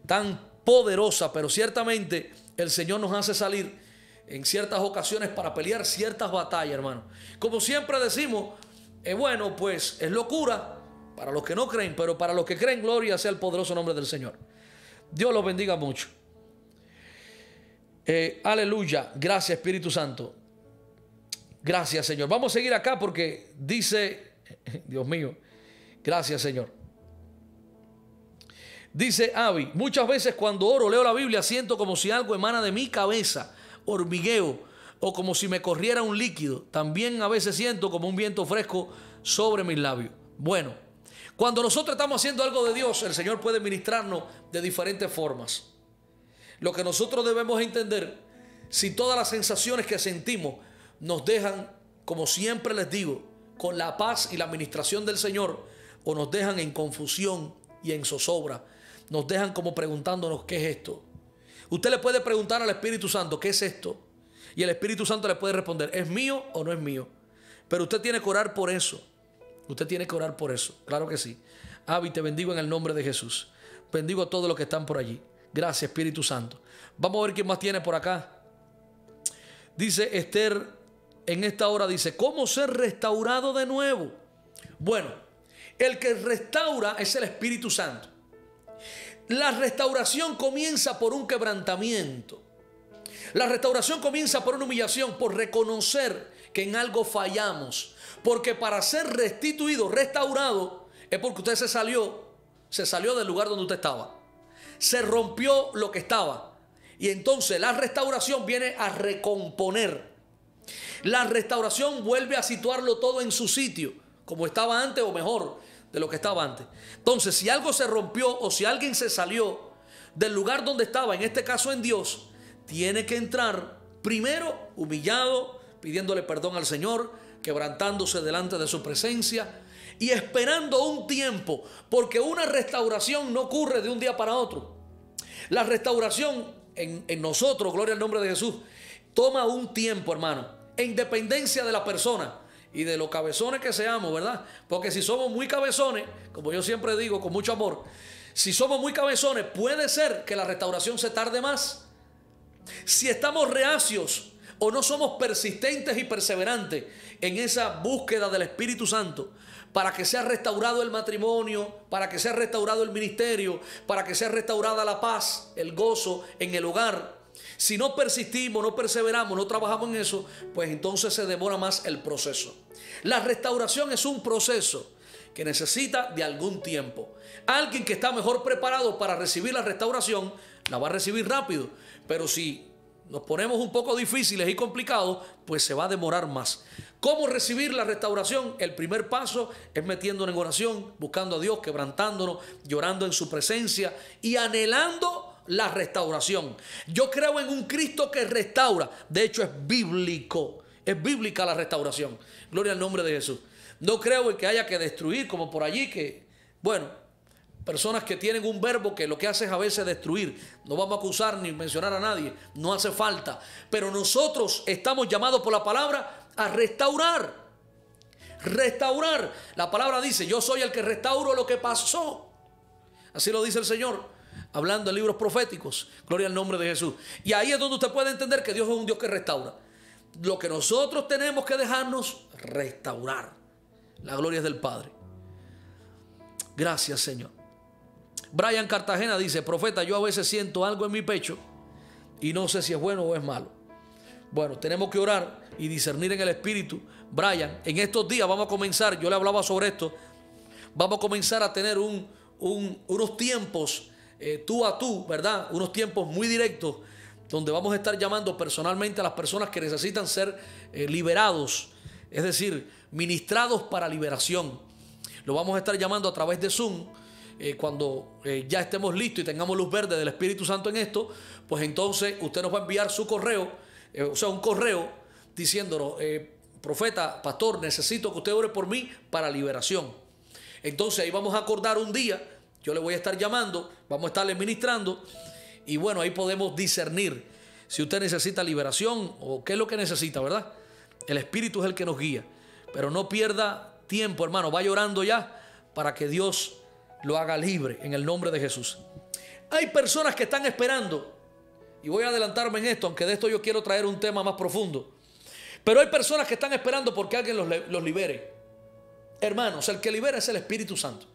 tan poderosa. Pero ciertamente el Señor nos hace salir en ciertas ocasiones para pelear ciertas batallas, hermano. Como siempre decimos, eh, bueno, pues es locura para los que no creen, pero para los que creen, gloria sea el poderoso nombre del Señor. Dios los bendiga mucho. Eh, aleluya. Gracias, Espíritu Santo. Gracias, Señor. Vamos a seguir acá porque dice, Dios mío, gracias, Señor. Dice Abby, muchas veces cuando oro, leo la Biblia, siento como si algo emana de mi cabeza, hormigueo, o como si me corriera un líquido. También a veces siento como un viento fresco sobre mis labios. Bueno. Cuando nosotros estamos haciendo algo de Dios, el Señor puede ministrarnos de diferentes formas. Lo que nosotros debemos entender, si todas las sensaciones que sentimos nos dejan, como siempre les digo, con la paz y la administración del Señor, o nos dejan en confusión y en zozobra, nos dejan como preguntándonos qué es esto. Usted le puede preguntar al Espíritu Santo, ¿qué es esto? Y el Espíritu Santo le puede responder, ¿es mío o no es mío? Pero usted tiene que orar por eso. Usted tiene que orar por eso, claro que sí. Abby, te bendigo en el nombre de Jesús. Bendigo a todos los que están por allí. Gracias, Espíritu Santo. Vamos a ver quién más tiene por acá. Dice Esther, en esta hora dice, ¿cómo ser restaurado de nuevo? Bueno, el que restaura es el Espíritu Santo. La restauración comienza por un quebrantamiento. La restauración comienza por una humillación, por reconocer que en algo fallamos. Porque para ser restituido, restaurado, es porque usted se salió, se salió del lugar donde usted estaba. Se rompió lo que estaba. Y entonces la restauración viene a recomponer. La restauración vuelve a situarlo todo en su sitio, como estaba antes o mejor de lo que estaba antes. Entonces, si algo se rompió o si alguien se salió del lugar donde estaba, en este caso en Dios, tiene que entrar primero humillado, pidiéndole perdón al Señor, quebrantándose delante de su presencia y esperando un tiempo, porque una restauración no ocurre de un día para otro. La restauración en, en nosotros, gloria al nombre de Jesús, toma un tiempo, hermano, en dependencia de la persona y de los cabezones que seamos, ¿verdad? Porque si somos muy cabezones, como yo siempre digo con mucho amor, si somos muy cabezones, puede ser que la restauración se tarde más. Si estamos reacios o no somos persistentes y perseverantes en esa búsqueda del Espíritu Santo para que sea restaurado el matrimonio, para que sea restaurado el ministerio, para que sea restaurada la paz, el gozo en el hogar. Si no persistimos, no perseveramos, no trabajamos en eso, pues entonces se demora más el proceso. La restauración es un proceso que necesita de algún tiempo. Alguien que está mejor preparado para recibir la restauración, la va a recibir rápido. Pero si nos ponemos un poco difíciles y complicados, pues se va a demorar más. ¿Cómo recibir la restauración? El primer paso es metiéndonos en oración, buscando a Dios, quebrantándonos, llorando en su presencia y anhelando la restauración. Yo creo en un Cristo que restaura. De hecho, es bíblico. Es bíblica la restauración. Gloria al nombre de Jesús. No creo en que haya que destruir, como por allí que, bueno, personas que tienen un verbo que lo que hace es a veces destruir. No vamos a acusar ni mencionar a nadie. No hace falta. Pero nosotros estamos llamados por la palabra a restaurar. Restaurar. La palabra dice: yo soy el que restauro lo que pasó. Así lo dice el Señor, hablando en libros proféticos. Gloria al nombre de Jesús. Y ahí es donde usted puede entender que Dios es un Dios que restaura. Lo que nosotros tenemos que dejarnos restaurar. La gloria es del Padre. Gracias, Señor. Brian Cartagena dice: profeta, yo a veces siento algo en mi pecho y no sé si es bueno o es malo. Bueno, tenemos que orar y discernir en el Espíritu. Brian, en estos días vamos a comenzar, yo le hablaba sobre esto, vamos a comenzar a tener un, un, unos tiempos eh, tú a tú, ¿verdad? Unos tiempos muy directos donde vamos a estar llamando personalmente a las personas que necesitan ser eh, liberados. Es decir, ministrados para liberación. Lo vamos a estar llamando a través de Zoom. Eh, cuando eh, ya estemos listos y tengamos luz verde del Espíritu Santo en esto, pues entonces usted nos va a enviar su correo, eh, o sea, un correo diciéndonos, eh, profeta, pastor, necesito que usted ore por mí para liberación. Entonces ahí vamos a acordar un día, yo le voy a estar llamando, vamos a estarle ministrando y bueno, ahí podemos discernir si usted necesita liberación o qué es lo que necesita, ¿verdad? El Espíritu es el que nos guía. Pero no pierda tiempo, hermano. Vaya orando ya para que Dios lo haga libre en el nombre de Jesús. Hay personas que están esperando. Y voy a adelantarme en esto, aunque de esto yo quiero traer un tema más profundo. Pero hay personas que están esperando porque alguien los, los libere. Hermanos, el que libera es el Espíritu Santo.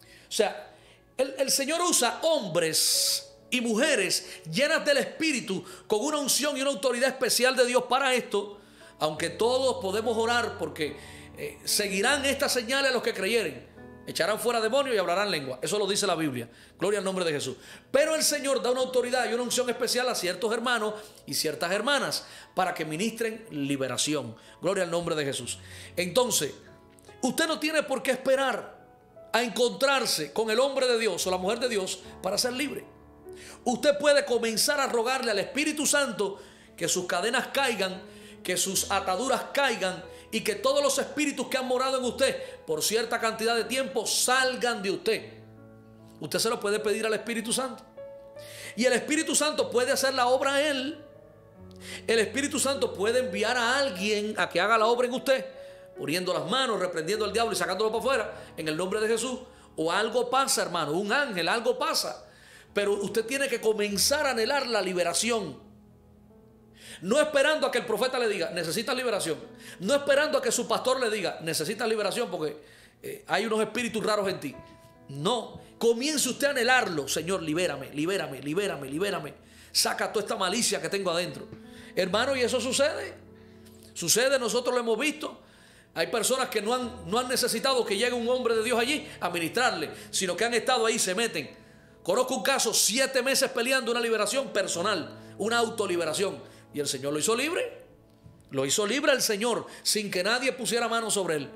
O sea, el, el Señor usa hombres y mujeres llenas del Espíritu con una unción y una autoridad especial de Dios para esto. Aunque todos podemos orar porque eh, seguirán estas señales a los que creyeren. Echarán fuera demonios y hablarán lengua. Eso lo dice la Biblia. Gloria al nombre de Jesús. Pero el Señor da una autoridad y una unción especial a ciertos hermanos y ciertas hermanas para que ministren liberación. Gloria al nombre de Jesús. Entonces, usted no tiene por qué esperar a encontrarse con el hombre de Dios o la mujer de Dios para ser libre. Usted puede comenzar a rogarle al Espíritu Santo que sus cadenas caigan, que sus ataduras caigan y que todos los espíritus que han morado en usted por cierta cantidad de tiempo salgan de usted. Usted se lo puede pedir al Espíritu Santo. Y el Espíritu Santo puede hacer la obra a él. El Espíritu Santo puede enviar a alguien a que haga la obra en usted, poniendo las manos, reprendiendo al diablo y sacándolo para afuera en el nombre de Jesús. O algo pasa, hermano, un ángel, algo pasa. Pero usted tiene que comenzar a anhelar la liberación. No esperando a que el profeta le diga, necesitas liberación. No esperando a que su pastor le diga, necesitas liberación porque eh, hay unos espíritus raros en ti. No, comience usted a anhelarlo. Señor, libérame, libérame, libérame, libérame. Saca toda esta malicia que tengo adentro. Hermano, y eso sucede. Sucede, nosotros lo hemos visto. Hay personas que no han, no han necesitado que llegue un hombre de Dios allí a ministrarle, sino que han estado ahí y se meten. Conozco un caso, siete meses peleando una liberación personal, una autoliberación. Y el Señor lo hizo libre. Lo hizo libre el Señor sin que nadie pusiera mano sobre él.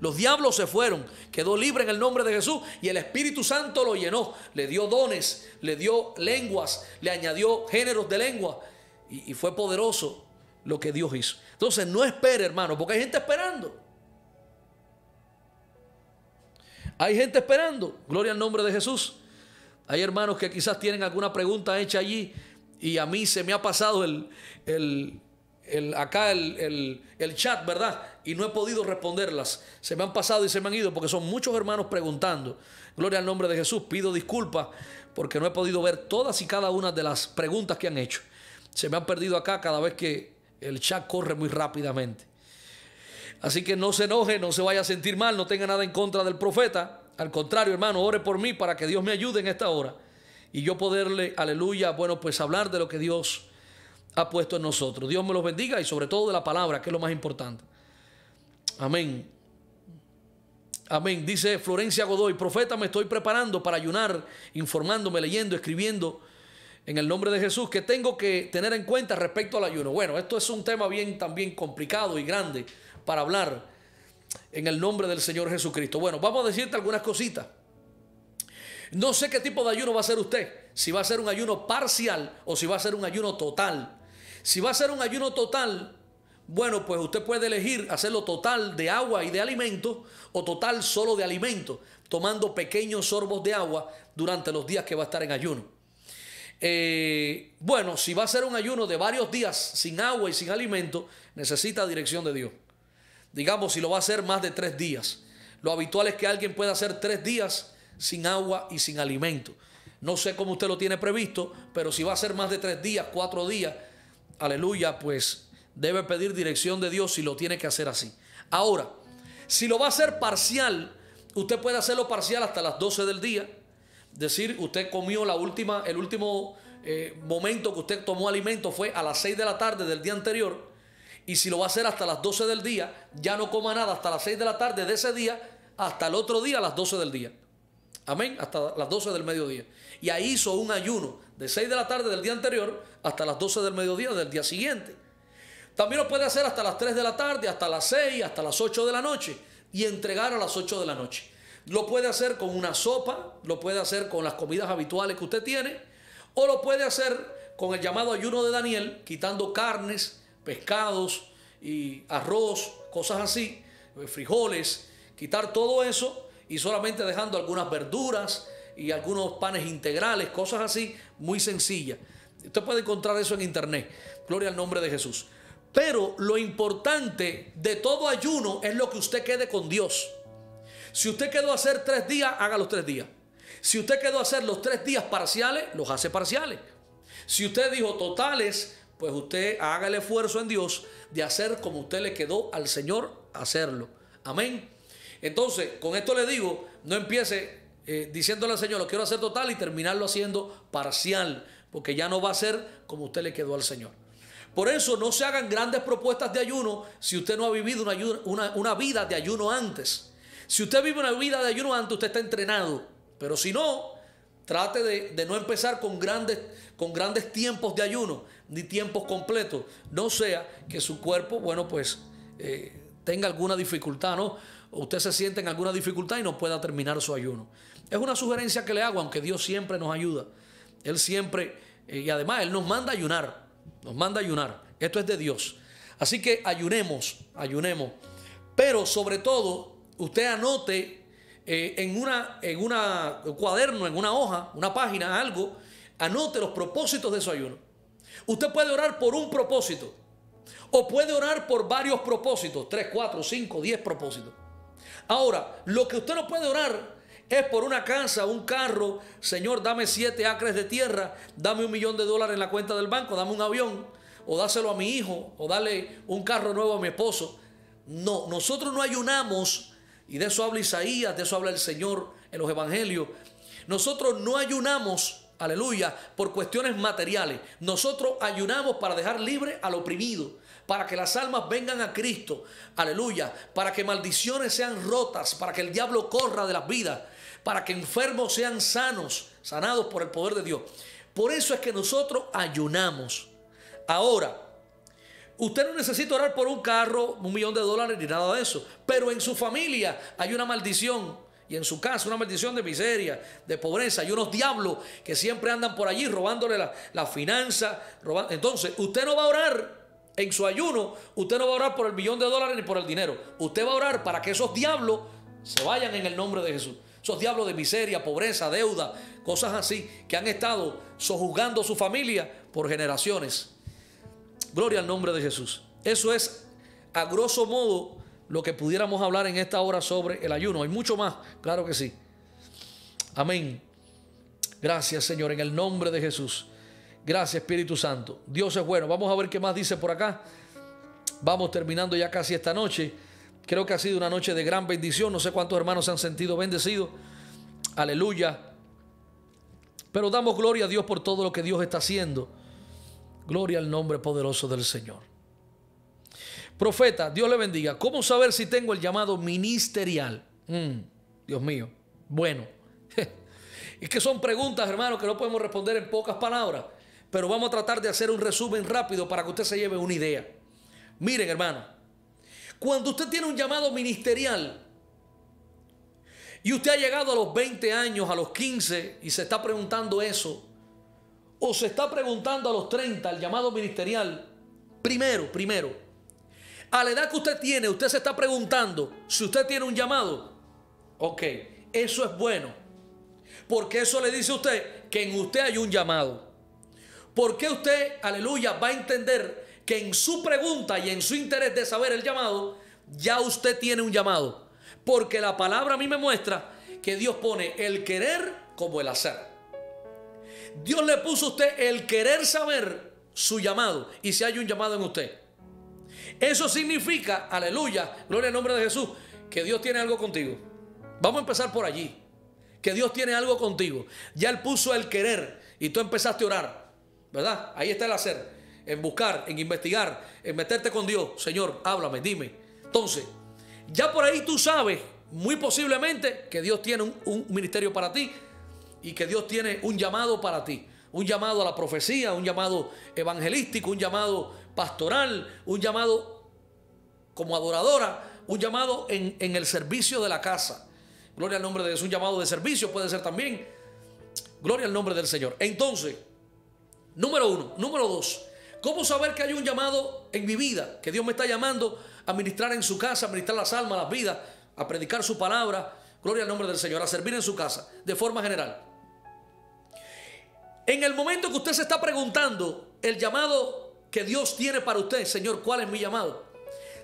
Los diablos se fueron. Quedó libre en el nombre de Jesús. Y el Espíritu Santo lo llenó. Le dio dones. Le dio lenguas. Le añadió géneros de lengua. Y, y fue poderoso lo que Dios hizo. Entonces no espere, hermano. Porque hay gente esperando. Hay gente esperando. Gloria al nombre de Jesús. Hay hermanos que quizás tienen alguna pregunta hecha allí. Y a mí se me ha pasado el, el, el, acá el, el, el chat, ¿verdad? Y no he podido responderlas. Se me han pasado y se me han ido porque son muchos hermanos preguntando. Gloria al nombre de Jesús. Pido disculpas porque no he podido ver todas y cada una de las preguntas que han hecho. Se me han perdido acá cada vez que El chat corre muy rápidamente. Así que no se enoje, no se vaya a sentir mal, no tenga nada en contra del profeta. Al contrario, hermano, ore por mí para que Dios me ayude en esta hora y yo poderle, aleluya, bueno, pues hablar de lo que Dios ha puesto en nosotros. Dios me los bendiga y sobre todo de la palabra, que es lo más importante. Amén. Amén. Dice Florencia Godoy: profeta, me estoy preparando para ayunar, informándome, leyendo, escribiendo, en el nombre de Jesús. ¿Qué tengo que tener en cuenta respecto al ayuno? Bueno, esto es un tema bien también complicado y grande para hablar, en el nombre del Señor Jesucristo. Bueno, vamos a decirte algunas cositas. No sé qué tipo de ayuno va a hacer usted, si va a ser un ayuno parcial o si va a ser un ayuno total. Si va a ser un ayuno total, bueno, pues usted puede elegir hacerlo total de agua y de alimentos, o total solo de alimentos, tomando pequeños sorbos de agua durante los días que va a estar en ayuno. Eh, bueno, si va a ser un ayuno de varios días sin agua y sin alimentos, necesita dirección de Dios. Digamos, si lo va a hacer más de tres días. Lo habitual es que alguien pueda hacer tres días sin agua y sin alimento. No sé cómo usted lo tiene previsto, pero si va a ser más de tres días, cuatro días, aleluya, pues debe pedir dirección de Dios si lo tiene que hacer así. Ahora, si lo va a hacer parcial, usted puede hacerlo parcial hasta las doce del día. Es decir, usted comió la última, el último eh, momento que usted tomó alimento fue a las seis de la tarde del día anterior. Y si lo va a hacer hasta las doce del día, ya no coma nada hasta las seis de la tarde de ese día, hasta el otro día a las doce del día. Amén, hasta las doce del mediodía. Y ahí hizo un ayuno de seis de la tarde del día anterior hasta las doce del mediodía del día siguiente. También lo puede hacer hasta las tres de la tarde, hasta las seis, hasta las ocho de la noche, y entregar a las ocho de la noche. Lo puede hacer con una sopa, lo puede hacer con las comidas habituales que usted tiene, o lo puede hacer con el llamado ayuno de Daniel, quitando carnes, pescados y arroz, cosas así, frijoles, quitar todo eso y solamente dejando algunas verduras y algunos panes integrales, cosas así, muy sencillas. Usted puede encontrar eso en internet. Gloria al nombre de Jesús. Pero lo importante de todo ayuno es lo que usted quede con Dios. Si usted quedó a hacer tres días, haga los tres días. Si usted quedó a hacer los tres días parciales, los hace parciales. Si usted dijo totales, pues usted haga el esfuerzo en Dios de hacer como usted le quedó al Señor hacerlo. Amén. Entonces, con esto le digo, no empiece eh, diciéndole al Señor, lo quiero hacer total y terminarlo haciendo parcial, porque ya no va a ser como usted le quedó al Señor. Por eso no se hagan grandes propuestas de ayuno si usted no ha vivido una, una, una vida de ayuno antes. Si usted vive una vida de ayuno antes, usted está entrenado, pero si no, trate de, de no empezar con grandes, con grandes tiempos de ayuno, ni tiempos completos. No sea que su cuerpo, bueno, pues eh, tenga alguna dificultad, ¿no? O usted se siente en alguna dificultad y no pueda terminar su ayuno. Es una sugerencia que le hago, aunque Dios siempre nos ayuda. Él siempre, eh, y además Él nos manda a ayunar, nos manda a ayunar. Esto es de Dios. Así que ayunemos, ayunemos. Pero sobre todo, usted anote, Eh, en una, en una, un cuaderno, en una hoja, una página, algo, anote los propósitos de su ayuno. Usted puede orar por un propósito, o puede orar por varios propósitos, tres, cuatro, cinco, diez propósitos. Ahora, lo que usted no puede orar es por una casa, un carro. Señor, dame siete acres de tierra, dame un millón de dólares en la cuenta del banco, dame un avión, o dáselo a mi hijo, o dale un carro nuevo a mi esposo. No, nosotros no ayunamos. Y de eso habla Isaías, de eso habla el Señor en los evangelios. Nosotros no ayunamos, aleluya, por cuestiones materiales. Nosotros ayunamos para dejar libre al oprimido, para que las almas vengan a Cristo, aleluya, para que maldiciones sean rotas, para que el diablo corra de las vidas, para que enfermos sean sanos, sanados por el poder de Dios. Por eso es que nosotros ayunamos. Ahora, usted no necesita orar por un carro, un millón de dólares ni nada de eso. Pero en su familia hay una maldición. Y en su casa una maldición de miseria, de pobreza. Hay unos diablos que siempre andan por allí robándole la, la finanza. Robando. Entonces, usted no va a orar en su ayuno. Usted no va a orar por el millón de dólares ni por el dinero. Usted va a orar para que esos diablos se vayan en el nombre de Jesús. Esos diablos de miseria, pobreza, deuda, cosas así que han estado sojuzgando a su familia por generaciones. Gloria al nombre de Jesús. Eso es, a grosso modo, lo que pudiéramos hablar en esta hora sobre el ayuno. Hay mucho más, claro que sí. Amén. Gracias, Señor, en el nombre de Jesús. Gracias, Espíritu Santo. Dios es bueno. Vamos a ver qué más dice por acá. Vamos terminando ya casi esta noche. Creo que ha sido una noche de gran bendición. No sé cuántos hermanos se han sentido bendecidos. Aleluya. Pero damos gloria a Dios por todo lo que Dios está haciendo. Gloria al nombre poderoso del Señor. Profeta, Dios le bendiga. ¿Cómo saber si tengo el llamado ministerial? Mm, Dios mío. Bueno. Es que son preguntas, hermano, que no podemos responder en pocas palabras. Pero vamos a tratar de hacer un resumen rápido para que usted se lleve una idea. Miren, hermano. Cuando usted tiene un llamado ministerial y usted ha llegado a los veinte años, a los quince, y se está preguntando eso, o se está preguntando a los treinta el llamado ministerial, primero, primero, a la edad que usted tiene, usted se está preguntando si usted tiene un llamado. Ok, eso es bueno, porque eso le dice a usted que en usted hay un llamado. Porque usted, aleluya, va a entender que en su pregunta y en su interés de saber el llamado, ya usted tiene un llamado. Porque la palabra a mí me muestra que Dios pone el querer como el hacer. Dios le puso a usted el querer saber su llamado y si hay un llamado en usted. Eso significa, aleluya, gloria al nombre de Jesús, que Dios tiene algo contigo. Vamos a empezar por allí. Que Dios tiene algo contigo. Ya Él puso el querer y tú empezaste a orar, ¿verdad? Ahí está el hacer. En buscar, en investigar, en meterte con Dios. Señor, háblame, dime. Entonces, ya por ahí tú sabes, muy posiblemente, que Dios tiene un, un ministerio para ti y que Dios tiene un llamado para ti. Un llamado a la profecía, un llamado evangelístico, un llamado pastoral, un llamado como adoradora, un llamado en, en el servicio de la casa. Gloria al nombre de Jesús, un llamado de servicio puede ser también. Gloria al nombre del Señor. Entonces, número uno, número dos. ¿Cómo saber que hay un llamado en mi vida? Que Dios me está llamando a ministrar en su casa, a ministrar las almas, las vidas, a predicar su palabra. Gloria al nombre del Señor, a servir en su casa, de forma general. En el momento que usted se está preguntando el llamado que Dios tiene para usted, Señor, ¿cuál es mi llamado?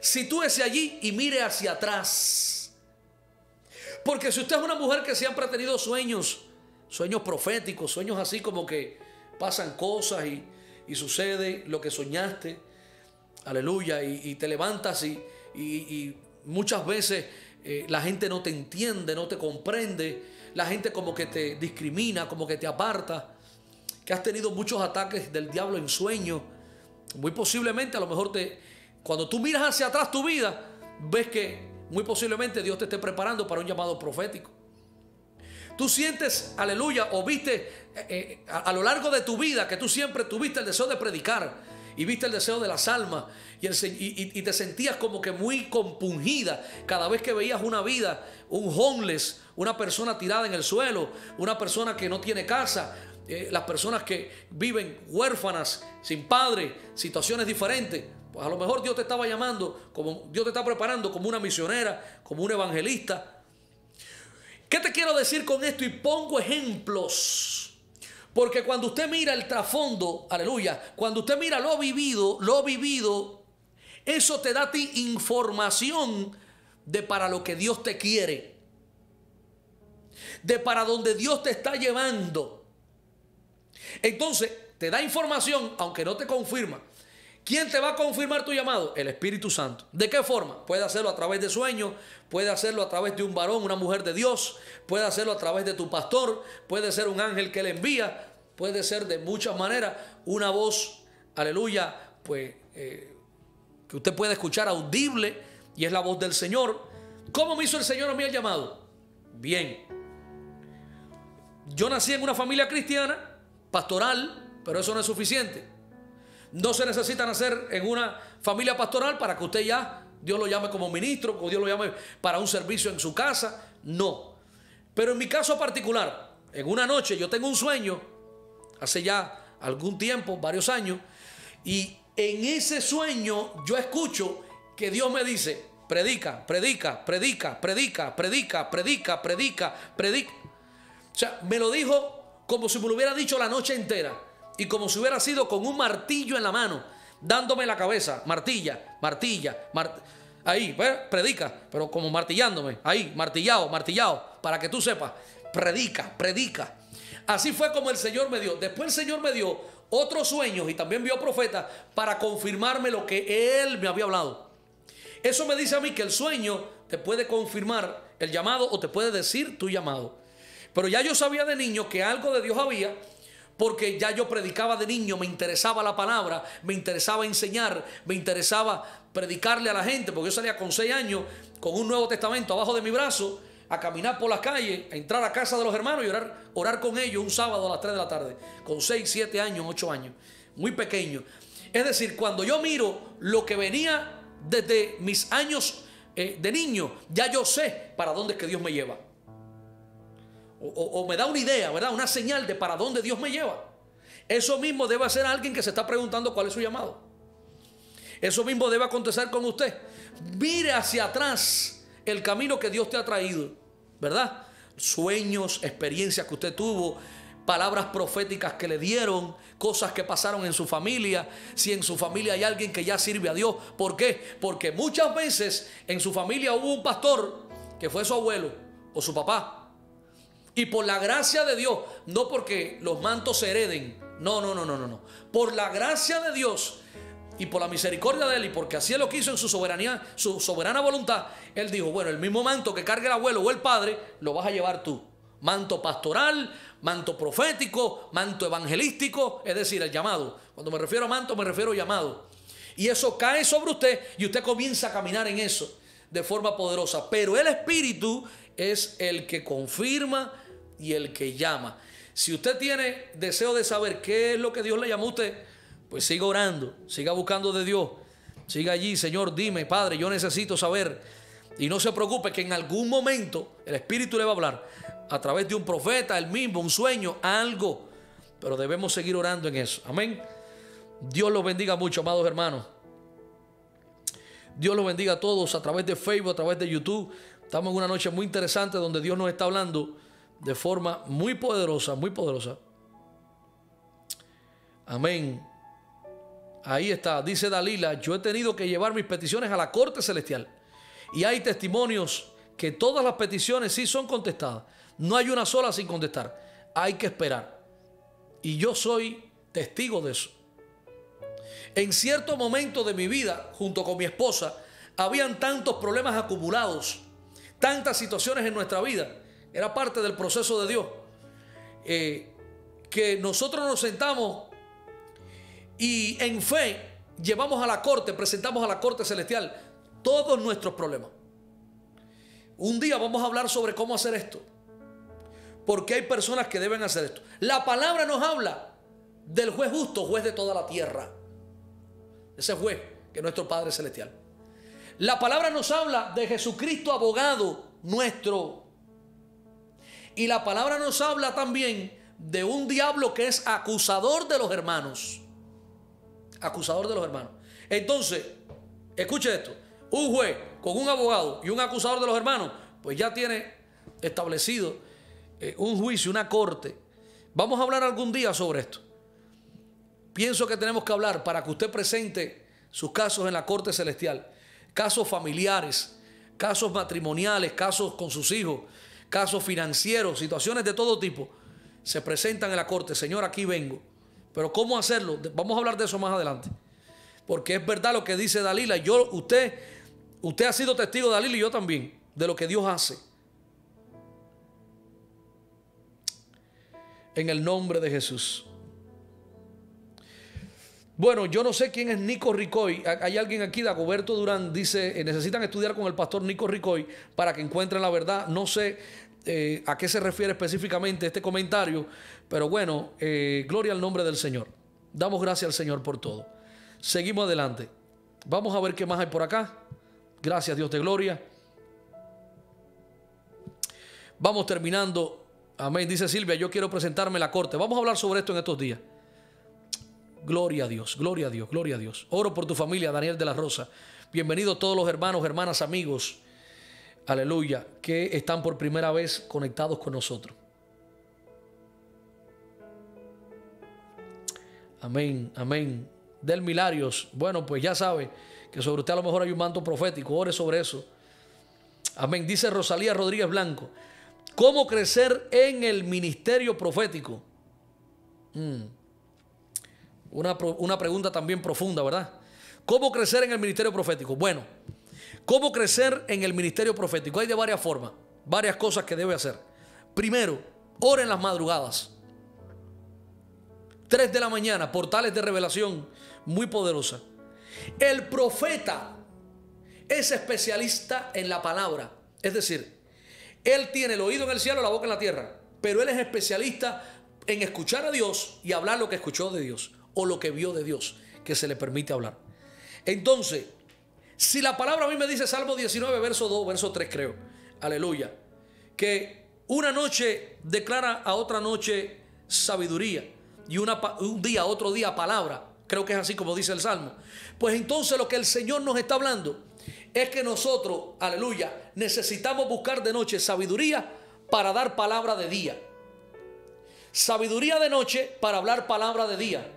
Sitúese allí y mire hacia atrás. Porque si usted es una mujer que siempre ha tenido sueños, sueños proféticos, sueños así como que pasan cosas y... y sucede lo que soñaste, aleluya, y, y te levantas y, y, y muchas veces eh, la gente no te entiende, no te comprende, la gente como que te discrimina, como que te aparta, que has tenido muchos ataques del diablo en sueños. Muy posiblemente a lo mejor te, cuando tú miras hacia atrás tu vida, ves que muy posiblemente Dios te esté preparando para un llamado profético. Tú sientes, aleluya, o viste eh, a, a lo largo de tu vida que tú siempre tuviste el deseo de predicar y viste el deseo de las almas y, el, y, y te sentías como que muy compungida cada vez que veías una vida, un homeless, una persona tirada en el suelo, una persona que no tiene casa, eh, las personas que viven huérfanas, sin padre, situaciones diferentes. Pues a lo mejor Dios te estaba llamando, como Dios te está preparando como una misionera, como un evangelista. ¿Qué te quiero decir con esto? Y pongo ejemplos. Porque cuando usted mira el trasfondo, aleluya, cuando usted mira lo vivido, lo vivido, eso te da a ti información de para lo que Dios te quiere. De para donde Dios te está llevando. Entonces, te da información, aunque no te confirma. ¿Quién te va a confirmar tu llamado? El Espíritu Santo. ¿De qué forma? Puede hacerlo a través de sueños, puede hacerlo a través de un varón, una mujer de Dios, puede hacerlo a través de tu pastor, puede ser un ángel que le envía, puede ser de muchas maneras una voz, aleluya, pues eh, que usted puede escuchar audible y es la voz del Señor. ¿Cómo me hizo el Señor a mí el llamado? Bien. Yo nací en una familia cristiana, pastoral, pero eso no es suficiente. No se necesita nacer en una familia pastoral para que usted ya, Dios lo llame como ministro, o Dios lo llame para un servicio en su casa. No. Pero en mi caso particular, en una noche yo tengo un sueño, hace ya algún tiempo, varios años, y en ese sueño yo escucho que Dios me dice, predica, predica, predica, predica, predica, predica, predica, predica. O sea, me lo dijo como si me lo hubiera dicho la noche entera. Y como si hubiera sido con un martillo en la mano, dándome la cabeza, martilla, martilla, mart ahí, ¿eh? Predica, pero como martillándome, ahí, martillado, martillado, para que tú sepas, predica, predica. Así fue como el Señor me dio. Después el Señor me dio otros sueños y también vio profetas para confirmarme lo que él me había hablado. Eso me dice a mí que el sueño te puede confirmar el llamado o te puede decir tu llamado. Pero ya yo sabía de niño que algo de Dios había, porque ya yo predicaba de niño, me interesaba la palabra, me interesaba enseñar, me interesaba predicarle a la gente, porque yo salía con seis años con un Nuevo Testamento abajo de mi brazo a caminar por las calles, a entrar a casa de los hermanos y orar, orar con ellos un sábado a las tres de la tarde, con seis, siete años, ocho años, muy pequeño. Es decir, cuando yo miro lo que venía desde mis años eh, de niño, ya yo sé para dónde es que Dios me lleva. O, o, o me da una idea, ¿verdad? Una señal de para dónde Dios me lleva. Eso mismo debe hacer alguien que se está preguntando cuál es su llamado. Eso mismo debe acontecer con usted. Mire hacia atrás el camino que Dios te ha traído, ¿verdad? Sueños, experiencias que usted tuvo, palabras proféticas que le dieron, cosas que pasaron en su familia. Si en su familia hay alguien que ya sirve a Dios, ¿por qué? Porque muchas veces en su familia hubo un pastor que fue su abuelo o su papá. Y por la gracia de Dios, no porque los mantos se hereden, no, no, no, no, no, no. Por la gracia de Dios y por la misericordia de Él, y porque así Él lo quiso en su soberanía, su soberana voluntad, Él dijo, bueno, el mismo manto que cargue el abuelo o el padre, lo vas a llevar tú. Manto pastoral, manto profético, manto evangelístico, es decir, el llamado. Cuando me refiero a manto, me refiero a llamado. Y eso cae sobre usted y usted comienza a caminar en eso de forma poderosa. Pero el Espíritu es el que confirma y el que llama. Si usted tiene deseo de saber qué es lo que Dios le llamó a usted, pues siga orando, siga buscando de Dios, siga allí, Señor, dime, Padre, yo necesito saber. Y no se preocupe que en algún momento el Espíritu le va a hablar a través de un profeta, el mismo, un sueño, algo. Pero debemos seguir orando en eso. Amén. Dios los bendiga mucho, amados hermanos. Dios los bendiga a todos a través de Facebook, a través de YouTube. Estamos en una noche muy interesante donde Dios nos está hablando de forma muy poderosa, muy poderosa. Amén. Ahí está, dice Dalila, yo he tenido que llevar mis peticiones a la corte celestial. Y hay testimonios que todas las peticiones sí son contestadas. No hay una sola sin contestar. Hay que esperar. Y yo soy testigo de eso. En cierto momento de mi vida, junto con mi esposa, habían tantos problemas acumulados, tantas situaciones en nuestra vida. Era parte del proceso de Dios. Eh, que nosotros nos sentamos y en fe llevamos a la corte, presentamos a la corte celestial todos nuestros problemas. Un día vamos a hablar sobre cómo hacer esto. Porque hay personas que deben hacer esto. La palabra nos habla del juez justo, juez de toda la tierra. Ese juez que es nuestro Padre Celestial. La palabra nos habla de Jesucristo, abogado nuestro. Y la palabra nos habla también de un diablo que es acusador de los hermanos. Acusador de los hermanos. Entonces, escuche esto. Un juez con un abogado y un acusador de los hermanos, pues ya tiene establecido eh, un juicio, una corte. Vamos a hablar algún día sobre esto. Pienso que tenemos que hablar para que usted presente sus casos en la corte celestial. Casos familiares, casos matrimoniales, casos con sus hijos, casos financieros, situaciones de todo tipo, se presentan en la corte. Señor, aquí vengo. Pero ¿cómo hacerlo? Vamos a hablar de eso más adelante. Porque es verdad lo que dice Dalila. Yo, usted, usted ha sido testigo, Dalila, y yo también, de lo que Dios hace. En el nombre de Jesús. Bueno, yo no sé quién es Nico Ricoy. Hay alguien aquí, Dagoberto Durán, dice, necesitan estudiar con el pastor Nico Ricoy para que encuentren la verdad. No sé eh, a qué se refiere específicamente este comentario, pero bueno, eh, gloria al nombre del Señor. Damos gracias al Señor por todo. Seguimos adelante. Vamos a ver qué más hay por acá. Gracias, Dios de gloria. Vamos terminando. Amén, dice Silvia, yo quiero presentarme a la corte. Vamos a hablar sobre esto en estos días. Gloria a Dios, gloria a Dios, gloria a Dios. Oro por tu familia, Daniel de la Rosa. Bienvenidos todos los hermanos, hermanas, amigos. Aleluya, que están por primera vez conectados con nosotros. Amén, amén. Del Milarios. Bueno, pues ya sabe que sobre usted a lo mejor hay un manto profético. Ore sobre eso. Amén. Dice Rosalía Rodríguez Blanco. ¿Cómo crecer en el ministerio profético? Mm. Una, una pregunta también profunda, ¿verdad? ¿Cómo crecer en el ministerio profético? Bueno, ¿cómo crecer en el ministerio profético? Hay de varias formas, varias cosas que debe hacer. Primero, ora en las madrugadas. tres de la mañana, portales de revelación muy poderosa. El profeta es especialista en la palabra. Es decir, él tiene el oído en el cielo, la boca en la tierra. Pero él es especialista en escuchar a Dios y hablar lo que escuchó de Dios o lo que vio de Dios, que se le permite hablar. Entonces, si la palabra a mí me dice, Salmo diecinueve, verso dos, verso tres, creo, aleluya, que una noche declara a otra noche sabiduría y una, un día a otro día palabra, creo que es así como dice el Salmo, pues entonces lo que el Señor nos está hablando es que nosotros, aleluya, necesitamos buscar de noche sabiduría para dar palabra de día, sabiduría de noche para hablar palabra de día.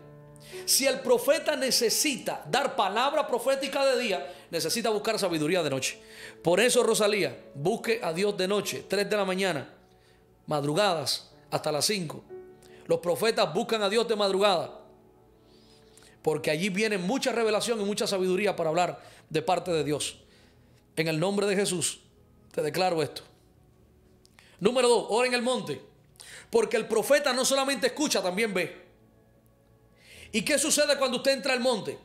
Si el profeta necesita dar palabra profética de día, necesita buscar sabiduría de noche. Por eso, Rosalía, busque a Dios de noche, tres de la mañana, madrugadas hasta las cinco. Los profetas buscan a Dios de madrugada, porque allí viene mucha revelación y mucha sabiduría para hablar de parte de Dios. En el nombre de Jesús te declaro esto. Número dos, ora en el monte, porque el profeta no solamente escucha, también ve. ¿Y qué sucede cuando usted entra al monte?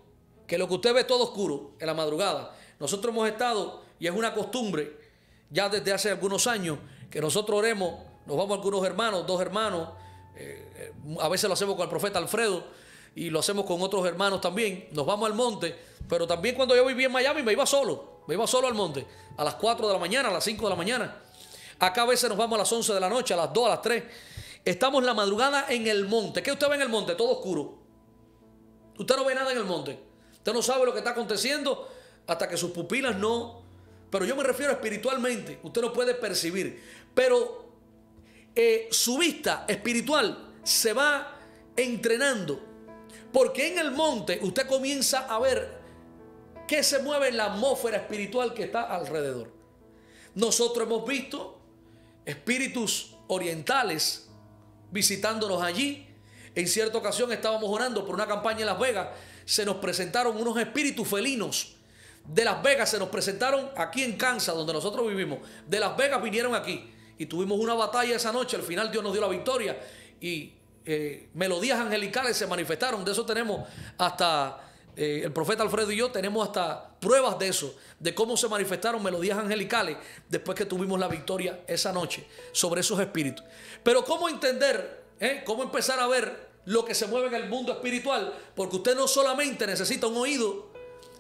Que lo que usted ve es todo oscuro en la madrugada. Nosotros hemos estado, y es una costumbre, ya desde hace algunos años, que nosotros oremos, nos vamos algunos hermanos, dos hermanos, eh, a veces lo hacemos con el profeta Alfredo, y lo hacemos con otros hermanos también, nos vamos al monte, pero también cuando yo viví en Miami me iba solo, me iba solo al monte, a las cuatro de la mañana, a las cinco de la mañana. Acá a veces nos vamos a las once de la noche, a las dos, a las tres. Estamos la madrugada en el monte. ¿Qué usted ve en el monte? Todo oscuro. Usted no ve nada en el monte. Usted no sabe lo que está aconteciendo hasta que sus pupilas no... Pero yo me refiero espiritualmente. Usted no puede percibir. Pero eh, su vista espiritual se va entrenando. Porque en el monte usted comienza a ver qué se mueve en la atmósfera espiritual que está alrededor. Nosotros hemos visto espíritus orientales visitándonos allí. En cierta ocasión estábamos orando por una campaña en Las Vegas. Se nos presentaron unos espíritus felinos de Las Vegas. Se nos presentaron aquí en Kansas, donde nosotros vivimos. De Las Vegas vinieron aquí. Y tuvimos una batalla esa noche. Al final Dios nos dio la victoria. Y eh, melodías angelicales se manifestaron. De eso tenemos hasta... Eh, el profeta Alfredo y yo tenemos hasta pruebas de eso, de cómo se manifestaron melodías angelicales después que tuvimos la victoria esa noche sobre esos espíritus. Pero cómo entender, eh? cómo empezar a ver lo que se mueve en el mundo espiritual, porque usted no solamente necesita un oído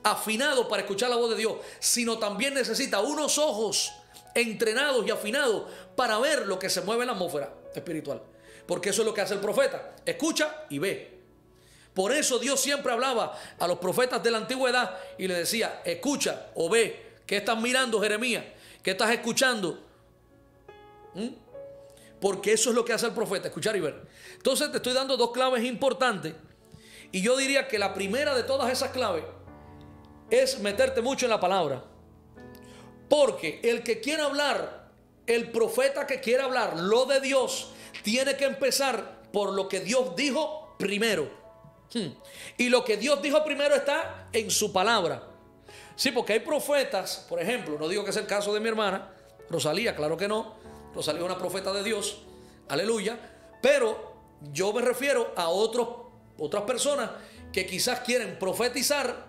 afinado para escuchar la voz de Dios, sino también necesita unos ojos entrenados y afinados para ver lo que se mueve en la atmósfera espiritual, porque eso es lo que hace el profeta, escucha y ve. Por eso Dios siempre hablaba a los profetas de la antigüedad y les decía, escucha o ve. ¿Qué estás mirando, Jeremías? ¿Qué estás escuchando? ¿Mm? Porque eso es lo que hace el profeta, escuchar y ver. Entonces te estoy dando dos claves importantes. Y yo diría que la primera de todas esas claves es meterte mucho en la palabra. Porque el que quiera hablar, el profeta que quiera hablar lo de Dios, tiene que empezar por lo que Dios dijo primero. Hmm. Y lo que Dios dijo primero está en su palabra. Sí, porque hay profetas, por ejemplo, no digo que sea el caso de mi hermana Rosalía, claro que no. Rosalía es una profeta de Dios, aleluya. Pero yo me refiero a otros, otras personas que quizás quieren profetizar,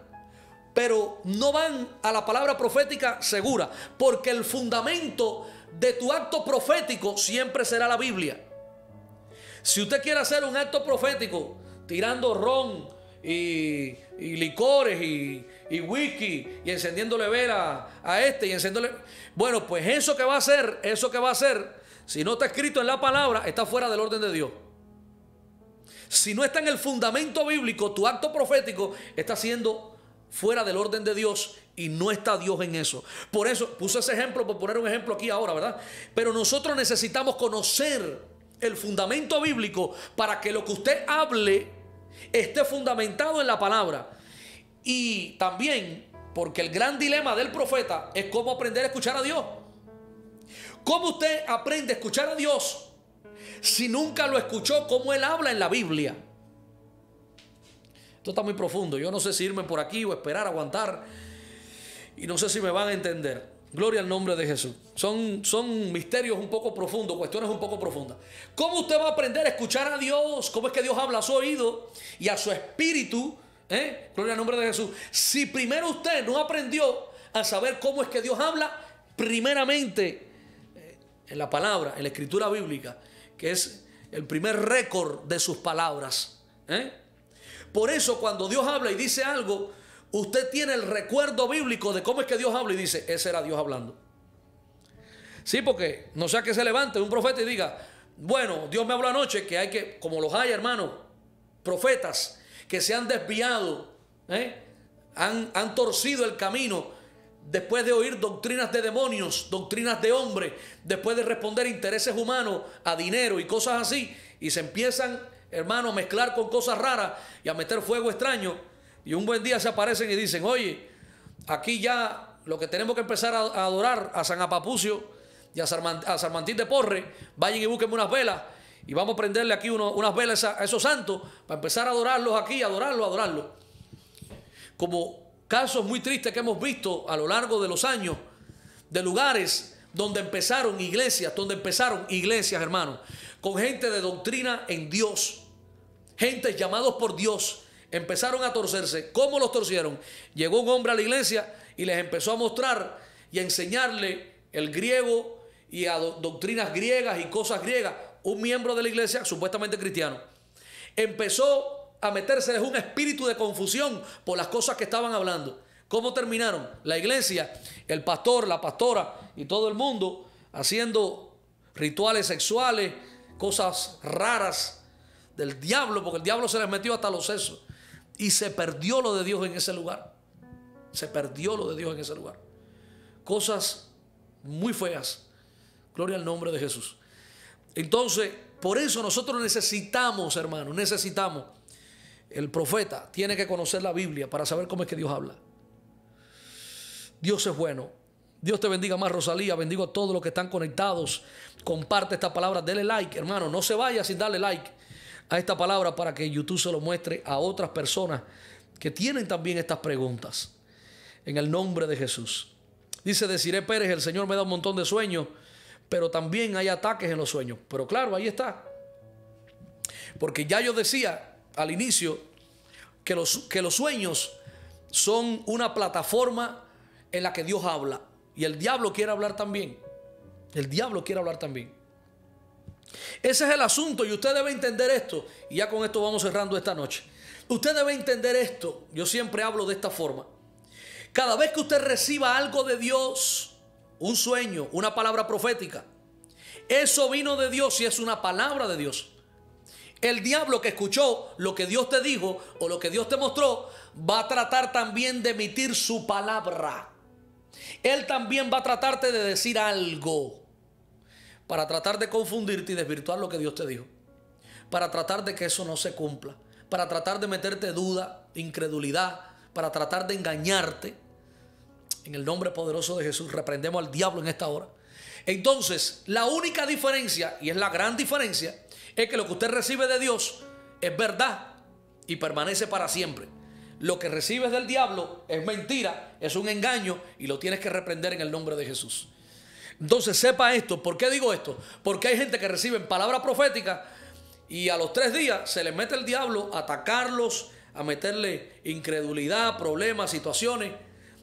pero no van a la palabra profética segura, porque el fundamento de tu acto profético siempre será la Biblia. Si usted quiere hacer un acto profético tirando ron y, y licores y, y whisky y encendiéndole vela a este y encendiéndole... Bueno, pues eso que va a hacer, eso que va a hacer, si no está escrito en la palabra, está fuera del orden de Dios. Si no está en el fundamento bíblico, tu acto profético está siendo fuera del orden de Dios y no está Dios en eso. Por eso puse ese ejemplo, por poner un ejemplo aquí ahora, ¿verdad? Pero nosotros necesitamos conocer el fundamento bíblico para que lo que usted hable esté fundamentado en la palabra. Y también porque el gran dilema del profeta es cómo aprender a escuchar a Dios. ¿Cómo usted aprende a escuchar a Dios si nunca lo escuchó como él habla en la Biblia? Esto está muy profundo. Yo no sé si irme por aquí o esperar, aguantar. Y no sé si me van a entender. Gloria al nombre de Jesús. Son, son misterios un poco profundos, cuestiones un poco profundas. ¿Cómo usted va a aprender a escuchar a Dios? ¿Cómo es que Dios habla a su oído y a su espíritu? ¿Eh? Gloria al nombre de Jesús. Si primero usted no aprendió a saber cómo es que Dios habla, primeramente eh, en la palabra, en la escritura bíblica, que es el primer récord de sus palabras. ¿Eh? Por eso cuando Dios habla y dice algo, usted tiene el recuerdo bíblico de cómo es que Dios habla y dice, ese era Dios hablando. Sí, porque no sea que se levante un profeta y diga, bueno, Dios me habló anoche, que hay que, como los hay, hermanos, profetas que se han desviado, ¿eh? han, han torcido el camino después de oír doctrinas de demonios, doctrinas de hombres, después de responder intereses humanos a dinero y cosas así, y se empiezan, hermanos, a mezclar con cosas raras y a meter fuego extraño. Y un buen día se aparecen y dicen, oye, aquí ya lo que tenemos que empezar a, a adorar a San Apapucio y a San, Man, a San Martín de Porres, vayan y búsquenme unas velas y vamos a prenderle aquí uno, unas velas a, a esos santos para empezar a adorarlos aquí, adorarlos, adorarlos. Como casos muy tristes que hemos visto a lo largo de los años, de lugares donde empezaron iglesias, donde empezaron iglesias, hermanos, con gente de doctrina en Dios, gente llamados por Dios, empezaron a torcerse. ¿Cómo los torcieron? Llegó un hombre a la iglesia y les empezó a mostrar y a enseñarle el griego y a do doctrinas griegas y cosas griegas. Un miembro de la iglesia, supuestamente cristiano, empezó a metérseles un espíritu de confusión por las cosas que estaban hablando. ¿Cómo terminaron? La iglesia, el pastor, la pastora y todo el mundo haciendo rituales sexuales, cosas raras del diablo, porque el diablo se les metió hasta los sesos. Y se perdió lo de Dios en ese lugar. Se perdió lo de Dios en ese lugar. Cosas muy feas. Gloria al nombre de Jesús. Entonces, por eso nosotros necesitamos, hermanos, necesitamos. El profeta tiene que conocer la Biblia para saber cómo es que Dios habla. Dios es bueno. Dios te bendiga más, Rosalía. Bendigo a todos los que están conectados. Comparte esta palabra. Dele like, hermano. No se vaya sin darle like a esta palabra para que YouTube se lo muestre a otras personas que tienen también estas preguntas. En el nombre de Jesús. Dice Desiree Pérez, el Señor me da un montón de sueños, pero también hay ataques en los sueños. Pero claro, ahí está. Porque ya yo decía al inicio que los, que los sueños son una plataforma en la que Dios habla. Y el diablo quiere hablar también. El diablo quiere hablar también. Ese es el asunto y usted debe entender esto. Y ya con esto vamos cerrando esta noche. Usted debe entender esto. Yo siempre hablo de esta forma. Cada vez que usted reciba algo de Dios, un sueño, una palabra profética, eso vino de Dios y es una palabra de Dios. El diablo que escuchó lo que Dios te dijo o lo que Dios te mostró va a tratar también de emitir su palabra. Él también va a tratarte de decir algo para tratar de confundirte y desvirtuar lo que Dios te dijo, para tratar de que eso no se cumpla, para tratar de meterte duda, incredulidad, para tratar de engañarte. En el nombre poderoso de Jesús reprendemos al diablo en esta hora. Entonces, la única diferencia, y es la gran diferencia, es que lo que usted recibe de Dios es verdad y permanece para siempre. Lo que recibes del diablo es mentira, es un engaño y lo tienes que reprender en el nombre de Jesús. Entonces sepa esto. ¿Por qué digo esto? Porque hay gente que recibe palabra profética y a los tres días se les mete el diablo a atacarlos, a meterle incredulidad, problemas, situaciones.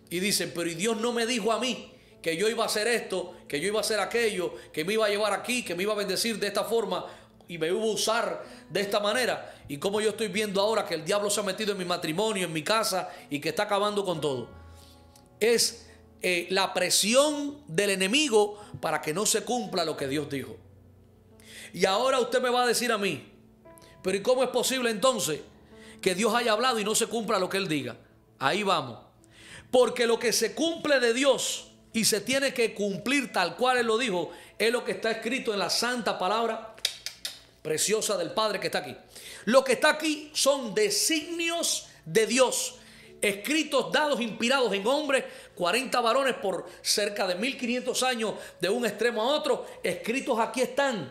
Y dicen, pero ¿y Dios no me dijo a mí que yo iba a hacer esto, que yo iba a hacer aquello, que me iba a llevar aquí, que me iba a bendecir de esta forma y me iba a usar de esta manera? Y como yo estoy viendo ahora que el diablo se ha metido en mi matrimonio, en mi casa y que está acabando con todo. Es Eh, la presión del enemigo para que no se cumpla lo que Dios dijo. Y ahora usted me va a decir a mí, pero ¿y cómo es posible entonces que Dios haya hablado y no se cumpla lo que Él diga? Ahí vamos. Porque lo que se cumple de Dios y se tiene que cumplir tal cual Él lo dijo, es lo que está escrito en la santa palabra preciosa del Padre que está aquí. Lo que está aquí son designios de Dios, escritos, dados, inspirados en hombres, cuarenta varones por cerca de mil quinientos años de un extremo a otro, escritos aquí están.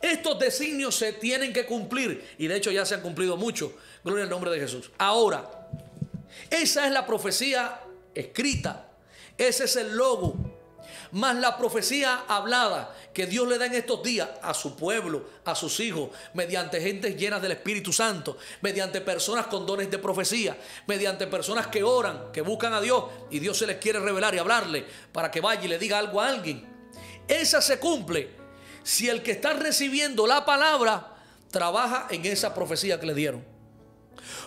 Estos designios se tienen que cumplir, y de hecho ya se han cumplido muchos. Gloria al nombre de Jesús. Ahora, esa es la profecía escrita, ese es el logo, más la profecía hablada que Dios le da en estos días a su pueblo, a sus hijos, mediante gentes llenas del Espíritu Santo, mediante personas con dones de profecía, mediante personas que oran, que buscan a Dios y Dios se les quiere revelar y hablarle para que vaya y le diga algo a alguien. Esa se cumple si el que está recibiendo la palabra trabaja en esa profecía que le dieron.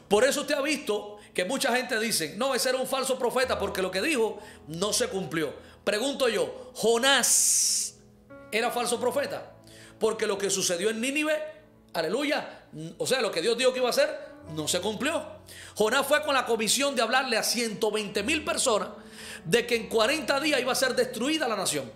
Por eso usted ha visto que mucha gente dice, no, ese era un falso profeta porque lo que dijo no se cumplió. Pregunto yo, ¿Jonás era falso profeta? Porque lo que sucedió en Nínive, aleluya, o sea, lo que Dios dijo que iba a hacer, no se cumplió. Jonás fue con la comisión de hablarle a ciento veinte mil personas de que en cuarenta días iba a ser destruida la nación.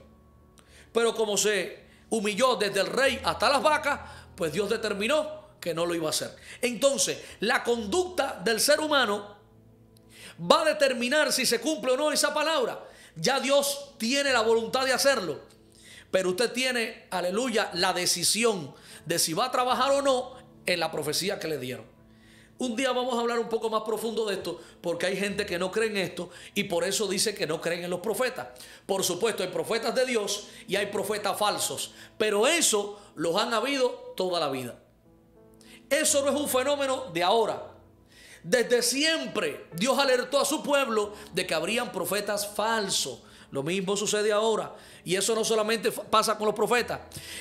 Pero como se humilló desde el rey hasta las vacas, pues Dios determinó que no lo iba a hacer. Entonces, la conducta del ser humano va a determinar si se cumple o no esa palabra. Ya Dios tiene la voluntad de hacerlo, pero usted tiene, aleluya, la decisión de si va a trabajar o no en la profecía que le dieron. Un día vamos a hablar un poco más profundo de esto, porque hay gente que no cree en esto y por eso dice que no creen en los profetas. Por supuesto, hay profetas de Dios y hay profetas falsos, pero eso los han habido toda la vida. Eso no es un fenómeno de ahora. Desde siempre Dios alertó a su pueblo de que habrían profetas falsos. Lo mismo sucede ahora. Y eso no solamente pasa con los profetas.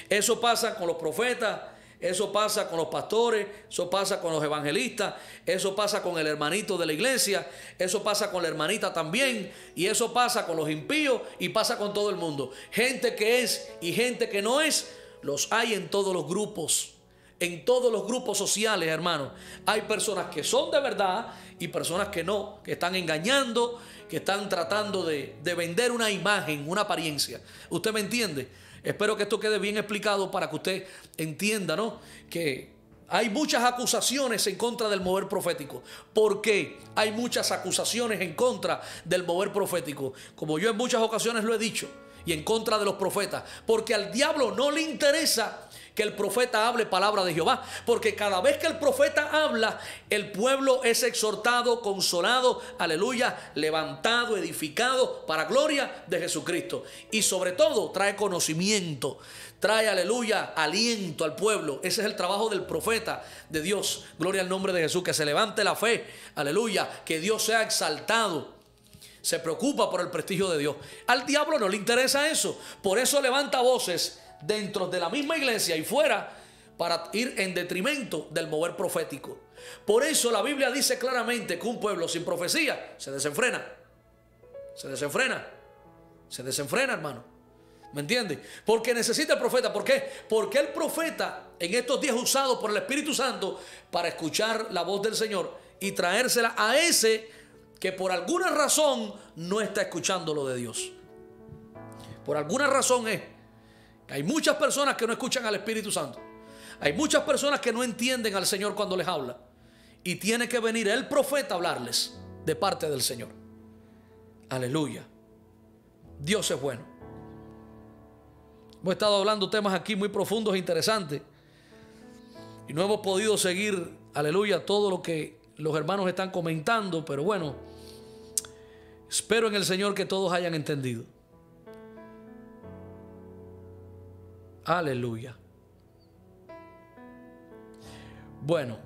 Eso pasa con los profetas, eso pasa con los pastores, eso pasa con los evangelistas, eso pasa con el hermanito de la iglesia, eso pasa con la hermanita también, y eso pasa con los impíos y pasa con todo el mundo. Gente que es y gente que no es, los hay en todos los grupos. En todos los grupos sociales, hermanos, hay personas que son de verdad y personas que no, que están engañando, que están tratando de, de vender una imagen, una apariencia. ¿Usted me entiende? Espero que esto quede bien explicado para que usted entienda, ¿no? Que hay muchas acusaciones en contra del mover profético. ¿Por qué? Hay muchas acusaciones en contra del mover profético. Como yo en muchas ocasiones lo he dicho, y en contra de los profetas, porque al diablo no le interesa que el profeta hable palabra de Jehová, porque cada vez que el profeta habla, el pueblo es exhortado, consolado, aleluya, levantado, edificado para gloria de Jesucristo. Y sobre todo trae conocimiento, trae, aleluya, aliento al pueblo. Ese es el trabajo del profeta de Dios. Gloria al nombre de Jesús, que se levante la fe, aleluya, que Dios sea exaltado. Se preocupa por el prestigio de Dios. Al diablo no le interesa eso, por eso levanta voces dentro de la misma iglesia y fuera para ir en detrimento del mover profético. Por eso la Biblia dice claramente que un pueblo sin profecía se desenfrena. Se desenfrena. Se desenfrena, hermano. ¿Me entiendes? Porque necesita el profeta. ¿Por qué? Porque el profeta en estos días es usado por el Espíritu Santo para escuchar la voz del Señor y traérsela a ese que por alguna razón no está escuchando lo de Dios. Por alguna razón es. Hay muchas personas que no escuchan al Espíritu Santo. Hay muchas personas que no entienden al Señor cuando les habla. Y tiene que venir el profeta a hablarles de parte del Señor. Aleluya. Dios es bueno. Hemos estado hablando temas aquí muy profundos e interesantes. Y no hemos podido seguir, aleluya, todo lo que los hermanos están comentando. Pero bueno, espero en el Señor que todos hayan entendido. Aleluya. Bueno,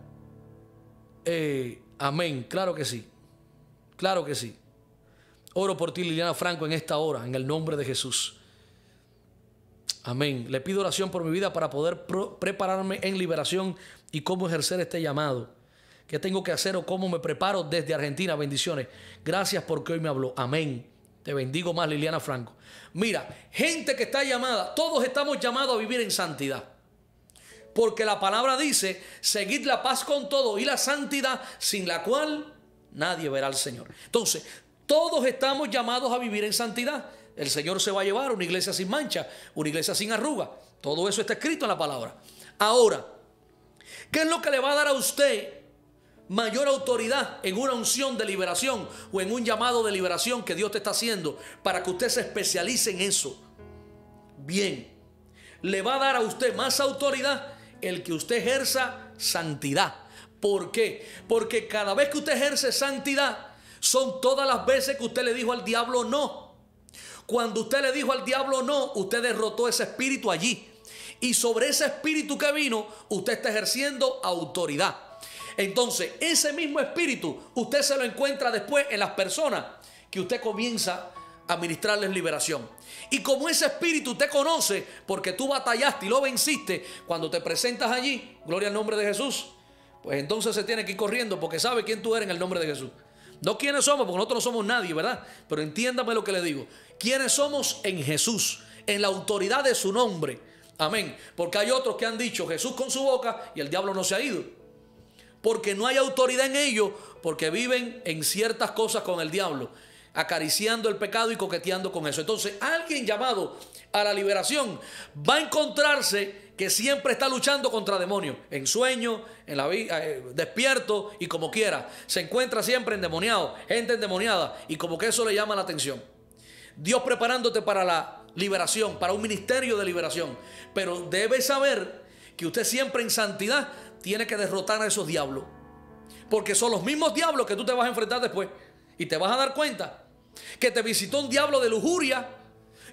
eh, amén, claro que sí, claro que sí. Oro por ti, Liliana Franco, en esta hora, en el nombre de Jesús. Amén. Le pido oración por mi vida para poder prepararme en liberación y cómo ejercer este llamado. ¿Qué tengo que hacer o cómo me preparo desde Argentina? Bendiciones. Gracias porque hoy me habló. Amén. Te bendigo más, Liliana Franco. Mira, gente que está llamada, todos estamos llamados a vivir en santidad. Porque la palabra dice, seguid la paz con todo y la santidad sin la cual nadie verá al Señor. Entonces, todos estamos llamados a vivir en santidad. El Señor se va a llevar una iglesia sin mancha, una iglesia sin arruga. Todo eso está escrito en la palabra. Ahora, ¿qué es lo que le va a dar a usted mayor autoridad en una unción de liberación o en un llamado de liberación que Dios te está haciendo para que usted se especialice en eso? Bien, le va a dar a usted más autoridad el que usted ejerza santidad. ¿Por qué? Porque cada vez que usted ejerce santidad, son todas las veces que usted le dijo al diablo no. Cuando usted le dijo al diablo no, usted derrotó ese espíritu allí. Y sobre ese espíritu que vino, usted está ejerciendo autoridad. Entonces, ese mismo espíritu, usted se lo encuentra después en las personas que usted comienza a administrarles liberación. Y como ese espíritu usted conoce, porque tú batallaste y lo venciste, cuando te presentas allí, gloria al nombre de Jesús, pues entonces se tiene que ir corriendo, porque sabe quién tú eres en el nombre de Jesús. No quiénes somos, porque nosotros no somos nadie, ¿verdad? Pero entiéndame lo que le digo. Quiénes somos en Jesús, en la autoridad de su nombre. Amén. Porque hay otros que han dicho Jesús con su boca y el diablo no se ha ido, porque no hay autoridad en ellos, porque viven en ciertas cosas con el diablo, acariciando el pecado y coqueteando con eso. Entonces, alguien llamado a la liberación va a encontrarse que siempre está luchando contra demonios, en sueño, en la vida, eh, despierto y como quiera. Se encuentra siempre endemoniado, gente endemoniada, y como que eso le llama la atención. Dios preparándote para la liberación, para un ministerio de liberación. Pero debe saber que usted siempre en santidad tiene que derrotar a esos diablos, porque son los mismos diablos que tú te vas a enfrentar después. Y te vas a dar cuenta que te visitó un diablo de lujuria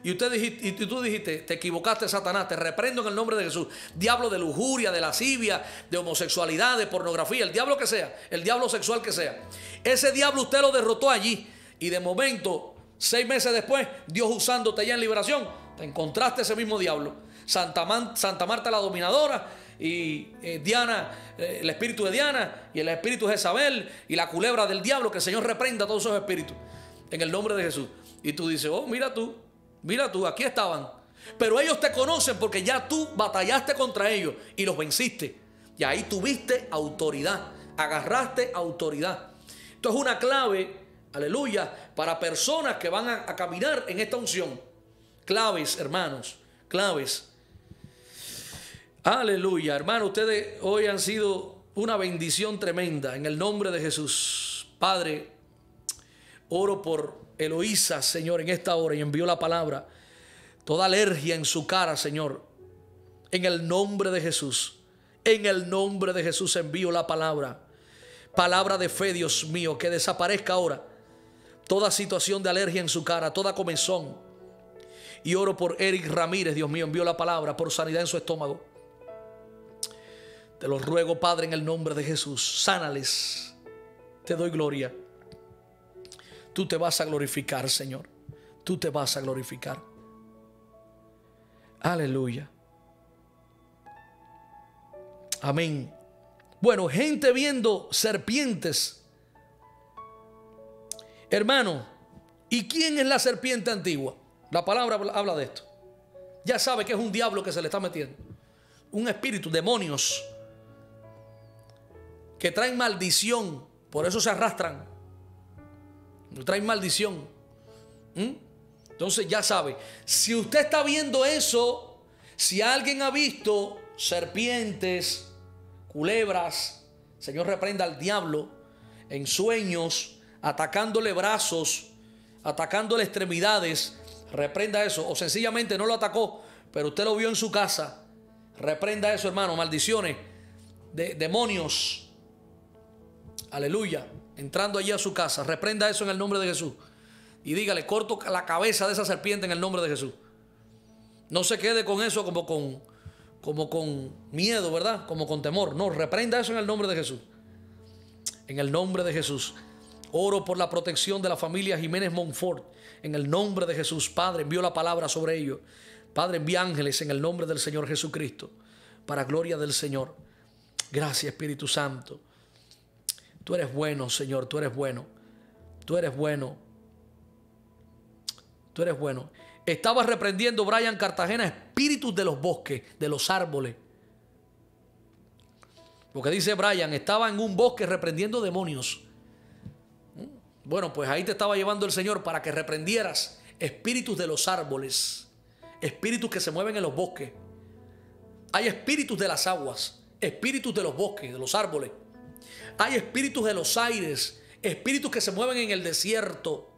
y, usted dijiste, y tú dijiste, te equivocaste, Satanás, te reprendo en el nombre de Jesús. Diablo de lujuria, de lascivia, de homosexualidad, de pornografía, el diablo que sea, el diablo sexual que sea. Ese diablo usted lo derrotó allí, y de momento, seis meses después, Dios usándote ya en liberación, te encontraste ese mismo diablo. Santa, Man, Santa Marta la dominadora, y eh, Diana, eh, el espíritu de Diana y el espíritu de Jezabel y la culebra del diablo, que el Señor reprenda a todos esos espíritus en el nombre de Jesús. Y tú dices, oh, mira tú, mira tú, aquí estaban. Pero ellos te conocen porque ya tú batallaste contra ellos y los venciste, y ahí tuviste autoridad, agarraste autoridad. Esto es una clave, aleluya, para personas que van a, a caminar en esta unción. Claves, hermanos, claves. Aleluya, hermano, ustedes hoy han sido una bendición tremenda en el nombre de Jesús. Padre, oro por Eloísa, Señor, en esta hora, y envío la palabra. Toda alergia en su cara, Señor, en el nombre de Jesús. En el nombre de Jesús envío la palabra. Palabra de fe, Dios mío, que desaparezca ahora toda situación de alergia en su cara, toda comezón. Y oro por Eric Ramírez, Dios mío, envío la palabra por sanidad en su estómago. Te lo ruego, Padre, en el nombre de Jesús. Sánales. Te doy gloria. Tú te vas a glorificar, Señor. Tú te vas a glorificar. Aleluya. Amén. Bueno, gente viendo serpientes. Hermano, ¿y quién es la serpiente antigua? La palabra habla de esto. Ya sabe que es un diablo que se le está metiendo. Un espíritu, demonios, que traen maldición, por eso se arrastran, traen maldición. ¿Mm? Entonces ya sabe, si usted está viendo eso, si alguien ha visto serpientes, culebras, Señor reprenda al diablo, en sueños, atacándole brazos, atacándole extremidades, reprenda eso, o sencillamente no lo atacó, pero usted lo vio en su casa, reprenda eso, hermano, maldiciones, de, demonios, aleluya, entrando allí a su casa, reprenda eso en el nombre de Jesús. Y dígale, corto la cabeza de esa serpiente en el nombre de Jesús. No se quede con eso como con, como con miedo, ¿verdad? Como con temor. No, reprenda eso en el nombre de Jesús. En el nombre de Jesús. Oro por la protección de la familia Jiménez Montfort. En el nombre de Jesús. Padre, envío la palabra sobre ellos. Padre, envía ángeles en el nombre del Señor Jesucristo. Para gloria del Señor. Gracias, Espíritu Santo. Tú eres bueno, Señor, tú eres bueno, tú eres bueno, tú eres bueno. Estaba reprendiendo Brian Cartagena espíritus de los bosques, de los árboles. Lo que dice Brian, estaba en un bosque reprendiendo demonios. Bueno, pues ahí te estaba llevando el Señor para que reprendieras espíritus de los árboles, espíritus que se mueven en los bosques. Hay espíritus de las aguas, espíritus de los bosques, de los árboles. Hay espíritus de los aires, espíritus que se mueven en el desierto,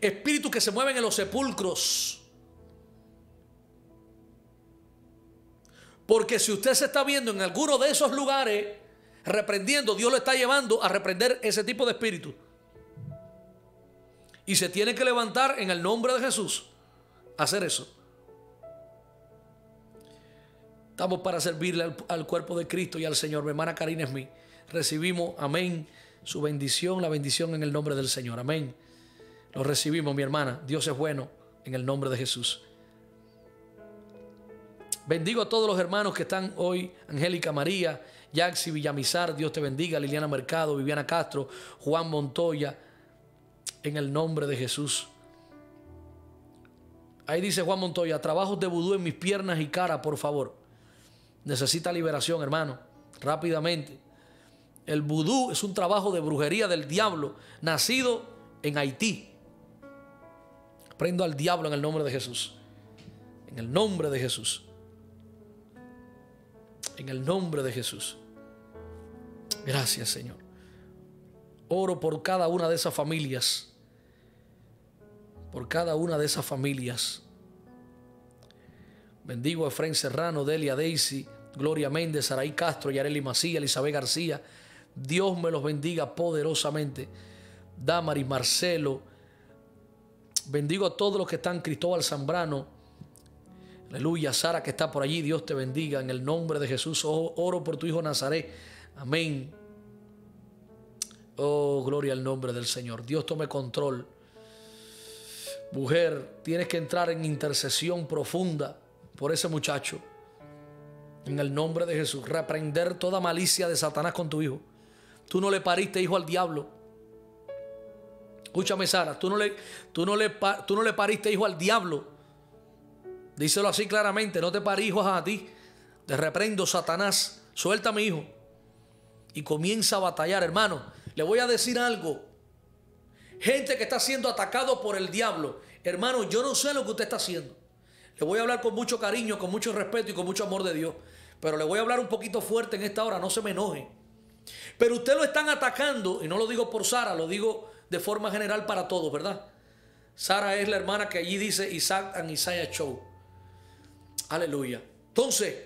espíritus que se mueven en los sepulcros. Porque si usted se está viendo en alguno de esos lugares reprendiendo, Dios lo está llevando a reprender ese tipo de espíritu. Y se tiene que levantar en el nombre de Jesús a hacer eso. Estamos para servirle al, al cuerpo de Cristo y al Señor. Mi hermana Karen es mí. Recibimos, amén, su bendición, la bendición en el nombre del Señor. Amén. Lo recibimos, mi hermana. Dios es bueno en el nombre de Jesús. Bendigo a todos los hermanos que están hoy. Angélica María, Yaxi Villamizar, Dios te bendiga. Liliana Mercado, Viviana Castro, Juan Montoya, en el nombre de Jesús. Ahí dice Juan Montoya, trabajos de vudú en mis piernas y cara, por favor. Necesita liberación, hermano, rápidamente. El vudú es un trabajo de brujería del diablo, nacido en Haití. Prendo al diablo en el nombre de Jesús. En el nombre de Jesús. En el nombre de Jesús. Gracias, Señor. Oro por cada una de esas familias. Por cada una de esas familias. Bendigo a Efraín Serrano, Delia Daisy, Gloria Méndez, Saraí Castro, Yareli Macías, Elizabeth García. Dios me los bendiga poderosamente. Damaris Marcelo. Bendigo a todos los que están. Cristóbal Zambrano. Aleluya. Sara, que está por allí. Dios te bendiga en el nombre de Jesús. Oro por tu hijo Nazaret. Amén. Oh, gloria al nombre del Señor. Dios tome control. Mujer, tienes que entrar en intercesión profunda por ese muchacho. En el nombre de Jesús. Reprender toda malicia de Satanás con tu hijo. Tú no le pariste hijo al diablo. Escúchame, Sara. Tú no le, tú no le, tú no le pariste hijo al diablo. Díselo así claramente. No te parí hijos a ti. Te reprendo, Satanás. Suelta a mi hijo. Y comienza a batallar, hermano. Le voy a decir algo. Gente que está siendo atacado por el diablo. Hermano, yo no sé lo que usted está haciendo. Le voy a hablar con mucho cariño, con mucho respeto y con mucho amor de Dios. Pero le voy a hablar un poquito fuerte en esta hora, no se me enoje. Pero usted lo están atacando, y no lo digo por Sara, lo digo de forma general para todos, ¿verdad? Sara es la hermana que allí dice Isaac and Isaiah Show. Aleluya. Entonces,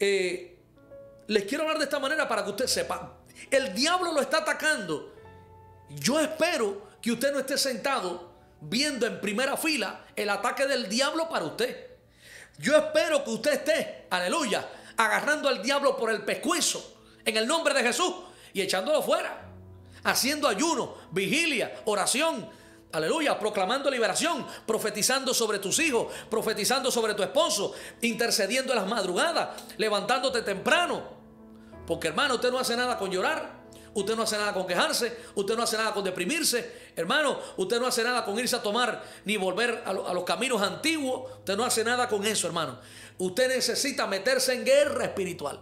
eh, les quiero hablar de esta manera para que usted sepa. El diablo lo está atacando. Yo espero que usted no esté sentado viendo en primera fila el ataque del diablo para usted. Yo espero que usted esté, aleluya, agarrando al diablo por el pescuezo en el nombre de Jesús y echándolo fuera, haciendo ayuno, vigilia, oración, aleluya, proclamando liberación, profetizando sobre tus hijos, profetizando sobre tu esposo, intercediendo en las madrugadas, levantándote temprano, porque, hermano, usted no hace nada con llorar. Usted no hace nada con quejarse, usted no hace nada con deprimirse, hermano, usted no hace nada con irse a tomar ni volver a, lo, a los caminos antiguos, usted no hace nada con eso, hermano. Usted necesita meterse en guerra espiritual,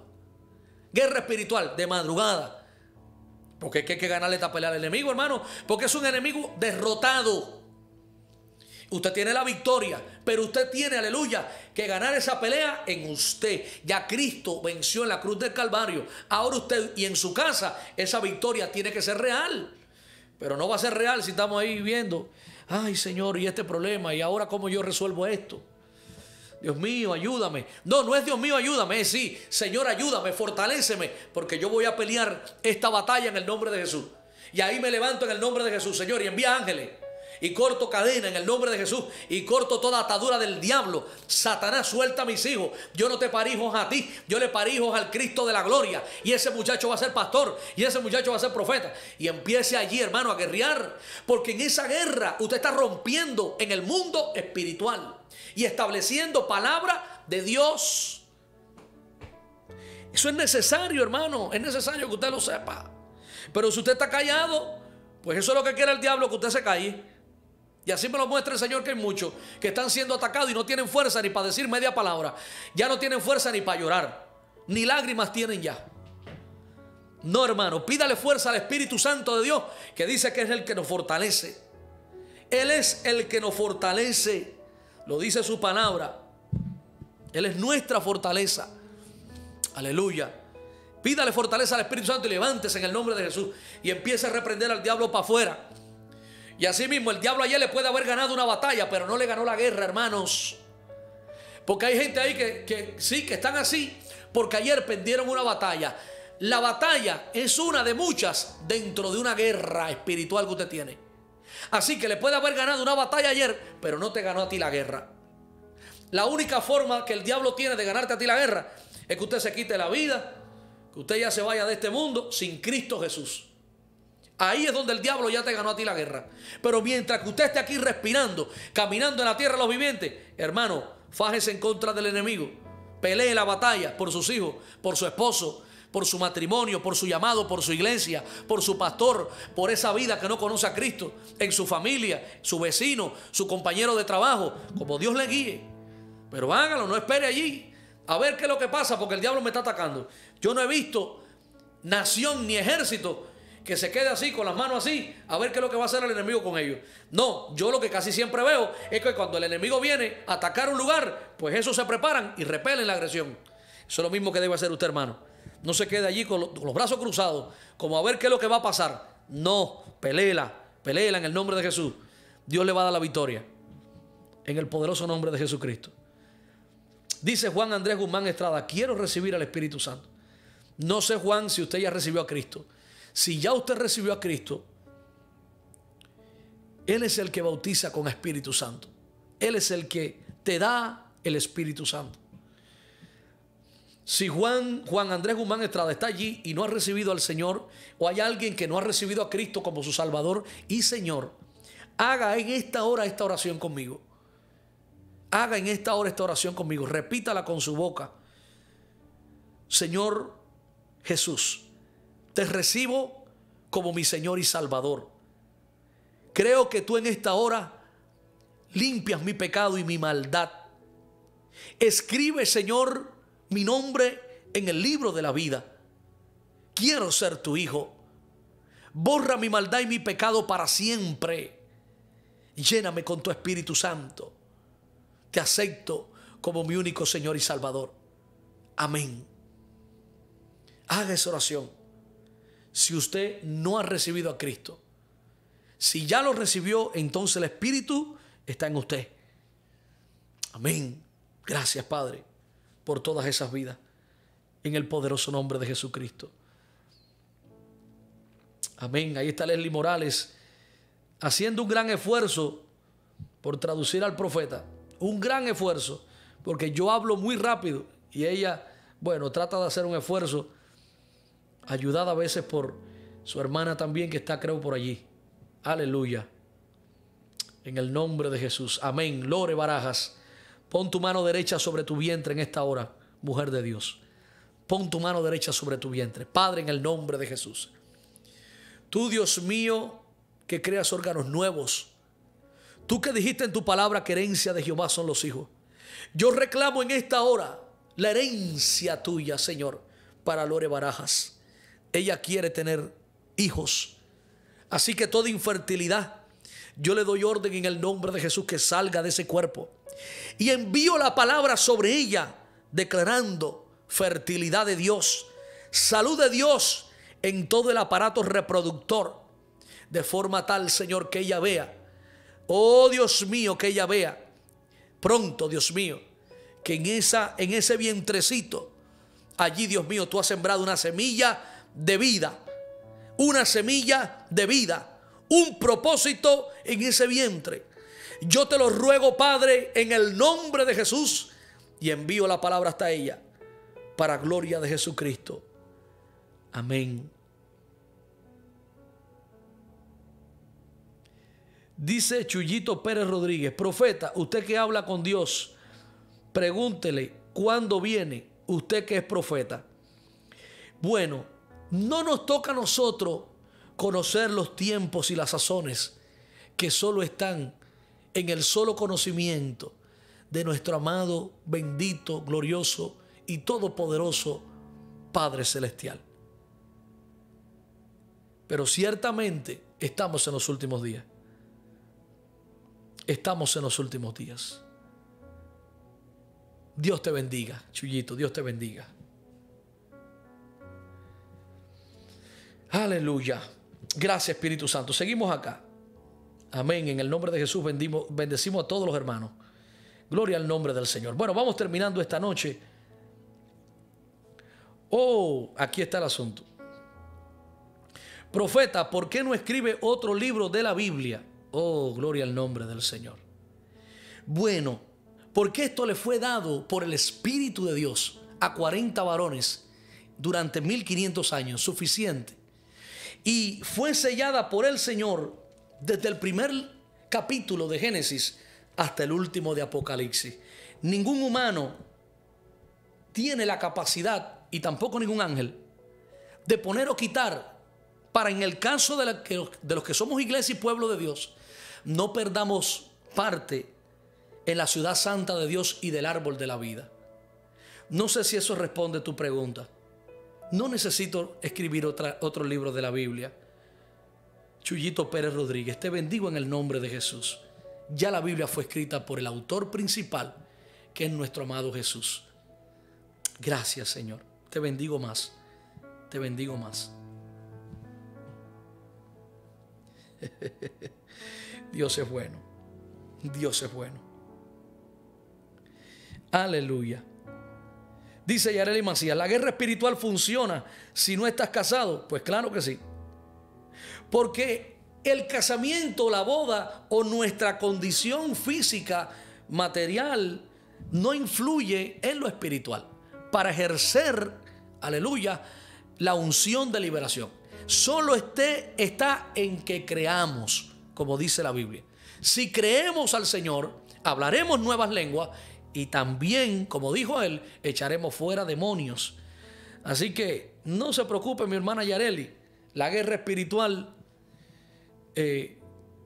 guerra espiritual de madrugada, porque hay que ganarle esta pelea al enemigo, hermano, porque es un enemigo derrotado. Usted tiene la victoria, pero usted tiene, aleluya, que ganar esa pelea en usted. Ya Cristo venció en la cruz del Calvario. Ahora usted y en su casa, esa victoria tiene que ser real. Pero no va a ser real si estamos ahí viendo, ay, Señor, y este problema, y ahora cómo yo resuelvo esto. Dios mío, ayúdame. No, no es Dios mío, ayúdame. Es sí, Señor, ayúdame, fortaléceme, porque yo voy a pelear esta batalla en el nombre de Jesús. Y ahí me levanto en el nombre de Jesús, Señor, y envía ángeles. Y corto cadena en el nombre de Jesús. Y corto toda atadura del diablo. Satanás, suelta a mis hijos. Yo no te parí hijos a ti. Yo le parí hijos al Cristo de la gloria. Y ese muchacho va a ser pastor. Y ese muchacho va a ser profeta. Y empiece allí, hermano, a guerrear. Porque en esa guerra usted está rompiendo en el mundo espiritual. Y estableciendo palabra de Dios. Eso es necesario, hermano. Es necesario que usted lo sepa. Pero si usted está callado, pues eso es lo que quiere el diablo, que usted se calle. Y así me lo muestra el Señor, que hay muchos que están siendo atacados y no tienen fuerza ni para decir media palabra. Ya no tienen fuerza ni para llorar. Ni lágrimas tienen ya. No, hermano, pídale fuerza al Espíritu Santo de Dios, que dice que es el que nos fortalece. Él es el que nos fortalece. Lo dice su palabra. Él es nuestra fortaleza. Aleluya. Pídale fortaleza al Espíritu Santo y levántese en el nombre de Jesús. Y empiece a reprender al diablo para afuera. Y así mismo el diablo ayer le puede haber ganado una batalla, pero no le ganó la guerra, hermanos. Porque hay gente ahí que, que sí, que están así, porque ayer perdieron una batalla. La batalla es una de muchas dentro de una guerra espiritual que usted tiene. Así que le puede haber ganado una batalla ayer, pero no te ganó a ti la guerra. La única forma que el diablo tiene de ganarte a ti la guerra es que usted se quite la vida, que usted ya se vaya de este mundo sin Cristo Jesús. Ahí es donde el diablo ya te ganó a ti la guerra. Pero mientras que usted esté aquí respirando, caminando en la tierra de los vivientes, hermano, fájese en contra del enemigo. Pelee la batalla por sus hijos, por su esposo, por su matrimonio, por su llamado, por su iglesia, por su pastor, por esa vida que no conoce a Cristo, en su familia, su vecino, su compañero de trabajo, como Dios le guíe. Pero hágalo, no espere allí a ver qué es lo que pasa, porque el diablo me está atacando. Yo no he visto nación ni ejército que se quede así, con las manos así, a ver qué es lo que va a hacer el enemigo con ellos. No, yo lo que casi siempre veo es que cuando el enemigo viene a atacar un lugar, pues esos se preparan y repelen la agresión. Eso es lo mismo que debe hacer usted, hermano. No se quede allí con los, con los brazos cruzados, como a ver qué es lo que va a pasar. No, peléela, peléela en el nombre de Jesús. Dios le va a dar la victoria, en el poderoso nombre de Jesucristo. Dice Juan Andrés Guzmán Estrada: quiero recibir al Espíritu Santo. No sé, Juan, si usted ya recibió a Cristo. Si ya usted recibió a Cristo, Él es el que bautiza con Espíritu Santo. Él es el que te da el Espíritu Santo. Si Juan, Juan Andrés Guzmán Estrada está allí y no ha recibido al Señor, o hay alguien que no ha recibido a Cristo como su Salvador y Señor, haga en esta hora esta oración conmigo. Haga en esta hora esta oración conmigo. Repítala con su boca. Señor Jesús, te recibo como mi Señor y Salvador. Creo que tú en esta hora limpias mi pecado y mi maldad. Escribe, Señor, mi nombre en el libro de la vida. Quiero ser tu hijo. Borra mi maldad y mi pecado para siempre. Lléname con tu Espíritu Santo. Te acepto como mi único Señor y Salvador. Amén. Haga esa oración. Si usted no ha recibido a Cristo, si ya lo recibió, entonces el Espíritu está en usted. Amén. Gracias, Padre, por todas esas vidas, en el poderoso nombre de Jesucristo. Amén. Ahí está Leslie Morales, haciendo un gran esfuerzo por traducir al profeta. Un gran esfuerzo, porque yo hablo muy rápido y ella, bueno, trata de hacer un esfuerzo, ayudada a veces por su hermana también que está, creo, por allí. Aleluya. En el nombre de Jesús. Amén. Lore Barajas, pon tu mano derecha sobre tu vientre en esta hora, mujer de Dios. Pon tu mano derecha sobre tu vientre. Padre, en el nombre de Jesús. Tú, Dios mío, que creas órganos nuevos. Tú que dijiste en tu palabra que herencia de Jehová son los hijos. Yo reclamo en esta hora la herencia tuya, Señor, para Lore Barajas. Ella quiere tener hijos. Así que toda infertilidad, yo le doy orden en el nombre de Jesús que salga de ese cuerpo. Y envío la palabra sobre ella, declarando fertilidad de Dios, salud de Dios en todo el aparato reproductor. De forma tal, Señor, que ella vea. Oh, Dios mío, que ella vea pronto, Dios mío, que en, esa, en ese vientrecito, allí, Dios mío, tú has sembrado una semilla de vida, una semilla de vida, un propósito en ese vientre. Yo te lo ruego, Padre, en el nombre de Jesús, y envío la palabra hasta ella para gloria de Jesucristo. Amén. Dice Chuyito Pérez Rodríguez: profeta, usted que habla con Dios, pregúntele cuándo viene, usted que es profeta. Bueno, no nos toca a nosotros conocer los tiempos y las sazones que solo están en el solo conocimiento de nuestro amado, bendito, glorioso y todopoderoso Padre Celestial. Pero ciertamente estamos en los últimos días. Estamos en los últimos días. Dios te bendiga, Chuyito, Dios te bendiga. Aleluya. Gracias, Espíritu Santo. Seguimos acá. Amén. En el nombre de Jesús bendimos, bendecimos a todos los hermanos Gloria al nombre del Señor. Bueno, vamos terminando esta noche. Oh, aquí está el asunto. Profeta, ¿por qué no escribe otro libro de la Biblia? Oh, gloria al nombre del Señor. Bueno, porque esto le fue dado por el Espíritu de Dios a cuarenta varones durante mil quinientos años, suficiente. Y fue sellada por el Señor desde el primer capítulo de Génesis hasta el último de Apocalipsis. Ningún humano tiene la capacidad, y tampoco ningún ángel, de poner o quitar, para en el caso de, la que, de los que somos iglesia y pueblo de Dios, no perdamos parte en la ciudad santa de Dios y del árbol de la vida. No sé si eso responde a tu pregunta. No necesito escribir otra, otro libro de la Biblia. Chuyito Pérez Rodríguez, te bendigo en el nombre de Jesús. Ya la Biblia fue escrita por el autor principal, que es nuestro amado Jesús. Gracias, Señor. Te bendigo más. Te bendigo más. Dios es bueno. Dios es bueno. Aleluya. Dice Yareli Macías, ¿la guerra espiritual funciona si no estás casado? Pues claro que sí. Porque el casamiento, la boda o nuestra condición física, material, no influye en lo espiritual para ejercer, aleluya, la unción de liberación. Solo este, está en que creamos, como dice la Biblia. Si creemos al Señor, hablaremos nuevas lenguas y también, como dijo él, echaremos fuera demonios. Así que no se preocupe, mi hermana Yareli, la guerra espiritual, eh,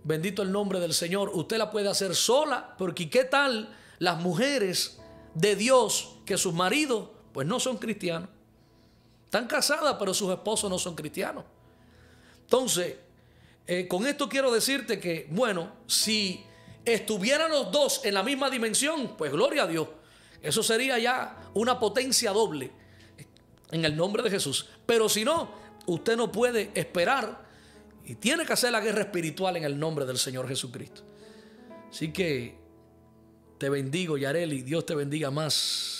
bendito el nombre del Señor, usted la puede hacer sola, porque ¿qué tal las mujeres de Dios que sus maridos pues no son cristianos? Están casadas, pero sus esposos no son cristianos. Entonces, eh, con esto quiero decirte que, bueno, si estuvieran los dos en la misma dimensión, pues gloria a Dios. Eso sería ya una potencia doble, en el nombre de Jesús. Pero si no, usted no puede esperar y tiene que hacer la guerra espiritual en el nombre del Señor Jesucristo. Así que te bendigo, Yareli. Dios te bendiga más,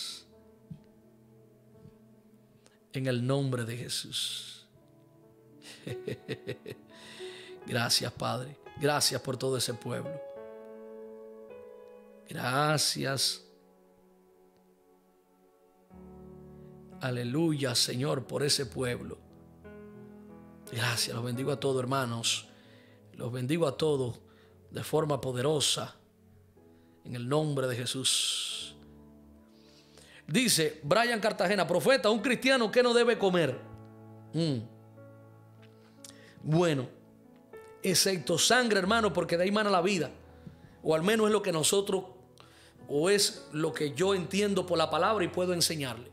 en el nombre de Jesús. Gracias, Padre. Gracias por todo ese pueblo. Gracias. Aleluya, Señor, por ese pueblo. Gracias. Los bendigo a todos, hermanos. Los bendigo a todos de forma poderosa, en el nombre de Jesús. Dice Brian Cartagena, profeta, un cristiano que no debe comer. Mm. Bueno, excepto sangre, hermano, porque de ahí mana la vida. O al menos es lo que nosotros, o es lo que yo entiendo por la palabra y puedo enseñarle.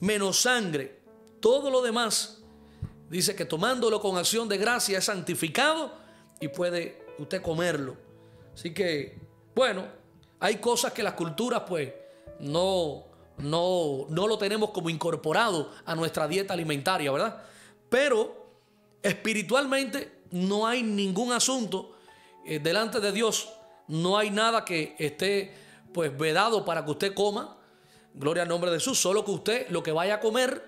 Menos sangre, todo lo demás, dice que tomándolo con acción de gracia es santificado y puede usted comerlo. Así que, bueno, hay cosas que las culturas pues no... No, no lo tenemos como incorporado a nuestra dieta alimentaria, ¿verdad? Pero espiritualmente no hay ningún asunto, eh, delante de Dios no hay nada que esté pues vedado para que usted coma. Gloria al nombre de Jesús. Solo que usted lo que vaya a comer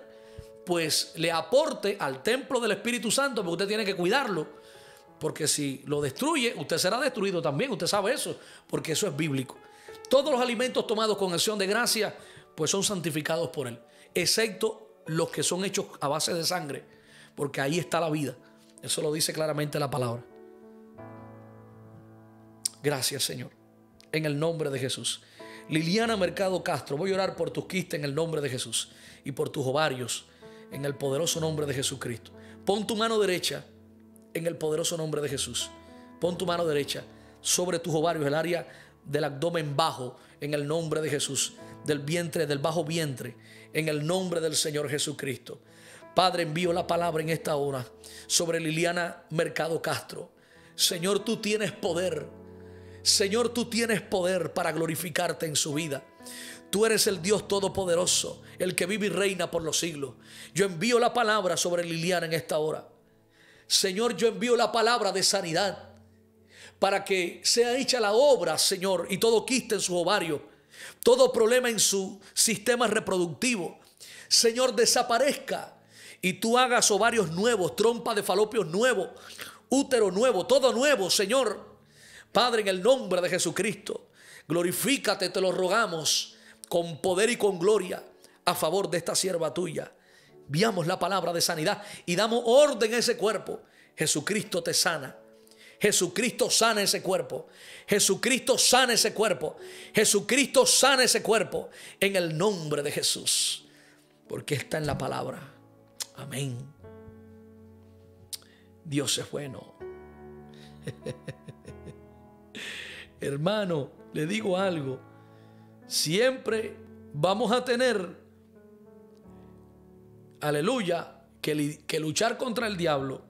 pues le aporte al templo del Espíritu Santo, porque usted tiene que cuidarlo, porque si lo destruye usted será destruido también. Usted sabe eso, porque eso es bíblico. Todos los alimentos tomados con acción de gracia pues son santificados por él, excepto los que son hechos a base de sangre, porque ahí está la vida. Eso lo dice claramente la palabra. Gracias, Señor, en el nombre de Jesús. Liliana Mercado Castro, voy a orar por tus quistes en el nombre de Jesús y por tus ovarios en el poderoso nombre de Jesucristo. Pon tu mano derecha en el poderoso nombre de Jesús. Pon tu mano derecha sobre tus ovarios, el área del abdomen bajo, en el nombre de Jesús, del vientre, del bajo vientre, en el nombre del Señor Jesucristo. Padre, envío la palabra en esta hora sobre Liliana Mercado Castro. Señor, tú tienes poder. Señor, tú tienes poder para glorificarte en su vida. Tú eres el Dios todopoderoso, el que vive y reina por los siglos. Yo envío la palabra sobre Liliana en esta hora. Señor, yo envío la palabra de sanidad. para que sea hecha la obra, Señor, y todo quiste en sus ovarios, todo problema en su sistema reproductivo, Señor, desaparezca y tú hagas ovarios nuevos, trompa de falopios nuevos, útero nuevo, todo nuevo, Señor. Padre, en el nombre de Jesucristo, glorifícate, te lo rogamos, con poder y con gloria, a favor de esta sierva tuya. Veamos la palabra de sanidad y damos orden a ese cuerpo. Jesucristo te sana. Jesucristo sana ese cuerpo. Jesucristo sana ese cuerpo. Jesucristo sana ese cuerpo. En el nombre de Jesús. Porque está en la palabra. Amén. Dios es bueno. Hermano, le digo algo. Siempre vamos a tener, aleluya, que, que luchar contra el diablo.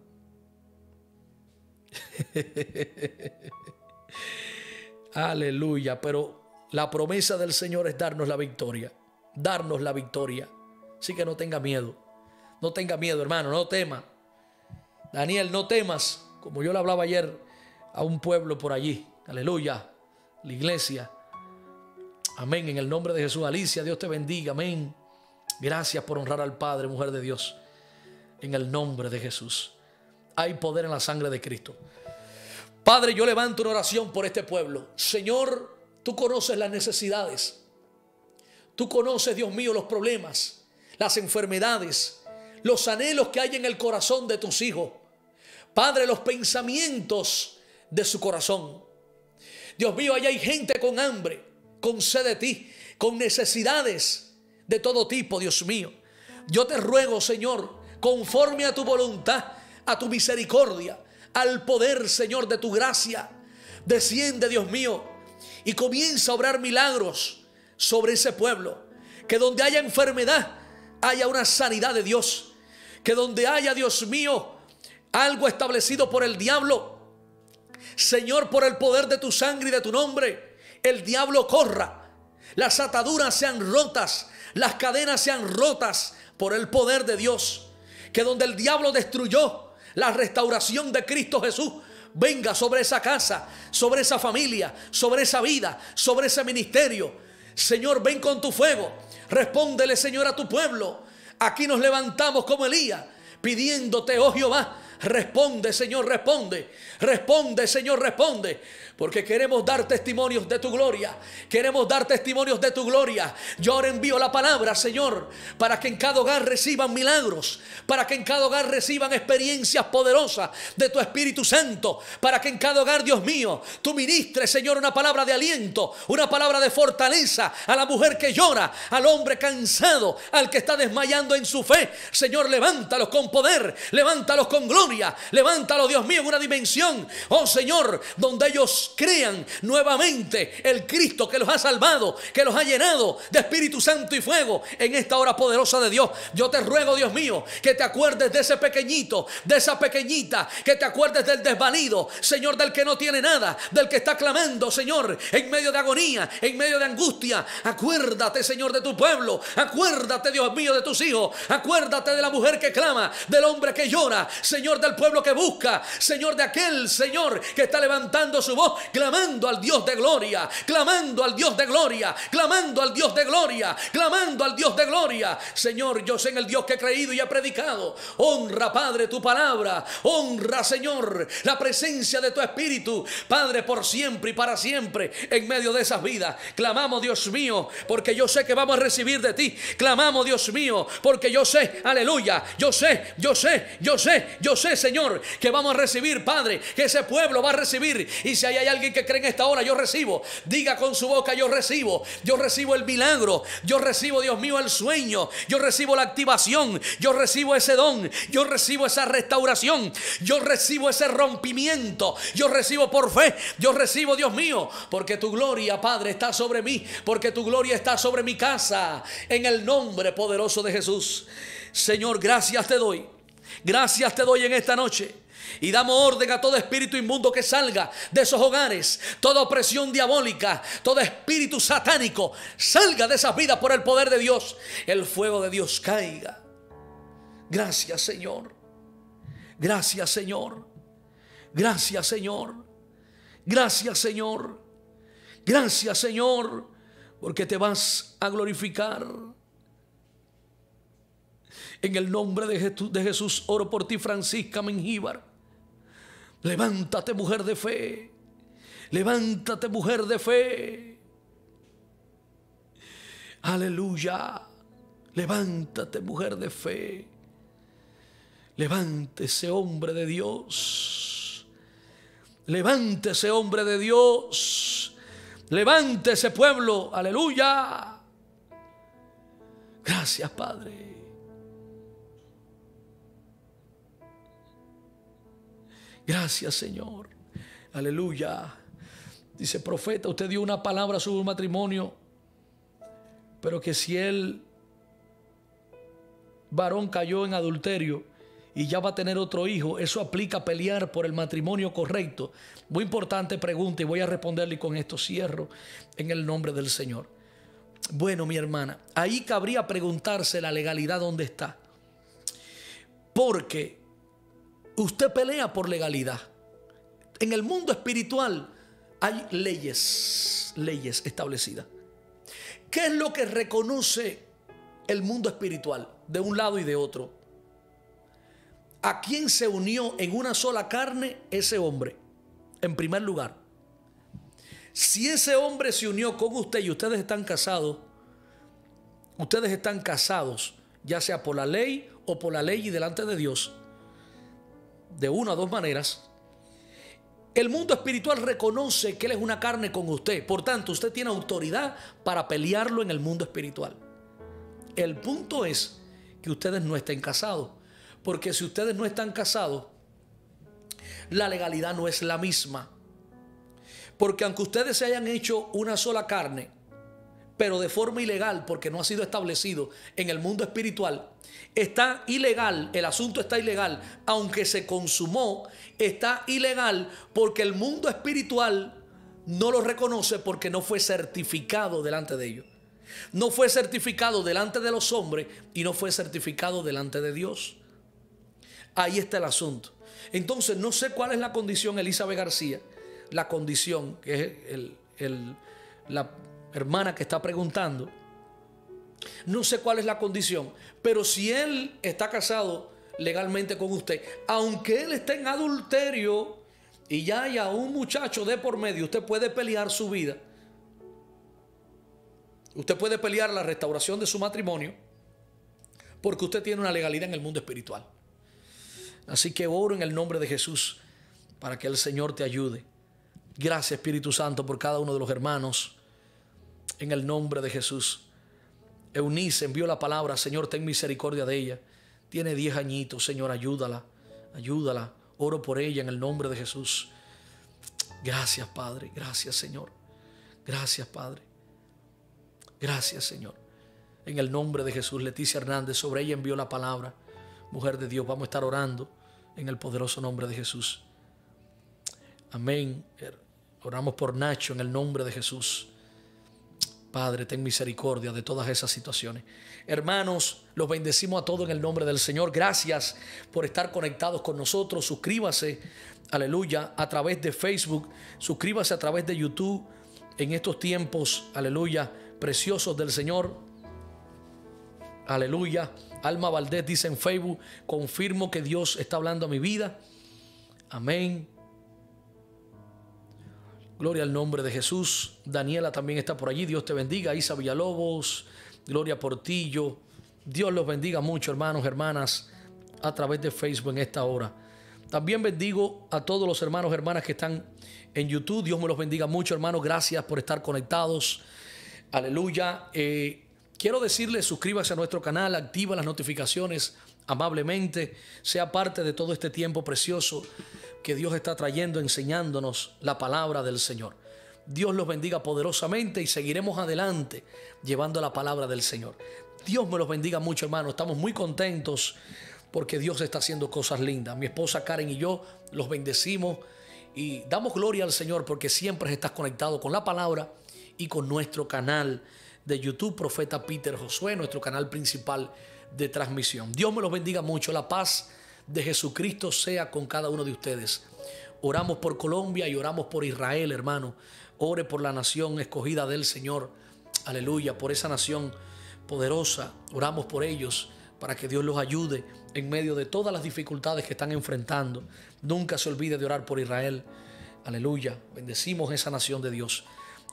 Aleluya. Pero la promesa del Señor es darnos la victoria. Darnos la victoria. Así que no tenga miedo. No tenga miedo, hermano, no tema. Daniel, no temas. Como yo le hablaba ayer a un pueblo por allí. Aleluya. La iglesia. Amén. En el nombre de Jesús. Alicia, Dios te bendiga. Amén. Gracias por honrar al Padre, mujer de Dios. En el nombre de Jesús. Hay poder en la sangre de Cristo. Padre, yo levanto una oración por este pueblo. Señor, tú conoces las necesidades. Tú conoces, Dios mío, los problemas, las enfermedades, los anhelos que hay en el corazón de tus hijos. Padre, los pensamientos de su corazón. Dios mío, allá hay gente con hambre, con sed de ti, con necesidades de todo tipo, Dios mío. Yo te ruego, Señor, conforme a tu voluntad, a tu misericordia, al poder, Señor, de tu gracia, desciende, Dios mío, y comienza a obrar milagros sobre ese pueblo. Que donde haya enfermedad, haya una sanidad de Dios. Que donde haya, Dios mío, algo establecido por el diablo, Señor, por el poder de tu sangre y de tu nombre, el diablo corra, las ataduras sean rotas, las cadenas sean rotas por el poder de Dios. Que donde el diablo destruyó, la restauración de Cristo Jesús venga sobre esa casa, sobre esa familia, sobre esa vida, sobre ese ministerio. Señor, ven con tu fuego. Respóndele, Señor, a tu pueblo. Aquí nos levantamos como Elías, pidiéndote, oh Jehová, responde, Señor, responde. Responde, Señor, responde. Porque queremos dar testimonios de tu gloria. Queremos dar testimonios de tu gloria. Yo ahora envío la palabra, Señor, para que en cada hogar reciban milagros, para que en cada hogar reciban experiencias poderosas de tu Espíritu Santo, para que en cada hogar, Dios mío, tú ministres, Señor, una palabra de aliento, una palabra de fortaleza a la mujer que llora, al hombre cansado, al que está desmayando en su fe. Señor, levántalos con poder, levántalos con gloria, levántalos, Dios mío, en una dimensión, oh Señor, donde ellos crean nuevamente el Cristo que los ha salvado, que los ha llenado de Espíritu Santo y fuego en esta hora poderosa de Dios. Yo te ruego, Dios mío, que te acuerdes de ese pequeñito, de esa pequeñita, que te acuerdes del desvalido, Señor, del que no tiene nada, del que está clamando, Señor, en medio de agonía, en medio de angustia. Acuérdate, Señor, de tu pueblo. Acuérdate, Dios mío, de tus hijos. Acuérdate de la mujer que clama, del hombre que llora, Señor, del pueblo que busca, Señor, de aquel, Señor, que está levantando su voz, clamando al Dios de gloria, clamando al Dios de gloria, clamando al Dios de gloria, clamando al Dios de gloria. Señor, yo sé en el Dios que he creído y he predicado. Honra, Padre, tu palabra. Honra, Señor, la presencia de tu Espíritu, Padre, por siempre y para siempre en medio de esas vidas. Clamamos, Dios mío, porque yo sé que vamos a recibir de ti. Clamamos, Dios mío, porque yo sé, aleluya, yo sé, yo sé, yo sé, yo sé, Señor, que vamos a recibir, Padre, que ese pueblo va a recibir. Y si hay Hay alguien que cree en esta hora, yo recibo. Diga con su boca, yo recibo. Yo recibo el milagro. Yo recibo, Dios mío, el sueño. Yo recibo la activación. Yo recibo ese don. Yo recibo esa restauración. Yo recibo ese rompimiento. Yo recibo por fe. Yo recibo, Dios mío, porque tu gloria, Padre, está sobre mí. Porque tu gloria está sobre mi casa. En el nombre poderoso de Jesús. Señor, gracias te doy. Gracias te doy en esta noche. Y damos orden a todo espíritu inmundo que salga de esos hogares, toda opresión diabólica, todo espíritu satánico, salga de esas vidas por el poder de Dios. El fuego de Dios caiga. Gracias, Señor. Gracias, Señor. Gracias, Señor. Gracias, Señor. Gracias, Señor, porque te vas a glorificar. En el nombre de Jesús, de Jesús oro por ti, Francisca Mengíbar. Levántate, mujer de fe. Levántate, mujer de fe. Aleluya. Levántate, mujer de fe. Levántese, hombre de Dios. Levántese, hombre de Dios. Levántese, pueblo. Aleluya. Gracias, Padre. Gracias, Señor. Aleluya. Dice, profeta, usted dio una palabra sobre un matrimonio, pero que si el varón cayó en adulterio y ya va a tener otro hijo, eso aplica a pelear por el matrimonio correcto. Muy importante pregunta y voy a responderle y con esto cierro en el nombre del Señor. Bueno, mi hermana, ahí cabría preguntarse la legalidad dónde está. Porque usted pelea por legalidad. En el mundo espiritual hay leyes, leyes establecidas. ¿Qué es lo que reconoce el mundo espiritual de un lado y de otro? ¿A quién se unió en una sola carne ese hombre? En primer lugar, si ese hombre se unió con usted y ustedes están casados, ustedes están casados, ya sea por la ley o por la ley y delante de Dios, de una o dos maneras, el mundo espiritual reconoce que él es una carne con usted. Por tanto, usted tiene autoridad para pelearlo en el mundo espiritual. El punto es que ustedes no estén casados. Porque si ustedes no están casados, la legalidad no es la misma. Porque aunque ustedes se hayan hecho una sola carne, pero de forma ilegal, porque no ha sido establecido en el mundo espiritual, está ilegal, el asunto está ilegal, aunque se consumó, está ilegal porque el mundo espiritual no lo reconoce porque no fue certificado delante de ellos. No fue certificado delante de los hombres y no fue certificado delante de Dios. Ahí está el asunto. Entonces, no sé cuál es la condición, Elizabeth García, la condición, que es el, el, la hermana que está preguntando, no sé cuál es la condición, pero si él está casado legalmente con usted, aunque él esté en adulterio y ya haya un muchacho de por medio, usted puede pelear su vida, usted puede pelear la restauración de su matrimonio, porque usted tiene una legalidad en el mundo espiritual. Así que oro en el nombre de Jesús para que el Señor te ayude. Gracias, Espíritu Santo, por cada uno de los hermanos. En el nombre de Jesús. Eunice envió la palabra. Señor, ten misericordia de ella. Tiene diez añitos. Señor, ayúdala. Ayúdala. Oro por ella en el nombre de Jesús. Gracias, Padre. Gracias, Señor. Gracias, Padre. Gracias, Señor. En el nombre de Jesús. Leticia Hernández, sobre ella envió la palabra. Mujer de Dios, vamos a estar orando en el poderoso nombre de Jesús. Amén. Oramos por Nacho en el nombre de Jesús. Padre, ten misericordia de todas esas situaciones. Hermanos, los bendecimos a todos en el nombre del Señor. Gracias por estar conectados con nosotros. Suscríbase, aleluya, a través de Facebook. Suscríbase a través de YouTube en estos tiempos, aleluya, preciosos del Señor. Aleluya. Alma Valdés dice en Facebook, confirmo que Dios está hablando a mi vida. Amén. Gloria al nombre de Jesús. Daniela también está por allí. Dios te bendiga. Isa Villalobos, Gloria Portillo. Dios los bendiga mucho, hermanos, hermanas, a través de Facebook en esta hora. También bendigo a todos los hermanos, hermanas que están en YouTube. Dios me los bendiga mucho, hermanos. Gracias por estar conectados. Aleluya. Eh, quiero decirles, suscríbase a nuestro canal, activa las notificaciones amablemente. Sea parte de todo este tiempo precioso que Dios está trayendo, enseñándonos la palabra del Señor. Dios los bendiga poderosamente y seguiremos adelante llevando la palabra del Señor. Dios me los bendiga mucho, hermano. Estamos muy contentos porque Dios está haciendo cosas lindas. Mi esposa Karen y yo los bendecimos y damos gloria al Señor porque siempre estás conectado con la palabra y con nuestro canal de YouTube, Profeta Peter Josué, nuestro canal principal de transmisión. Dios me los bendiga mucho. La paz de Jesucristo sea con cada uno de ustedes. Oramos por Colombia y oramos por Israel, hermano. Ore por la nación escogida del Señor. Aleluya, por esa nación poderosa. Oramos por ellos para que Dios los ayude en medio de todas las dificultades que están enfrentando. Nunca se olvide de orar por Israel. Aleluya, bendecimos esa nación de Dios.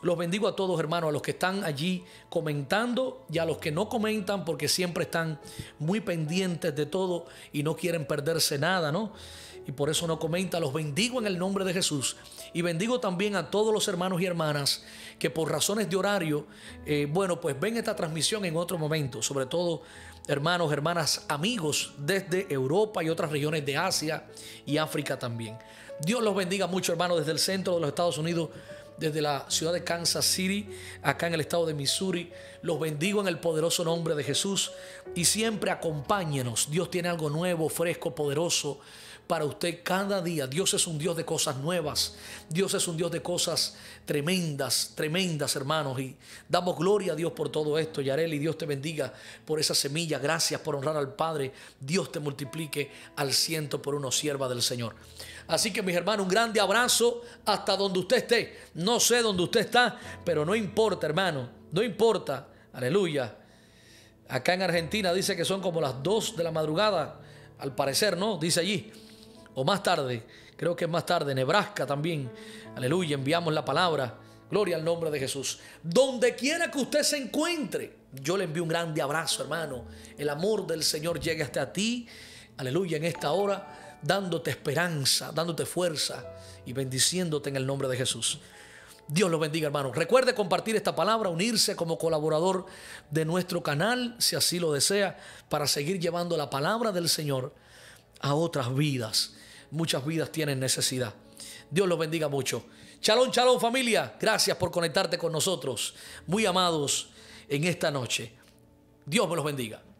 Los bendigo a todos, hermanos, a los que están allí comentando y a los que no comentan, porque siempre están muy pendientes de todo y no quieren perderse nada, ¿no? Y por eso no comentan. Los bendigo en el nombre de Jesús. Y bendigo también a todos los hermanos y hermanas que por razones de horario, eh, bueno, pues ven esta transmisión en otro momento. Sobre todo, hermanos, hermanas, amigos desde Europa y otras regiones de Asia y África también. Dios los bendiga mucho, hermanos, desde el centro de los Estados Unidos, desde la ciudad de Kansas City, acá en el estado de Missouri. Los bendigo en el poderoso nombre de Jesús y siempre acompáñenos. Dios tiene algo nuevo, fresco, poderoso para usted cada día. Dios es un Dios de cosas nuevas. Dios es un Dios de cosas tremendas, tremendas, hermanos. Y damos gloria a Dios por todo esto. Yareli, Dios te bendiga por esa semilla. Gracias por honrar al Padre. Dios te multiplique al ciento por uno, sierva del Señor. Así que, mis hermanos, un grande abrazo hasta donde usted esté. No sé dónde usted está, pero no importa, hermano. No importa. Aleluya. Acá en Argentina dice que son como las dos de la madrugada. Al parecer, ¿no? Dice allí. O más tarde, creo que es más tarde, Nebraska también. Aleluya, enviamos la palabra. Gloria al nombre de Jesús. Donde quiera que usted se encuentre, yo le envío un grande abrazo, hermano. El amor del Señor llegue hasta ti. Aleluya, en esta hora, dándote esperanza, dándote fuerza y bendiciéndote en el nombre de Jesús. Dios los bendiga, hermanos. Recuerde compartir esta palabra, unirse como colaborador de nuestro canal, si así lo desea, para seguir llevando la palabra del Señor a otras vidas. Muchas vidas tienen necesidad. Dios los bendiga mucho. Shalom, shalom, familia. Gracias por conectarte con nosotros, muy amados, en esta noche. Dios me los bendiga.